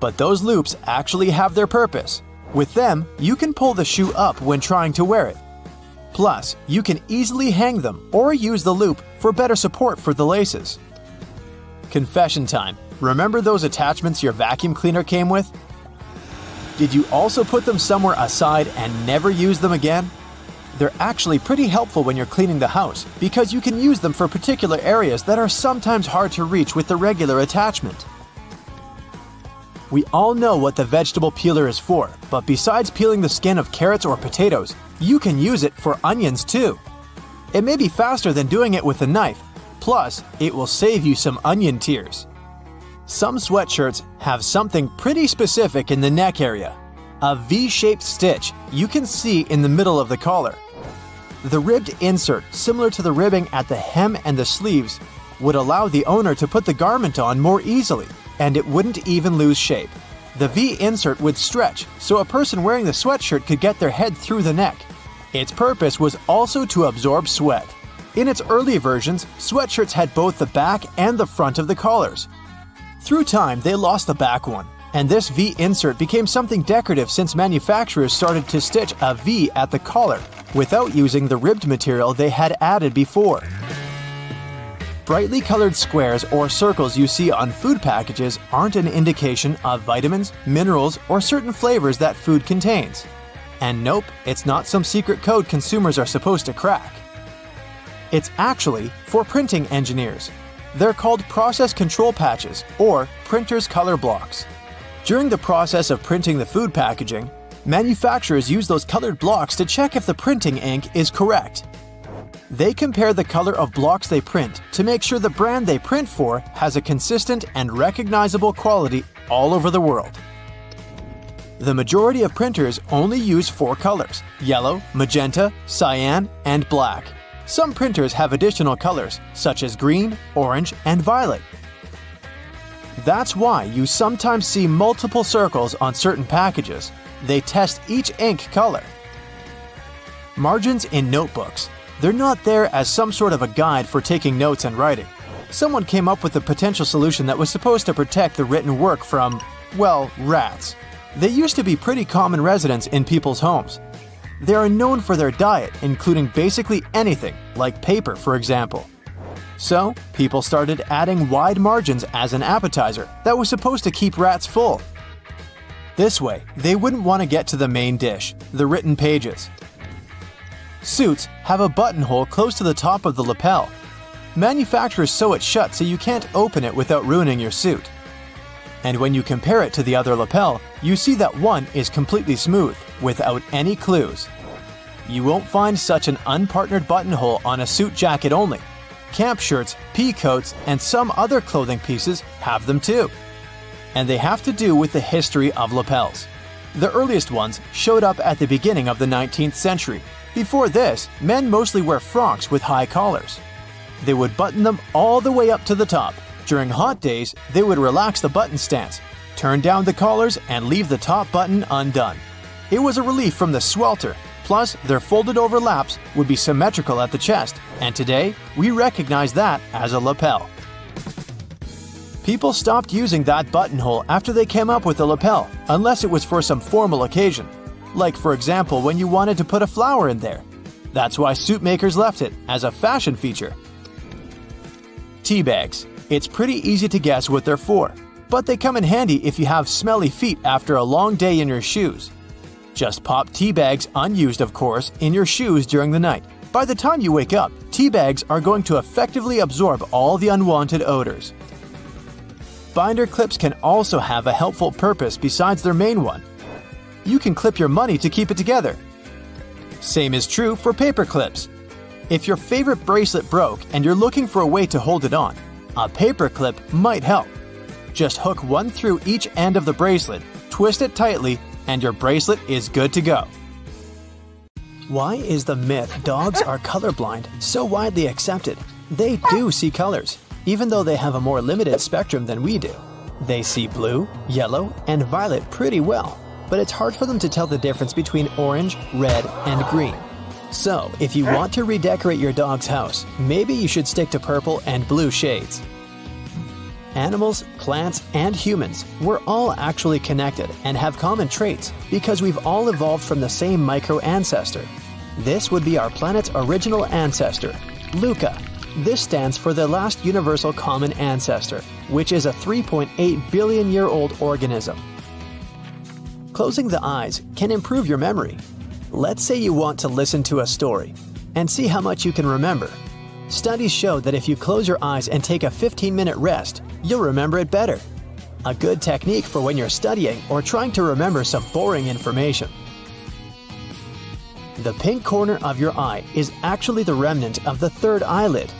But those loops actually have their purpose. With them, you can pull the shoe up when trying to wear it. Plus, you can easily hang them or use the loop for better support for the laces. Confession time. Remember those attachments your vacuum cleaner came with? Did you also put them somewhere aside and never use them again? They're actually pretty helpful when you're cleaning the house because you can use them for particular areas that are sometimes hard to reach with the regular attachment. We all know what the vegetable peeler is for, but besides peeling the skin of carrots or potatoes, you can use it for onions too. It may be faster than doing it with a knife, plus it will save you some onion tears. Some sweatshirts have something pretty specific in the neck area. A V-shaped stitch you can see in the middle of the collar. The ribbed insert, similar to the ribbing at the hem and the sleeves, would allow the owner to put the garment on more easily, and it wouldn't even lose shape. The V insert would stretch, so a person wearing the sweatshirt could get their head through the neck. Its purpose was also to absorb sweat. In its early versions, sweatshirts had both the back and the front of the collars. Through time, they lost the back one. And this V insert became something decorative since manufacturers started to stitch a V at the collar without using the ribbed material they had added before. Brightly colored squares or circles you see on food packages aren't an indication of vitamins, minerals, or certain flavors that food contains. And nope, it's not some secret code consumers are supposed to crack. It's actually for printing engineers. They're called process control patches or printer's color blocks. During the process of printing the food packaging, manufacturers use those colored blocks to check if the printing ink is correct. They compare the color of blocks they print to make sure the brand they print for has a consistent and recognizable quality all over the world. The majority of printers only use four colors: yellow, magenta, cyan, and black. Some printers have additional colors, such as green, orange, and violet. That's why you sometimes see multiple circles on certain packages. They test each ink color. Margins in notebooks. They're not there as some sort of a guide for taking notes and writing. Someone came up with a potential solution that was supposed to protect the written work from, well, rats. They used to be pretty common residents in people's homes. They are known for their diet, including basically anything, like paper, for example. So, people started adding wide margins as an appetizer that was supposed to keep rats full. This way, they wouldn't want to get to the main dish, the written pages. Suits have a buttonhole close to the top of the lapel. Manufacturers sew it shut so you can't open it without ruining your suit. And when you compare it to the other lapel, you see that one is completely smooth, without any clues. You won't find such an unpartnered buttonhole on a suit jacket only. Camp shirts, pea coats, and some other clothing pieces have them too. And they have to do with the history of lapels. The earliest ones showed up at the beginning of the nineteenth century, Before this, men mostly wear frocks with high collars. They would button them all the way up to the top. During hot days, they would relax the button stance, turn down the collars, and leave the top button undone. It was a relief from the swelter, plus their folded over laps would be symmetrical at the chest, and today, we recognize that as a lapel. People stopped using that buttonhole after they came up with a lapel, unless it was for some formal occasion. Like, for example, when you wanted to put a flower in there. That's why suit makers left it, as a fashion feature. Tea bags. It's pretty easy to guess what they're for, but they come in handy if you have smelly feet after a long day in your shoes. Just pop tea bags, unused of course, in your shoes during the night. By the time you wake up, tea bags are going to effectively absorb all the unwanted odors. Binder clips can also have a helpful purpose besides their main one. You can clip your money to keep it together. Same is true for paper clips. If your favorite bracelet broke and you're looking for a way to hold it on, a paper clip might help. Just hook one through each end of the bracelet, twist it tightly, and your bracelet is good to go. Why is the myth dogs are colorblind so widely accepted? They do see colors, even though they have a more limited spectrum than we do. They see blue, yellow, and violet pretty well, but it's hard for them to tell the difference between orange, red, and green. So, if you want to redecorate your dog's house, maybe you should stick to purple and blue shades. Animals, plants, and humans, we're all actually connected and have common traits because we've all evolved from the same micro-ancestor. This would be our planet's original ancestor, LUCA. This stands for the last universal common ancestor, which is a three point eight billion year old organism. Closing the eyes can improve your memory. Let's say you want to listen to a story and see how much you can remember. Studies show that if you close your eyes and take a fifteen minute rest, you'll remember it better. A good technique for when you're studying or trying to remember some boring information. The pink corner of your eye is actually the remnant of the third eyelid.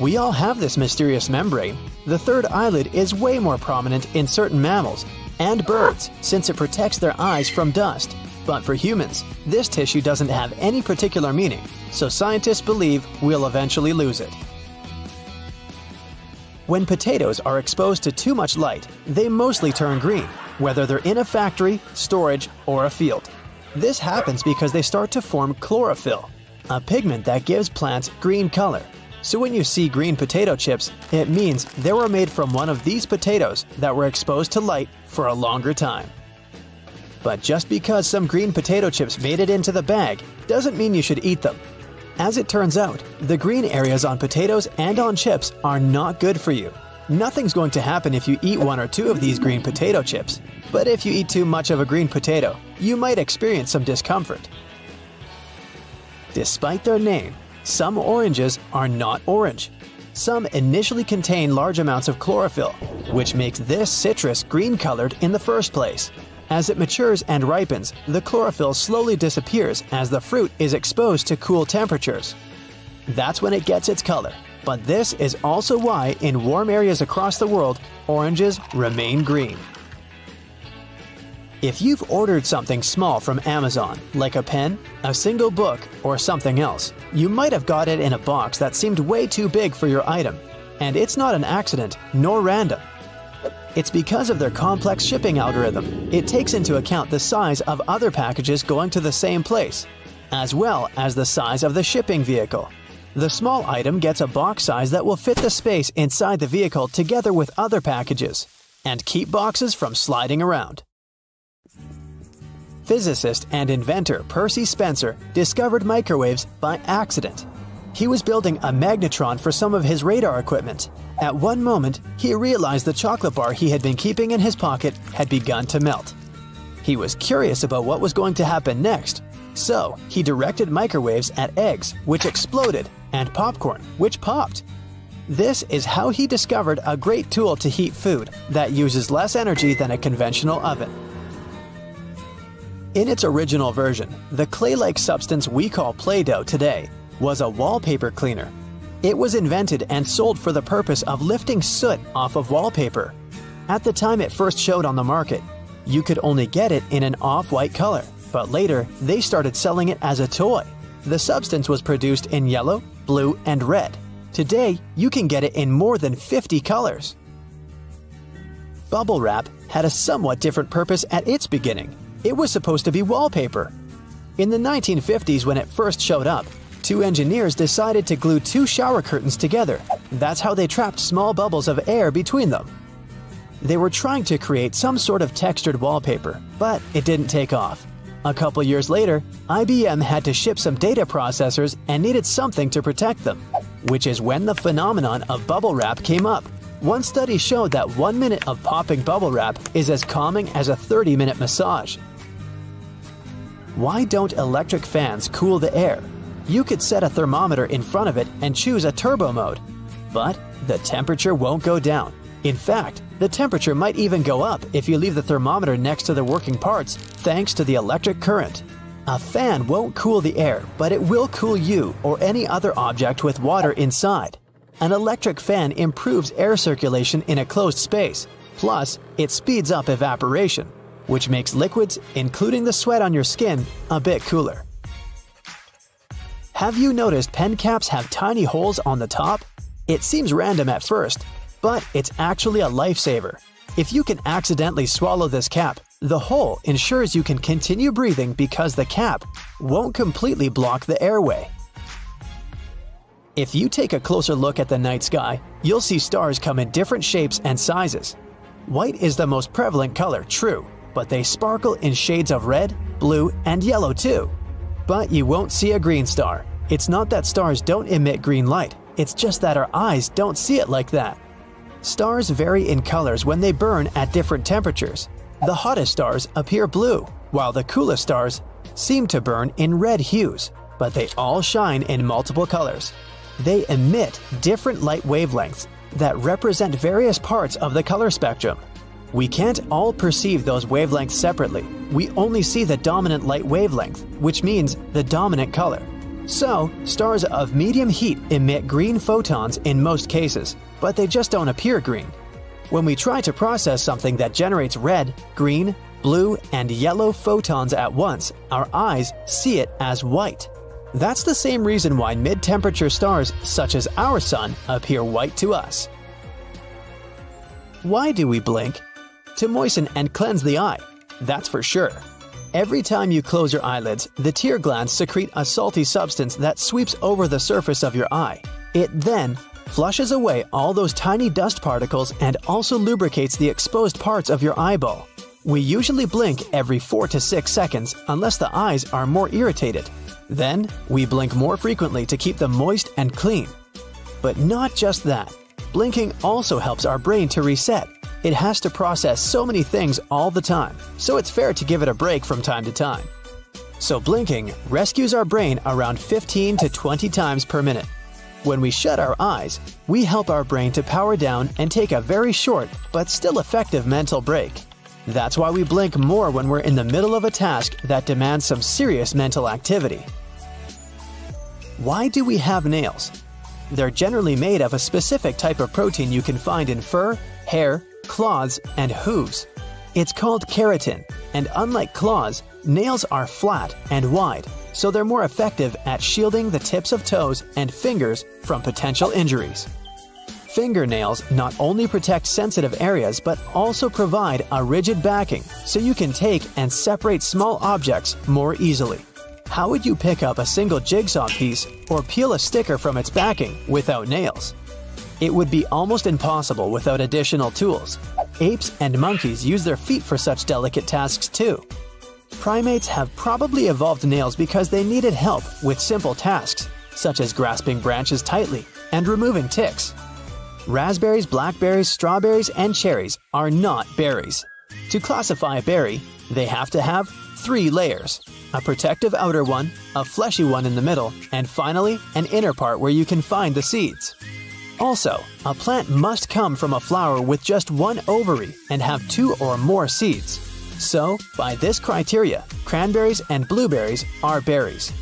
We all have this mysterious membrane. The third eyelid is way more prominent in certain mammals and birds since it protects their eyes from dust. But for humans, this tissue doesn't have any particular meaning, so scientists believe we'll eventually lose it. When potatoes are exposed to too much light, they mostly turn green, whether they're in a factory, storage, or a field. This happens because they start to form chlorophyll, a pigment that gives plants green color. So when you see green potato chips, it means they were made from one of these potatoes that were exposed to light for a longer time. But just because some green potato chips made it into the bag doesn't mean you should eat them. As it turns out, the green areas on potatoes and on chips are not good for you. Nothing's going to happen if you eat one or two of these green potato chips, but if you eat too much of a green potato, you might experience some discomfort. Despite their name, some oranges are not orange. Some initially contain large amounts of chlorophyll, which makes this citrus green-colored in the first place. As it matures and ripens, the chlorophyll slowly disappears as the fruit is exposed to cool temperatures. That's when it gets its color. But this is also why, in warm areas across the world, oranges remain green. If you've ordered something small from Amazon, like a pen, a single book, or something else, you might have got it in a box that seemed way too big for your item. And it's not an accident, nor random. It's because of their complex shipping algorithm. It takes into account the size of other packages going to the same place, as well as the size of the shipping vehicle. The small item gets a box size that will fit the space inside the vehicle together with other packages, and keep boxes from sliding around. Physicist and inventor Percy Spencer discovered microwaves by accident. He was building a magnetron for some of his radar equipment. At one moment, he realized the chocolate bar he had been keeping in his pocket had begun to melt. He was curious about what was going to happen next, so he directed microwaves at eggs, which exploded, and popcorn, which popped. This is how he discovered a great tool to heat food that uses less energy than a conventional oven. In its original version, the clay-like substance we call Play-Doh today was a wallpaper cleaner. It was invented and sold for the purpose of lifting soot off of wallpaper. At the time it first showed on the market, you could only get it in an off-white color, but later they started selling it as a toy. The substance was produced in yellow, blue, and red. Today, you can get it in more than fifty colors. Bubble wrap had a somewhat different purpose at its beginning. It was supposed to be wallpaper. In the nineteen fifties, when it first showed up, two engineers decided to glue two shower curtains together. That's how they trapped small bubbles of air between them. They were trying to create some sort of textured wallpaper, but it didn't take off. A couple years later, I B M had to ship some data processors and needed something to protect them, which is when the phenomenon of bubble wrap came up. One study showed that one minute of popping bubble wrap is as calming as a thirty minute massage. Why don't electric fans cool the air? You could set a thermometer in front of it and choose a turbo mode. But the temperature won't go down. In fact, the temperature might even go up if you leave the thermometer next to the working parts thanks to the electric current. A fan won't cool the air, but it will cool you or any other object with water inside. An electric fan improves air circulation in a closed space. Plus, it speeds up evaporation, which makes liquids, including the sweat on your skin, a bit cooler. Have you noticed pen caps have tiny holes on the top? It seems random at first, but it's actually a lifesaver. If you can accidentally swallow this cap, the hole ensures you can continue breathing because the cap won't completely block the airway. If you take a closer look at the night sky, you'll see stars come in different shapes and sizes. White is the most prevalent color, true, but they sparkle in shades of red, blue, and yellow too. But you won't see a green star. It's not that stars don't emit green light, it's just that our eyes don't see it like that. Stars vary in colors when they burn at different temperatures. The hottest stars appear blue, while the coolest stars seem to burn in red hues, but they all shine in multiple colors. They emit different light wavelengths that represent various parts of the color spectrum. We can't all perceive those wavelengths separately. We only see the dominant light wavelength, which means the dominant color. So, stars of medium heat emit green photons in most cases, but they just don't appear green. When we try to process something that generates red, green, blue, and yellow photons at once, our eyes see it as white. That's the same reason why mid-temperature stars such as our sun appear white to us. Why do we blink? To moisten and cleanse the eye, that's for sure. Every time you close your eyelids, the tear glands secrete a salty substance that sweeps over the surface of your eye. It then flushes away all those tiny dust particles and also lubricates the exposed parts of your eyeball. We usually blink every four to six seconds unless the eyes are more irritated. Then, we blink more frequently to keep them moist and clean. But not just that. Blinking also helps our brain to reset. It has to process so many things all the time, so it's fair to give it a break from time to time. So blinking rescues our brain around fifteen to twenty times per minute. When we shut our eyes, we help our brain to power down and take a very short but still effective mental break. That's why we blink more when we're in the middle of a task that demands some serious mental activity. Why do we have nails? They're generally made of a specific type of protein you can find in fur, hair, claws, and hooves. It's called keratin, and unlike claws, nails are flat and wide, so they're more effective at shielding the tips of toes and fingers from potential injuries. Fingernails not only protect sensitive areas but also provide a rigid backing so you can take and separate small objects more easily. How would you pick up a single jigsaw piece or peel a sticker from its backing without nails? It would be almost impossible without additional tools. Apes and monkeys use their feet for such delicate tasks too. Primates have probably evolved nails because they needed help with simple tasks, such as grasping branches tightly and removing ticks. Raspberries, blackberries, strawberries, and cherries are not berries. To classify a berry, they have to have three layers: a protective outer one, a fleshy one in the middle, and finally, an inner part where you can find the seeds. Also, a plant must come from a flower with just one ovary and have two or more seeds. So, by this criteria, cranberries and blueberries are berries.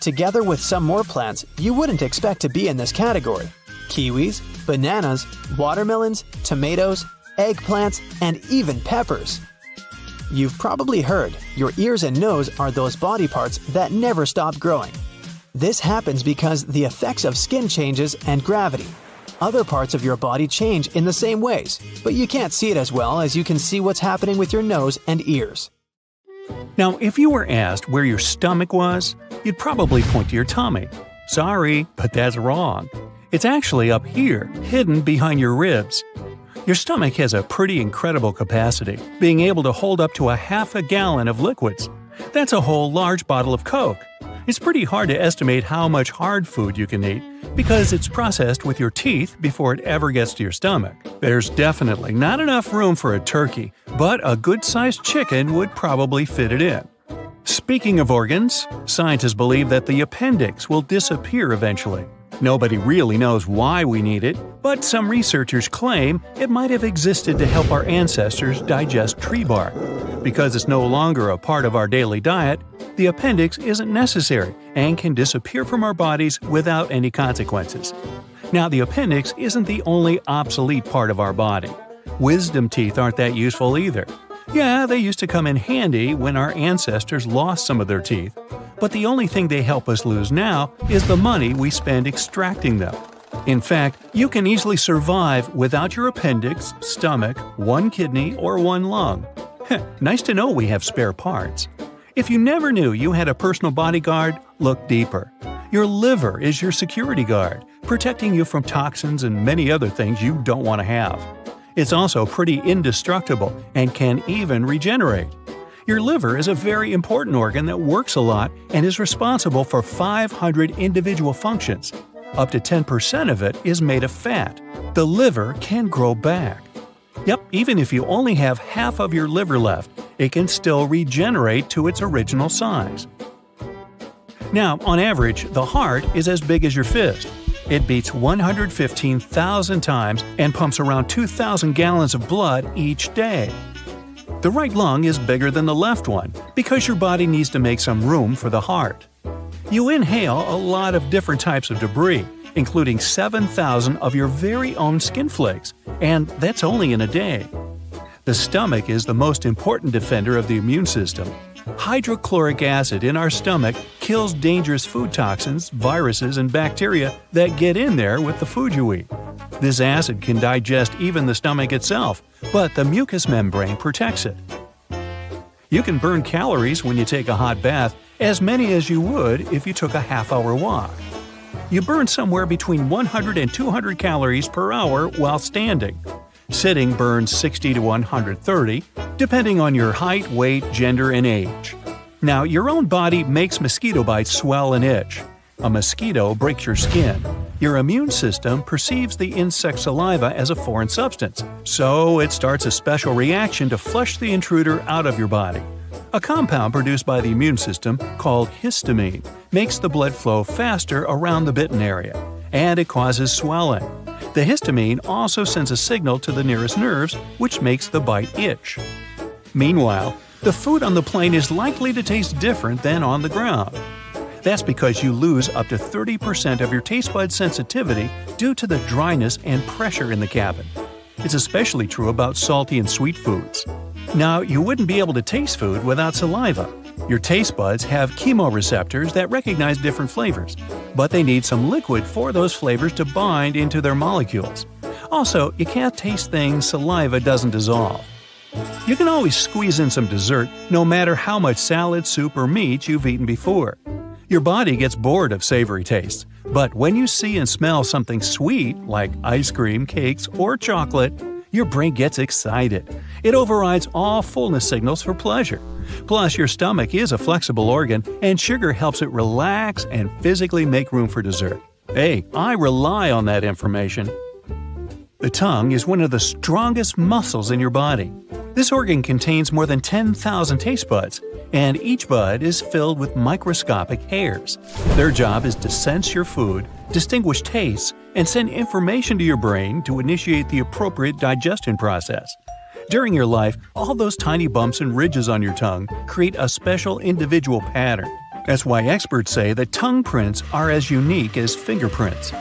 Together with some more plants, you wouldn't expect to be in this category. Kiwis, bananas, watermelons, tomatoes, eggplants, and even peppers. You've probably heard your ears and nose are those body parts that never stop growing. This happens because the effects of skin changes and gravity. Other parts of your body change in the same ways, but you can't see it as well as you can see what's happening with your nose and ears. Now, if you were asked where your stomach was, you'd probably point to your tummy. Sorry, but that's wrong. It's actually up here, hidden behind your ribs. Your stomach has a pretty incredible capacity, being able to hold up to a half a gallon of liquids. That's a whole large bottle of Coke. It's pretty hard to estimate how much hard food you can eat because it's processed with your teeth before it ever gets to your stomach. There's definitely not enough room for a turkey, but a good-sized chicken would probably fit it in. Speaking of organs, scientists believe that the appendix will disappear eventually. Nobody really knows why we need it, but some researchers claim it might have existed to help our ancestors digest tree bark. Because it's no longer a part of our daily diet, the appendix isn't necessary and can disappear from our bodies without any consequences. Now, the appendix isn't the only obsolete part of our body. Wisdom teeth aren't that useful either. Yeah, they used to come in handy when our ancestors lost some of their teeth. But the only thing they help us lose now is the money we spend extracting them. In fact, you can easily survive without your appendix, stomach, one kidney, or one lung. Nice to know we have spare parts. If you never knew you had a personal bodyguard, look deeper. Your liver is your security guard, protecting you from toxins and many other things you don't want to have. It's also pretty indestructible and can even regenerate. Your liver is a very important organ that works a lot and is responsible for five hundred individual functions. Up to ten percent of it is made of fat. The liver can grow back. Yep, even if you only have half of your liver left, it can still regenerate to its original size. Now, on average, the heart is as big as your fist. It beats one hundred fifteen thousand times and pumps around two thousand gallons of blood each day. The right lung is bigger than the left one because your body needs to make some room for the heart. You inhale a lot of different types of debris, including seven thousand of your very own skin flakes, and that's only in a day. The stomach is the most important defender of the immune system. Hydrochloric acid in our stomach kills dangerous food toxins, viruses, and bacteria that get in there with the food you eat. This acid can digest even the stomach itself, but the mucous membrane protects it. You can burn calories when you take a hot bath, as many as you would if you took a half-hour walk. You burn somewhere between one hundred and two hundred calories per hour while standing. Sitting burns sixty to one hundred thirty, depending on your height, weight, gender, and age. Now, your own body makes mosquito bites swell and itch. A mosquito breaks your skin. Your immune system perceives the insect saliva as a foreign substance, so it starts a special reaction to flush the intruder out of your body. A compound produced by the immune system, called histamine, makes the blood flow faster around the bitten area, and it causes swelling. The histamine also sends a signal to the nearest nerves, which makes the bite itch. Meanwhile, the food on the plane is likely to taste different than on the ground. That's because you lose up to thirty percent of your taste bud sensitivity due to the dryness and pressure in the cabin. It's especially true about salty and sweet foods. Now, you wouldn't be able to taste food without saliva. Your taste buds have chemoreceptors that recognize different flavors, but they need some liquid for those flavors to bind into their molecules. Also, you can't taste things saliva doesn't dissolve. You can always squeeze in some dessert, no matter how much salad, soup, or meat you've eaten before. Your body gets bored of savory tastes, but when you see and smell something sweet, like ice cream, cakes, or chocolate, your brain gets excited. It overrides all fullness signals for pleasure. Plus, your stomach is a flexible organ, and sugar helps it relax and physically make room for dessert. Hey, I rely on that information. The tongue is one of the strongest muscles in your body. This organ contains more than ten thousand taste buds, and each bud is filled with microscopic hairs. Their job is to sense your food, distinguish tastes, and send information to your brain to initiate the appropriate digestion process. During your life, all those tiny bumps and ridges on your tongue create a special individual pattern. That's why experts say that tongue prints are as unique as fingerprints.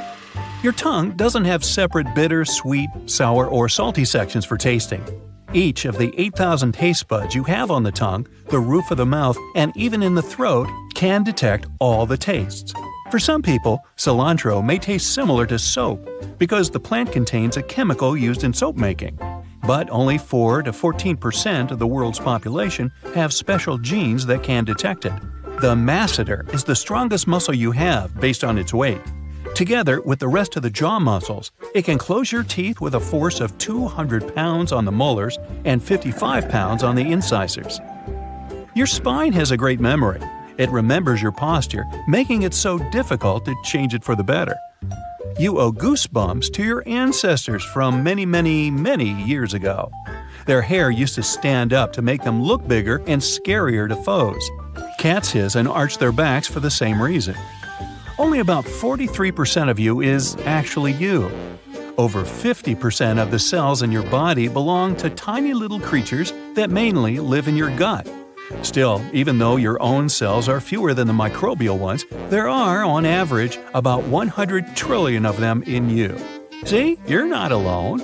Your tongue doesn't have separate bitter, sweet, sour, or salty sections for tasting. Each of the eight thousand taste buds you have on the tongue, the roof of the mouth, and even in the throat can detect all the tastes. For some people, cilantro may taste similar to soap because the plant contains a chemical used in soap making. But only four to fourteen percent of the world's population have special genes that can detect it. The masseter is the strongest muscle you have based on its weight. Together with the rest of the jaw muscles, it can close your teeth with a force of two hundred pounds on the molars and fifty-five pounds on the incisors. Your spine has a great memory. It remembers your posture, making it so difficult to change it for the better. You owe goosebumps to your ancestors from many, many, many years ago. Their hair used to stand up to make them look bigger and scarier to foes. Cats hiss and arch their backs for the same reason. Only about forty-three percent of you is actually you. Over fifty percent of the cells in your body belong to tiny little creatures that mainly live in your gut. Still, even though your own cells are fewer than the microbial ones, there are, on average, about one hundred trillion of them in you. See, you're not alone.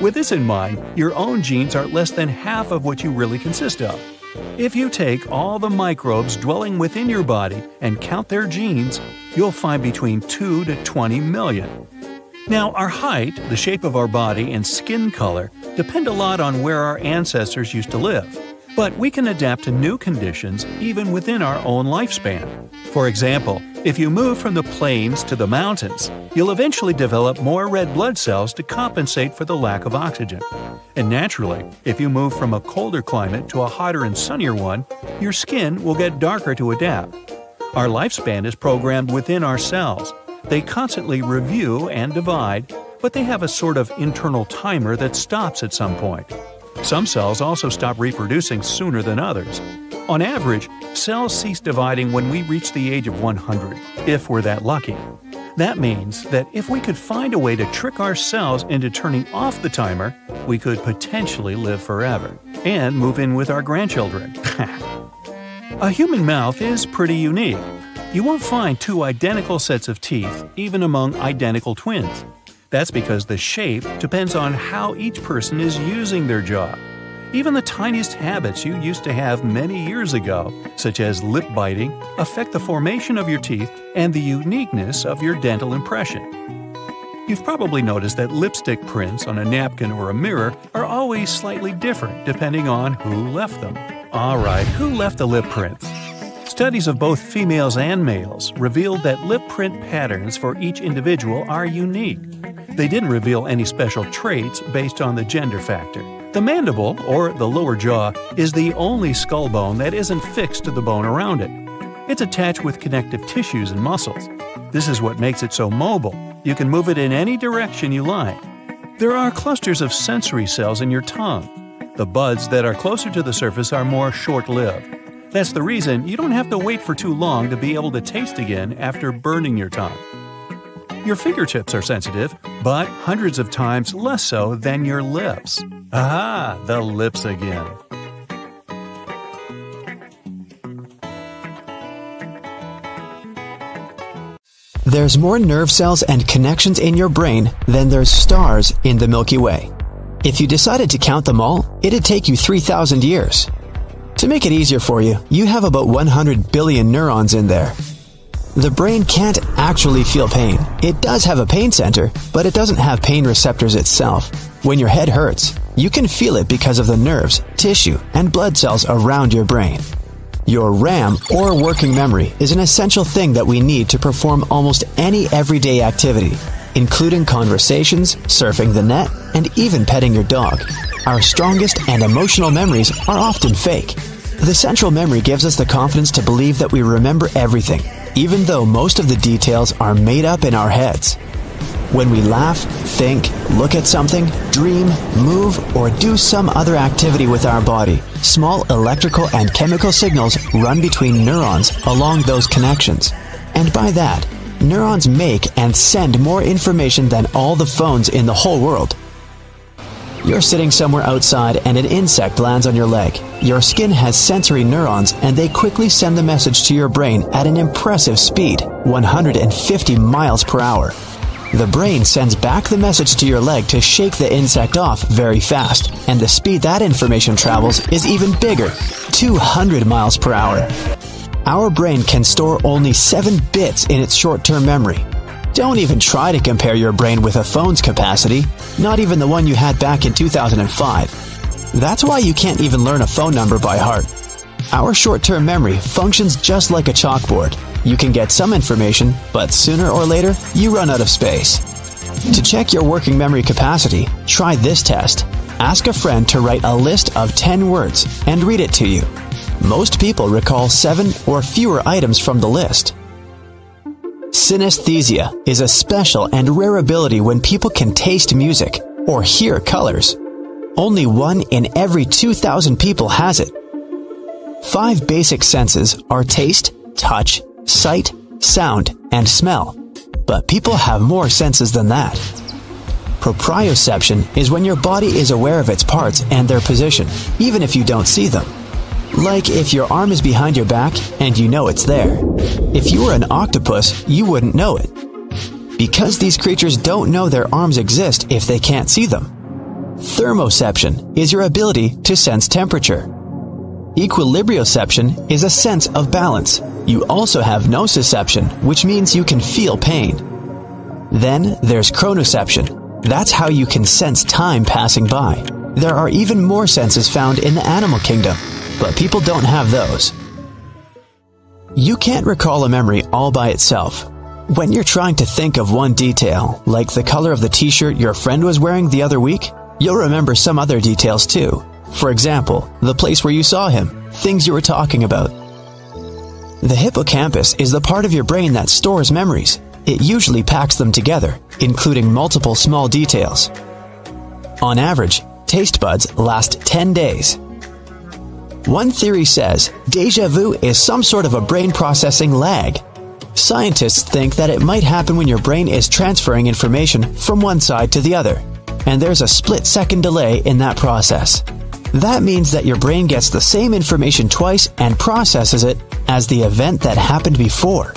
With this in mind, your own genes are less than half of what you really consist of. If you take all the microbes dwelling within your body and count their genes, you'll find between two to twenty million. Now, our height, the shape of our body, and skin color depend a lot on where our ancestors used to live. But we can adapt to new conditions even within our own lifespan. For example, if you move from the plains to the mountains, you'll eventually develop more red blood cells to compensate for the lack of oxygen. And naturally, if you move from a colder climate to a hotter and sunnier one, your skin will get darker to adapt. Our lifespan is programmed within our cells. They constantly review and divide, but they have a sort of internal timer that stops at some point. Some cells also stop reproducing sooner than others. On average, cells cease dividing when we reach the age of one hundred, if we're that lucky. That means that if we could find a way to trick our cells into turning off the timer, we could potentially live forever and move in with our grandchildren. A human mouth is pretty unique. You won't find two identical sets of teeth, even among identical twins. That's because the shape depends on how each person is using their jaw. Even the tiniest habits you used to have many years ago, such as lip biting, affect the formation of your teeth and the uniqueness of your dental impression. You've probably noticed that lipstick prints on a napkin or a mirror are always slightly different depending on who left them. Alright, who left the lip prints? Studies of both females and males revealed that lip print patterns for each individual are unique. They didn't reveal any special traits based on the gender factor. The mandible, or the lower jaw, is the only skull bone that isn't fixed to the bone around it. It's attached with connective tissues and muscles. This is what makes it so mobile. You can move it in any direction you like. There are clusters of sensory cells in your tongue. The buds that are closer to the surface are more short-lived. That's the reason you don't have to wait for too long to be able to taste again after burning your tongue. Your fingertips are sensitive, but hundreds of times less so than your lips. Aha, the lips again. There's more nerve cells and connections in your brain than there's stars in the Milky Way. If you decided to count them all, it'd take you three thousand years. To make it easier for you, you have about one hundred billion neurons in there. The brain can't actually feel pain. It does have a pain center, but it doesn't have pain receptors itself. When your head hurts, you can feel it because of the nerves, tissue, and blood cells around your brain. Your RAM, or working memory, is an essential thing that we need to perform almost any everyday activity, including conversations, surfing the net, and even petting your dog. Our strongest and emotional memories are often fake. The central memory gives us the confidence to believe that we remember everything, even though most of the details are made up in our heads. When we laugh, think, look at something, dream, move, or do some other activity with our body, small electrical and chemical signals run between neurons along those connections. And by that, neurons make and send more information than all the phones in the whole world. You're sitting somewhere outside and an insect lands on your leg. Your skin has sensory neurons and they quickly send the message to your brain at an impressive speed, one hundred fifty miles per hour. The brain sends back the message to your leg to shake the insect off very fast, and the speed that information travels is even bigger, two hundred miles per hour. Our brain can store only seven bits in its short-term memory. Don't even try to compare your brain with a phone's capacity, not even the one you had back in two thousand five. That's why you can't even learn a phone number by heart. Our short-term memory functions just like a chalkboard. You can get some information, but sooner or later, you run out of space. To check your working memory capacity, try this test. Ask a friend to write a list of ten words and read it to you. Most people recall seven or fewer items from the list. Synesthesia is a special and rare ability when people can taste music or hear colors. Only one in every two thousand people has it. Five basic senses are taste, touch, sight, sound, and smell. But people have more senses than that. Proprioception is when your body is aware of its parts and their position, even if you don't see them. Like if your arm is behind your back and you know it's there. If you were an octopus, you wouldn't know it. Because these creatures don't know their arms exist if they can't see them. Thermoception is your ability to sense temperature. Equilibrioception is a sense of balance. You also have nociception, which means you can feel pain. Then there's chronoception. That's how you can sense time passing by. There are even more senses found in the animal kingdom, but people don't have those. You can't recall a memory all by itself. When you're trying to think of one detail, like the color of the t-shirt your friend was wearing the other week, you'll remember some other details too. For example, the place where you saw him, things you were talking about. The hippocampus is the part of your brain that stores memories. It usually packs them together, including multiple small details. On average, taste buds last ten days. One theory says déjà vu is some sort of a brain processing lag. Scientists think that it might happen when your brain is transferring information from one side to the other, and there's a split-second delay in that process. That means that your brain gets the same information twice and processes it as the event that happened before.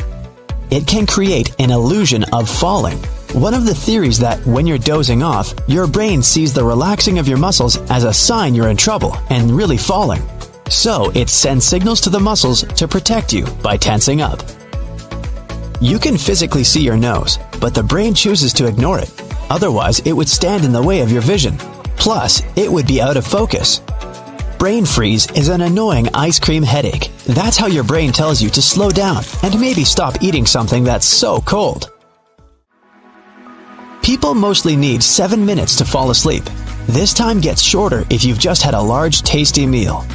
It can create an illusion of falling. One of the theories that when you're dozing off, your brain sees the relaxing of your muscles as a sign you're in trouble and really falling. So it sends signals to the muscles to protect you by tensing up. You can physically see your nose, but the brain chooses to ignore it. Otherwise, it would stand in the way of your vision. Plus, it would be out of focus. Brain freeze is an annoying ice cream headache. That's how your brain tells you to slow down and maybe stop eating something that's so cold. People mostly need seven minutes to fall asleep. This time gets shorter if you've just had a large, tasty meal.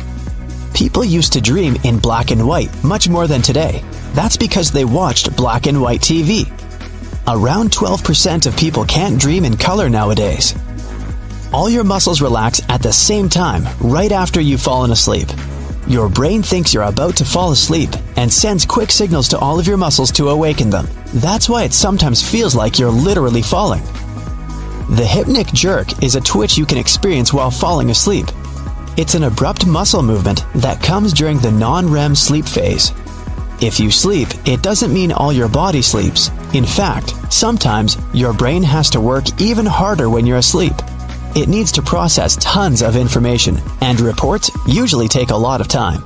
People used to dream in black and white much more than today. That's because they watched black and white T V. Around twelve percent of people can't dream in color nowadays. All your muscles relax at the same time right after you've fallen asleep. Your brain thinks you're about to fall asleep and sends quick signals to all of your muscles to awaken them. That's why it sometimes feels like you're literally falling. The hypnic jerk is a twitch you can experience while falling asleep. It's an abrupt muscle movement that comes during the non-R E M sleep phase. If you sleep, it doesn't mean all your body sleeps. In fact, sometimes your brain has to work even harder when you're asleep. It needs to process tons of information, and reports usually take a lot of time.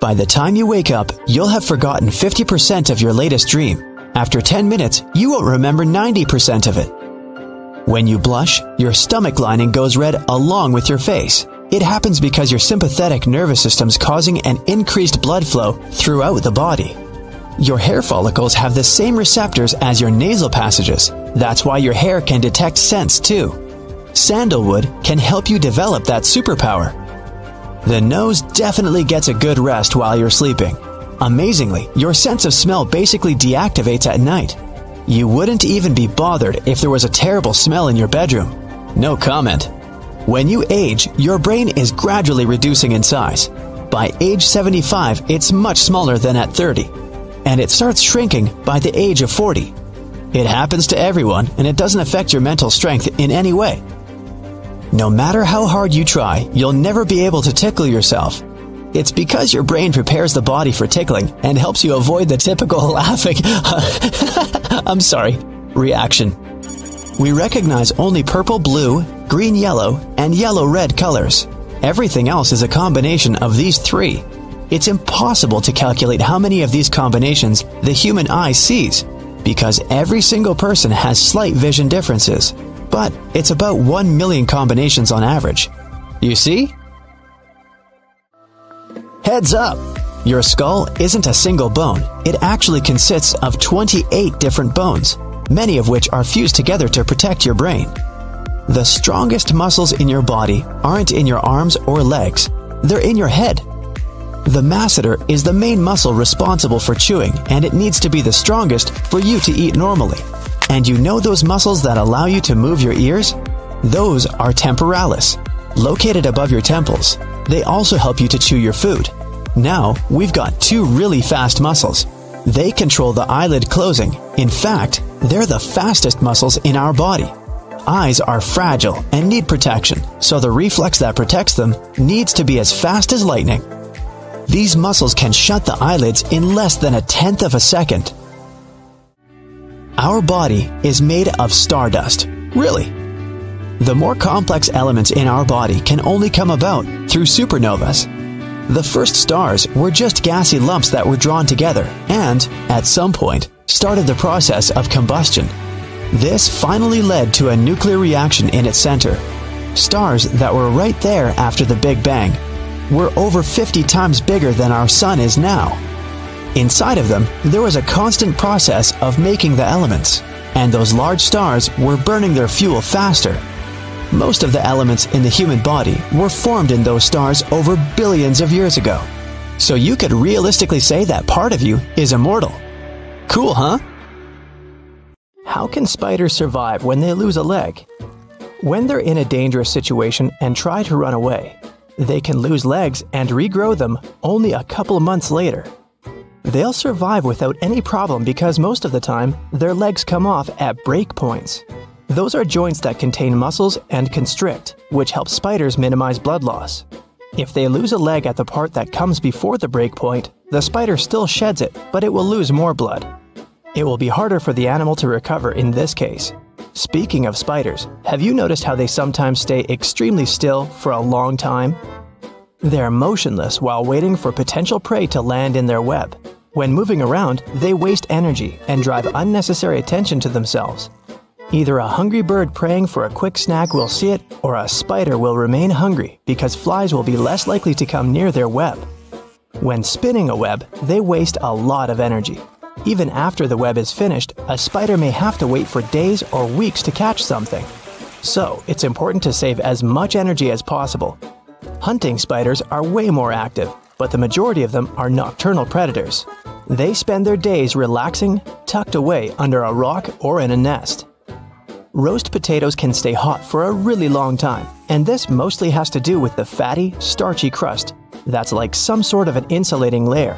By the time you wake up, you'll have forgotten fifty percent of your latest dream. After ten minutes, you won't remember ninety percent of it. When you blush, your stomach lining goes red along with your face. It happens because your sympathetic nervous system is causing an increased blood flow throughout the body. Your hair follicles have the same receptors as your nasal passages. That's why your hair can detect scents too. Sandalwood can help you develop that superpower. The nose definitely gets a good rest while you're sleeping. Amazingly, your sense of smell basically deactivates at night. You wouldn't even be bothered if there was a terrible smell in your bedroom. No comment. When you age, your brain is gradually reducing in size. By age seventy-five, it's much smaller than at thirty, and it starts shrinking by the age of forty. It happens to everyone, and it doesn't affect your mental strength in any way. No matter how hard you try, you'll never be able to tickle yourself. It's because your brain prepares the body for tickling and helps you avoid the typical laughing I'm sorry, reaction. We recognize only purple, blue, green, yellow, and yellow-red colors. Everything else is a combination of these three. It's impossible to calculate how many of these combinations the human eye sees, because every single person has slight vision differences, but it's about one million combinations on average. You see? Heads up! Your skull isn't a single bone. It actually consists of twenty-eight different bones, many of which are fused together to protect your brain. The strongest muscles in your body aren't in your arms or legs. They're in your head. The masseter is the main muscle responsible for chewing, and it needs to be the strongest for you to eat normally. And you know those muscles that allow you to move your ears? Those are temporalis, located above your temples. They also help you to chew your food. Now, we've got two really fast muscles. They control the eyelid closing. In fact, they're the fastest muscles in our body. Eyes are fragile and need protection, so the reflex that protects them needs to be as fast as lightning. These muscles can shut the eyelids in less than a tenth of a second. Our body is made of stardust, really. The more complex elements in our body can only come about through supernovas. The first stars were just gassy lumps that were drawn together and, at some point, started the process of combustion. This finally led to a nuclear reaction in its center. Stars that were right there after the Big Bang were over fifty times bigger than our Sun is now. Inside of them, there was a constant process of making the elements, and those large stars were burning their fuel faster. Most of the elements in the human body were formed in those stars over billions of years ago. So you could realistically say that part of you is immortal. Cool, huh? How can spiders survive when they lose a leg? When they're in a dangerous situation and try to run away, they can lose legs and regrow them only a couple months later. They'll survive without any problem because most of the time, their legs come off at break points. Those are joints that contain muscles and constrict, which helps spiders minimize blood loss. If they lose a leg at the part that comes before the break point, the spider still sheds it, but it will lose more blood. It will be harder for the animal to recover in this case. Speaking of spiders, have you noticed how they sometimes stay extremely still for a long time? They're motionless while waiting for potential prey to land in their web. When moving around, they waste energy and drive unnecessary attention to themselves. Either a hungry bird praying for a quick snack will see it, or a spider will remain hungry because flies will be less likely to come near their web. When spinning a web, they waste a lot of energy. Even after the web is finished, a spider may have to wait for days or weeks to catch something. So, it's important to save as much energy as possible. Hunting spiders are way more active, but the majority of them are nocturnal predators. They spend their days relaxing, tucked away under a rock or in a nest. Roast potatoes can stay hot for a really long time, and this mostly has to do with the fatty, starchy crust that's like some sort of an insulating layer.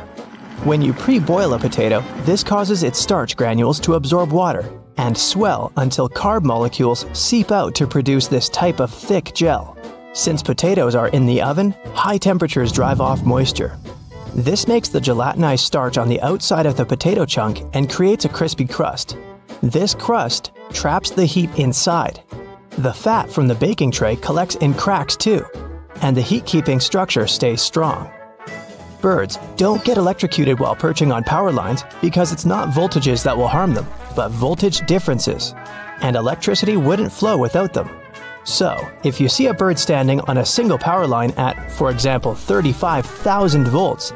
When you pre-boil a potato, this causes its starch granules to absorb water and swell until carb molecules seep out to produce this type of thick gel. Since potatoes are in the oven, high temperatures drive off moisture. This makes the gelatinized starch on the outside of the potato chunk and creates a crispy crust. This crust traps the heat inside. The fat from the baking tray collects in cracks too, and the heat-keeping structure stays strong. Birds don't get electrocuted while perching on power lines because it's not voltages that will harm them, but voltage differences, and electricity wouldn't flow without them. So, if you see a bird standing on a single power line at, for example, thirty-five thousand volts,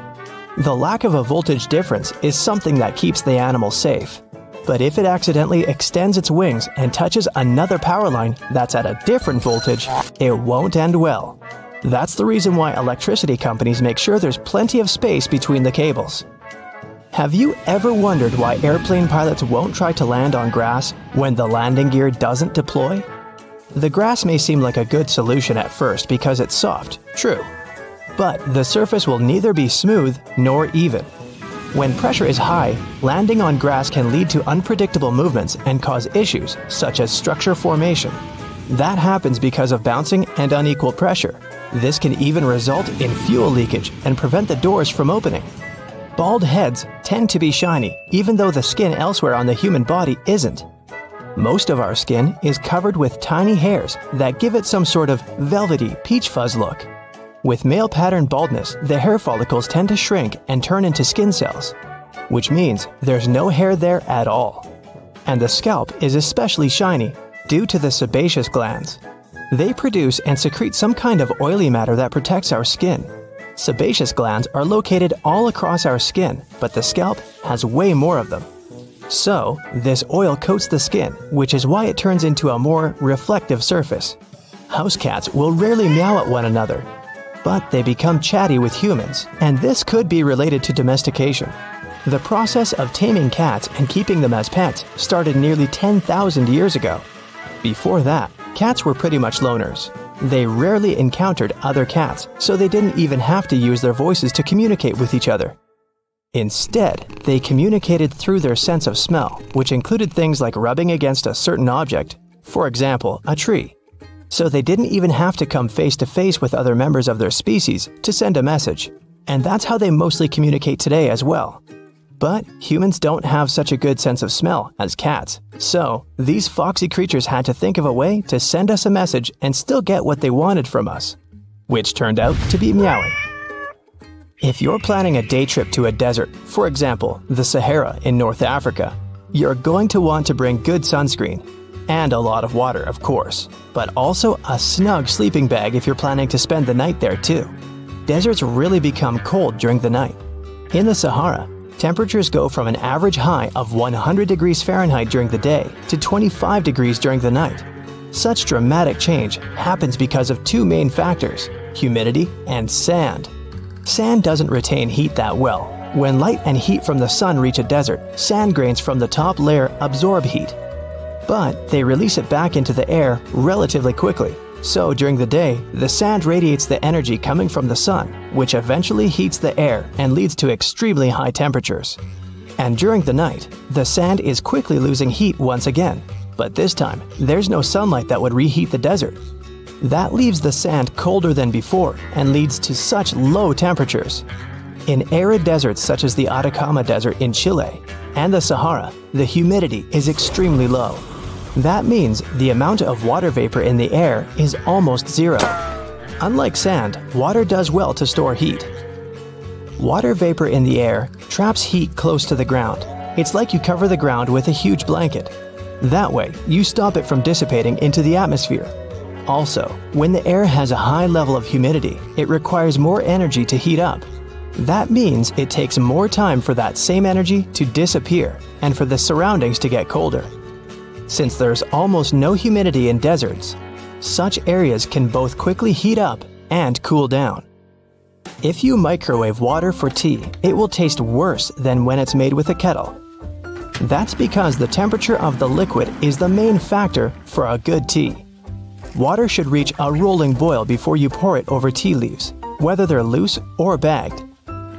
the lack of a voltage difference is something that keeps the animal safe. But if it accidentally extends its wings and touches another power line that's at a different voltage, it won't end well. That's the reason why electricity companies make sure there's plenty of space between the cables. Have you ever wondered why airplane pilots won't try to land on grass when the landing gear doesn't deploy? The grass may seem like a good solution at first because it's soft, true. But the surface will neither be smooth nor even. When pressure is high, landing on grass can lead to unpredictable movements and cause issues, such as structure formation. That happens because of bouncing and unequal pressure. This can even result in fuel leakage and prevent the doors from opening. Bald heads tend to be shiny, even though the skin elsewhere on the human body isn't. Most of our skin is covered with tiny hairs that give it some sort of velvety peach fuzz look. With male pattern baldness, the hair follicles tend to shrink and turn into skin cells, which means there's no hair there at all. And the scalp is especially shiny due to the sebaceous glands. They produce and secrete some kind of oily matter that protects our skin. Sebaceous glands are located all across our skin, but the scalp has way more of them. So, this oil coats the skin, which is why it turns into a more reflective surface. House cats will rarely meow at one another, but they become chatty with humans, and this could be related to domestication. The process of taming cats and keeping them as pets started nearly ten thousand years ago. Before that, cats were pretty much loners. They rarely encountered other cats, so they didn't even have to use their voices to communicate with each other. Instead, they communicated through their sense of smell, which included things like rubbing against a certain object, for example, a tree. So they didn't even have to come face to face with other members of their species to send a message. And that's how they mostly communicate today as well. But humans don't have such a good sense of smell as cats, so these foxy creatures had to think of a way to send us a message and still get what they wanted from us, which turned out to be meowing. If you're planning a day trip to a desert, for example, the Sahara in North Africa, you're going to want to bring good sunscreen, and a lot of water, of course, but also a snug sleeping bag if you're planning to spend the night there too. Deserts really become cold during the night. In the Sahara, temperatures go from an average high of one hundred degrees Fahrenheit during the day to twenty-five degrees during the night. Such dramatic change happens because of two main factors, humidity and sand. Sand doesn't retain heat that well. When light and heat from the sun reach a desert, sand grains from the top layer absorb heat, but they release it back into the air relatively quickly. So during the day, the sand radiates the energy coming from the sun, which eventually heats the air and leads to extremely high temperatures. And during the night, the sand is quickly losing heat once again, but this time there's no sunlight that would reheat the desert. That leaves the sand colder than before and leads to such low temperatures. In arid deserts such as the Atacama Desert in Chile and the Sahara, the humidity is extremely low. That means the amount of water vapor in the air is almost zero. Unlike sand, water does well to store heat. Water vapor in the air traps heat close to the ground. It's like you cover the ground with a huge blanket. That way, you stop it from dissipating into the atmosphere. Also, when the air has a high level of humidity, it requires more energy to heat up. That means it takes more time for that same energy to disappear and for the surroundings to get colder. Since there's almost no humidity in deserts, such areas can both quickly heat up and cool down. If you microwave water for tea, it will taste worse than when it's made with a kettle. That's because the temperature of the liquid is the main factor for a good tea. Water should reach a rolling boil before you pour it over tea leaves, whether they're loose or bagged.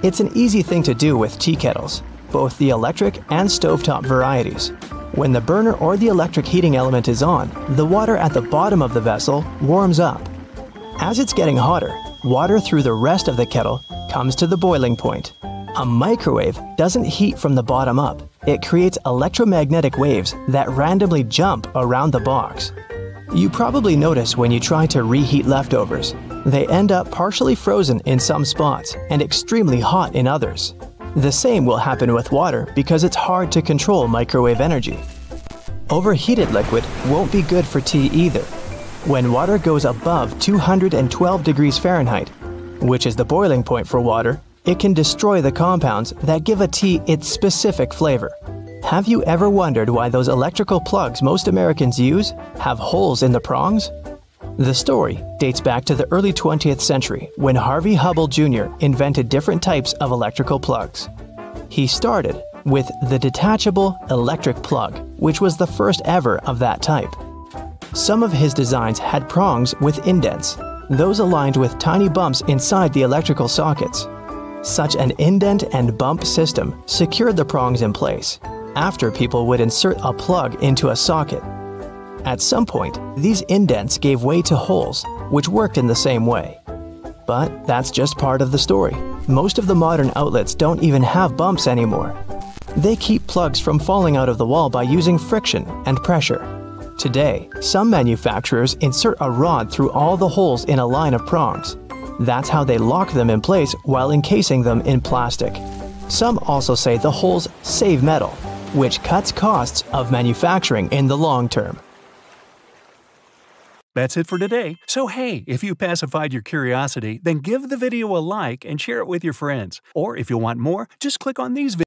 It's an easy thing to do with tea kettles, both the electric and stovetop varieties. When the burner or the electric heating element is on, the water at the bottom of the vessel warms up. As it's getting hotter, water through the rest of the kettle comes to the boiling point. A microwave doesn't heat from the bottom up. It creates electromagnetic waves that randomly jump around the box. You probably notice when you try to reheat leftovers. They end up partially frozen in some spots and extremely hot in others. The same will happen with water because it's hard to control microwave energy. Overheated liquid won't be good for tea either. When water goes above two hundred twelve degrees Fahrenheit, which is the boiling point for water, it can destroy the compounds that give a tea its specific flavor. Have you ever wondered why those electrical plugs most Americans use have holes in the prongs? The story dates back to the early twentieth century when Harvey Hubble Junior invented different types of electrical plugs. He started with the detachable electric plug, which was the first ever of that type. Some of his designs had prongs with indents. Those aligned with tiny bumps inside the electrical sockets. Such an indent and bump system secured the prongs in place. After, people would insert a plug into a socket. At some point, these indents gave way to holes, which worked in the same way. But that's just part of the story. Most of the modern outlets don't even have bumps anymore. They keep plugs from falling out of the wall by using friction and pressure. Today, some manufacturers insert a rod through all the holes in a line of prongs. That's how they lock them in place while encasing them in plastic. Some also say the holes save metal, which cuts costs of manufacturing in the long term. That's it for today. So hey, if you pacified your curiosity, then give the video a like and share it with your friends. Or if you want more, just click on these videos.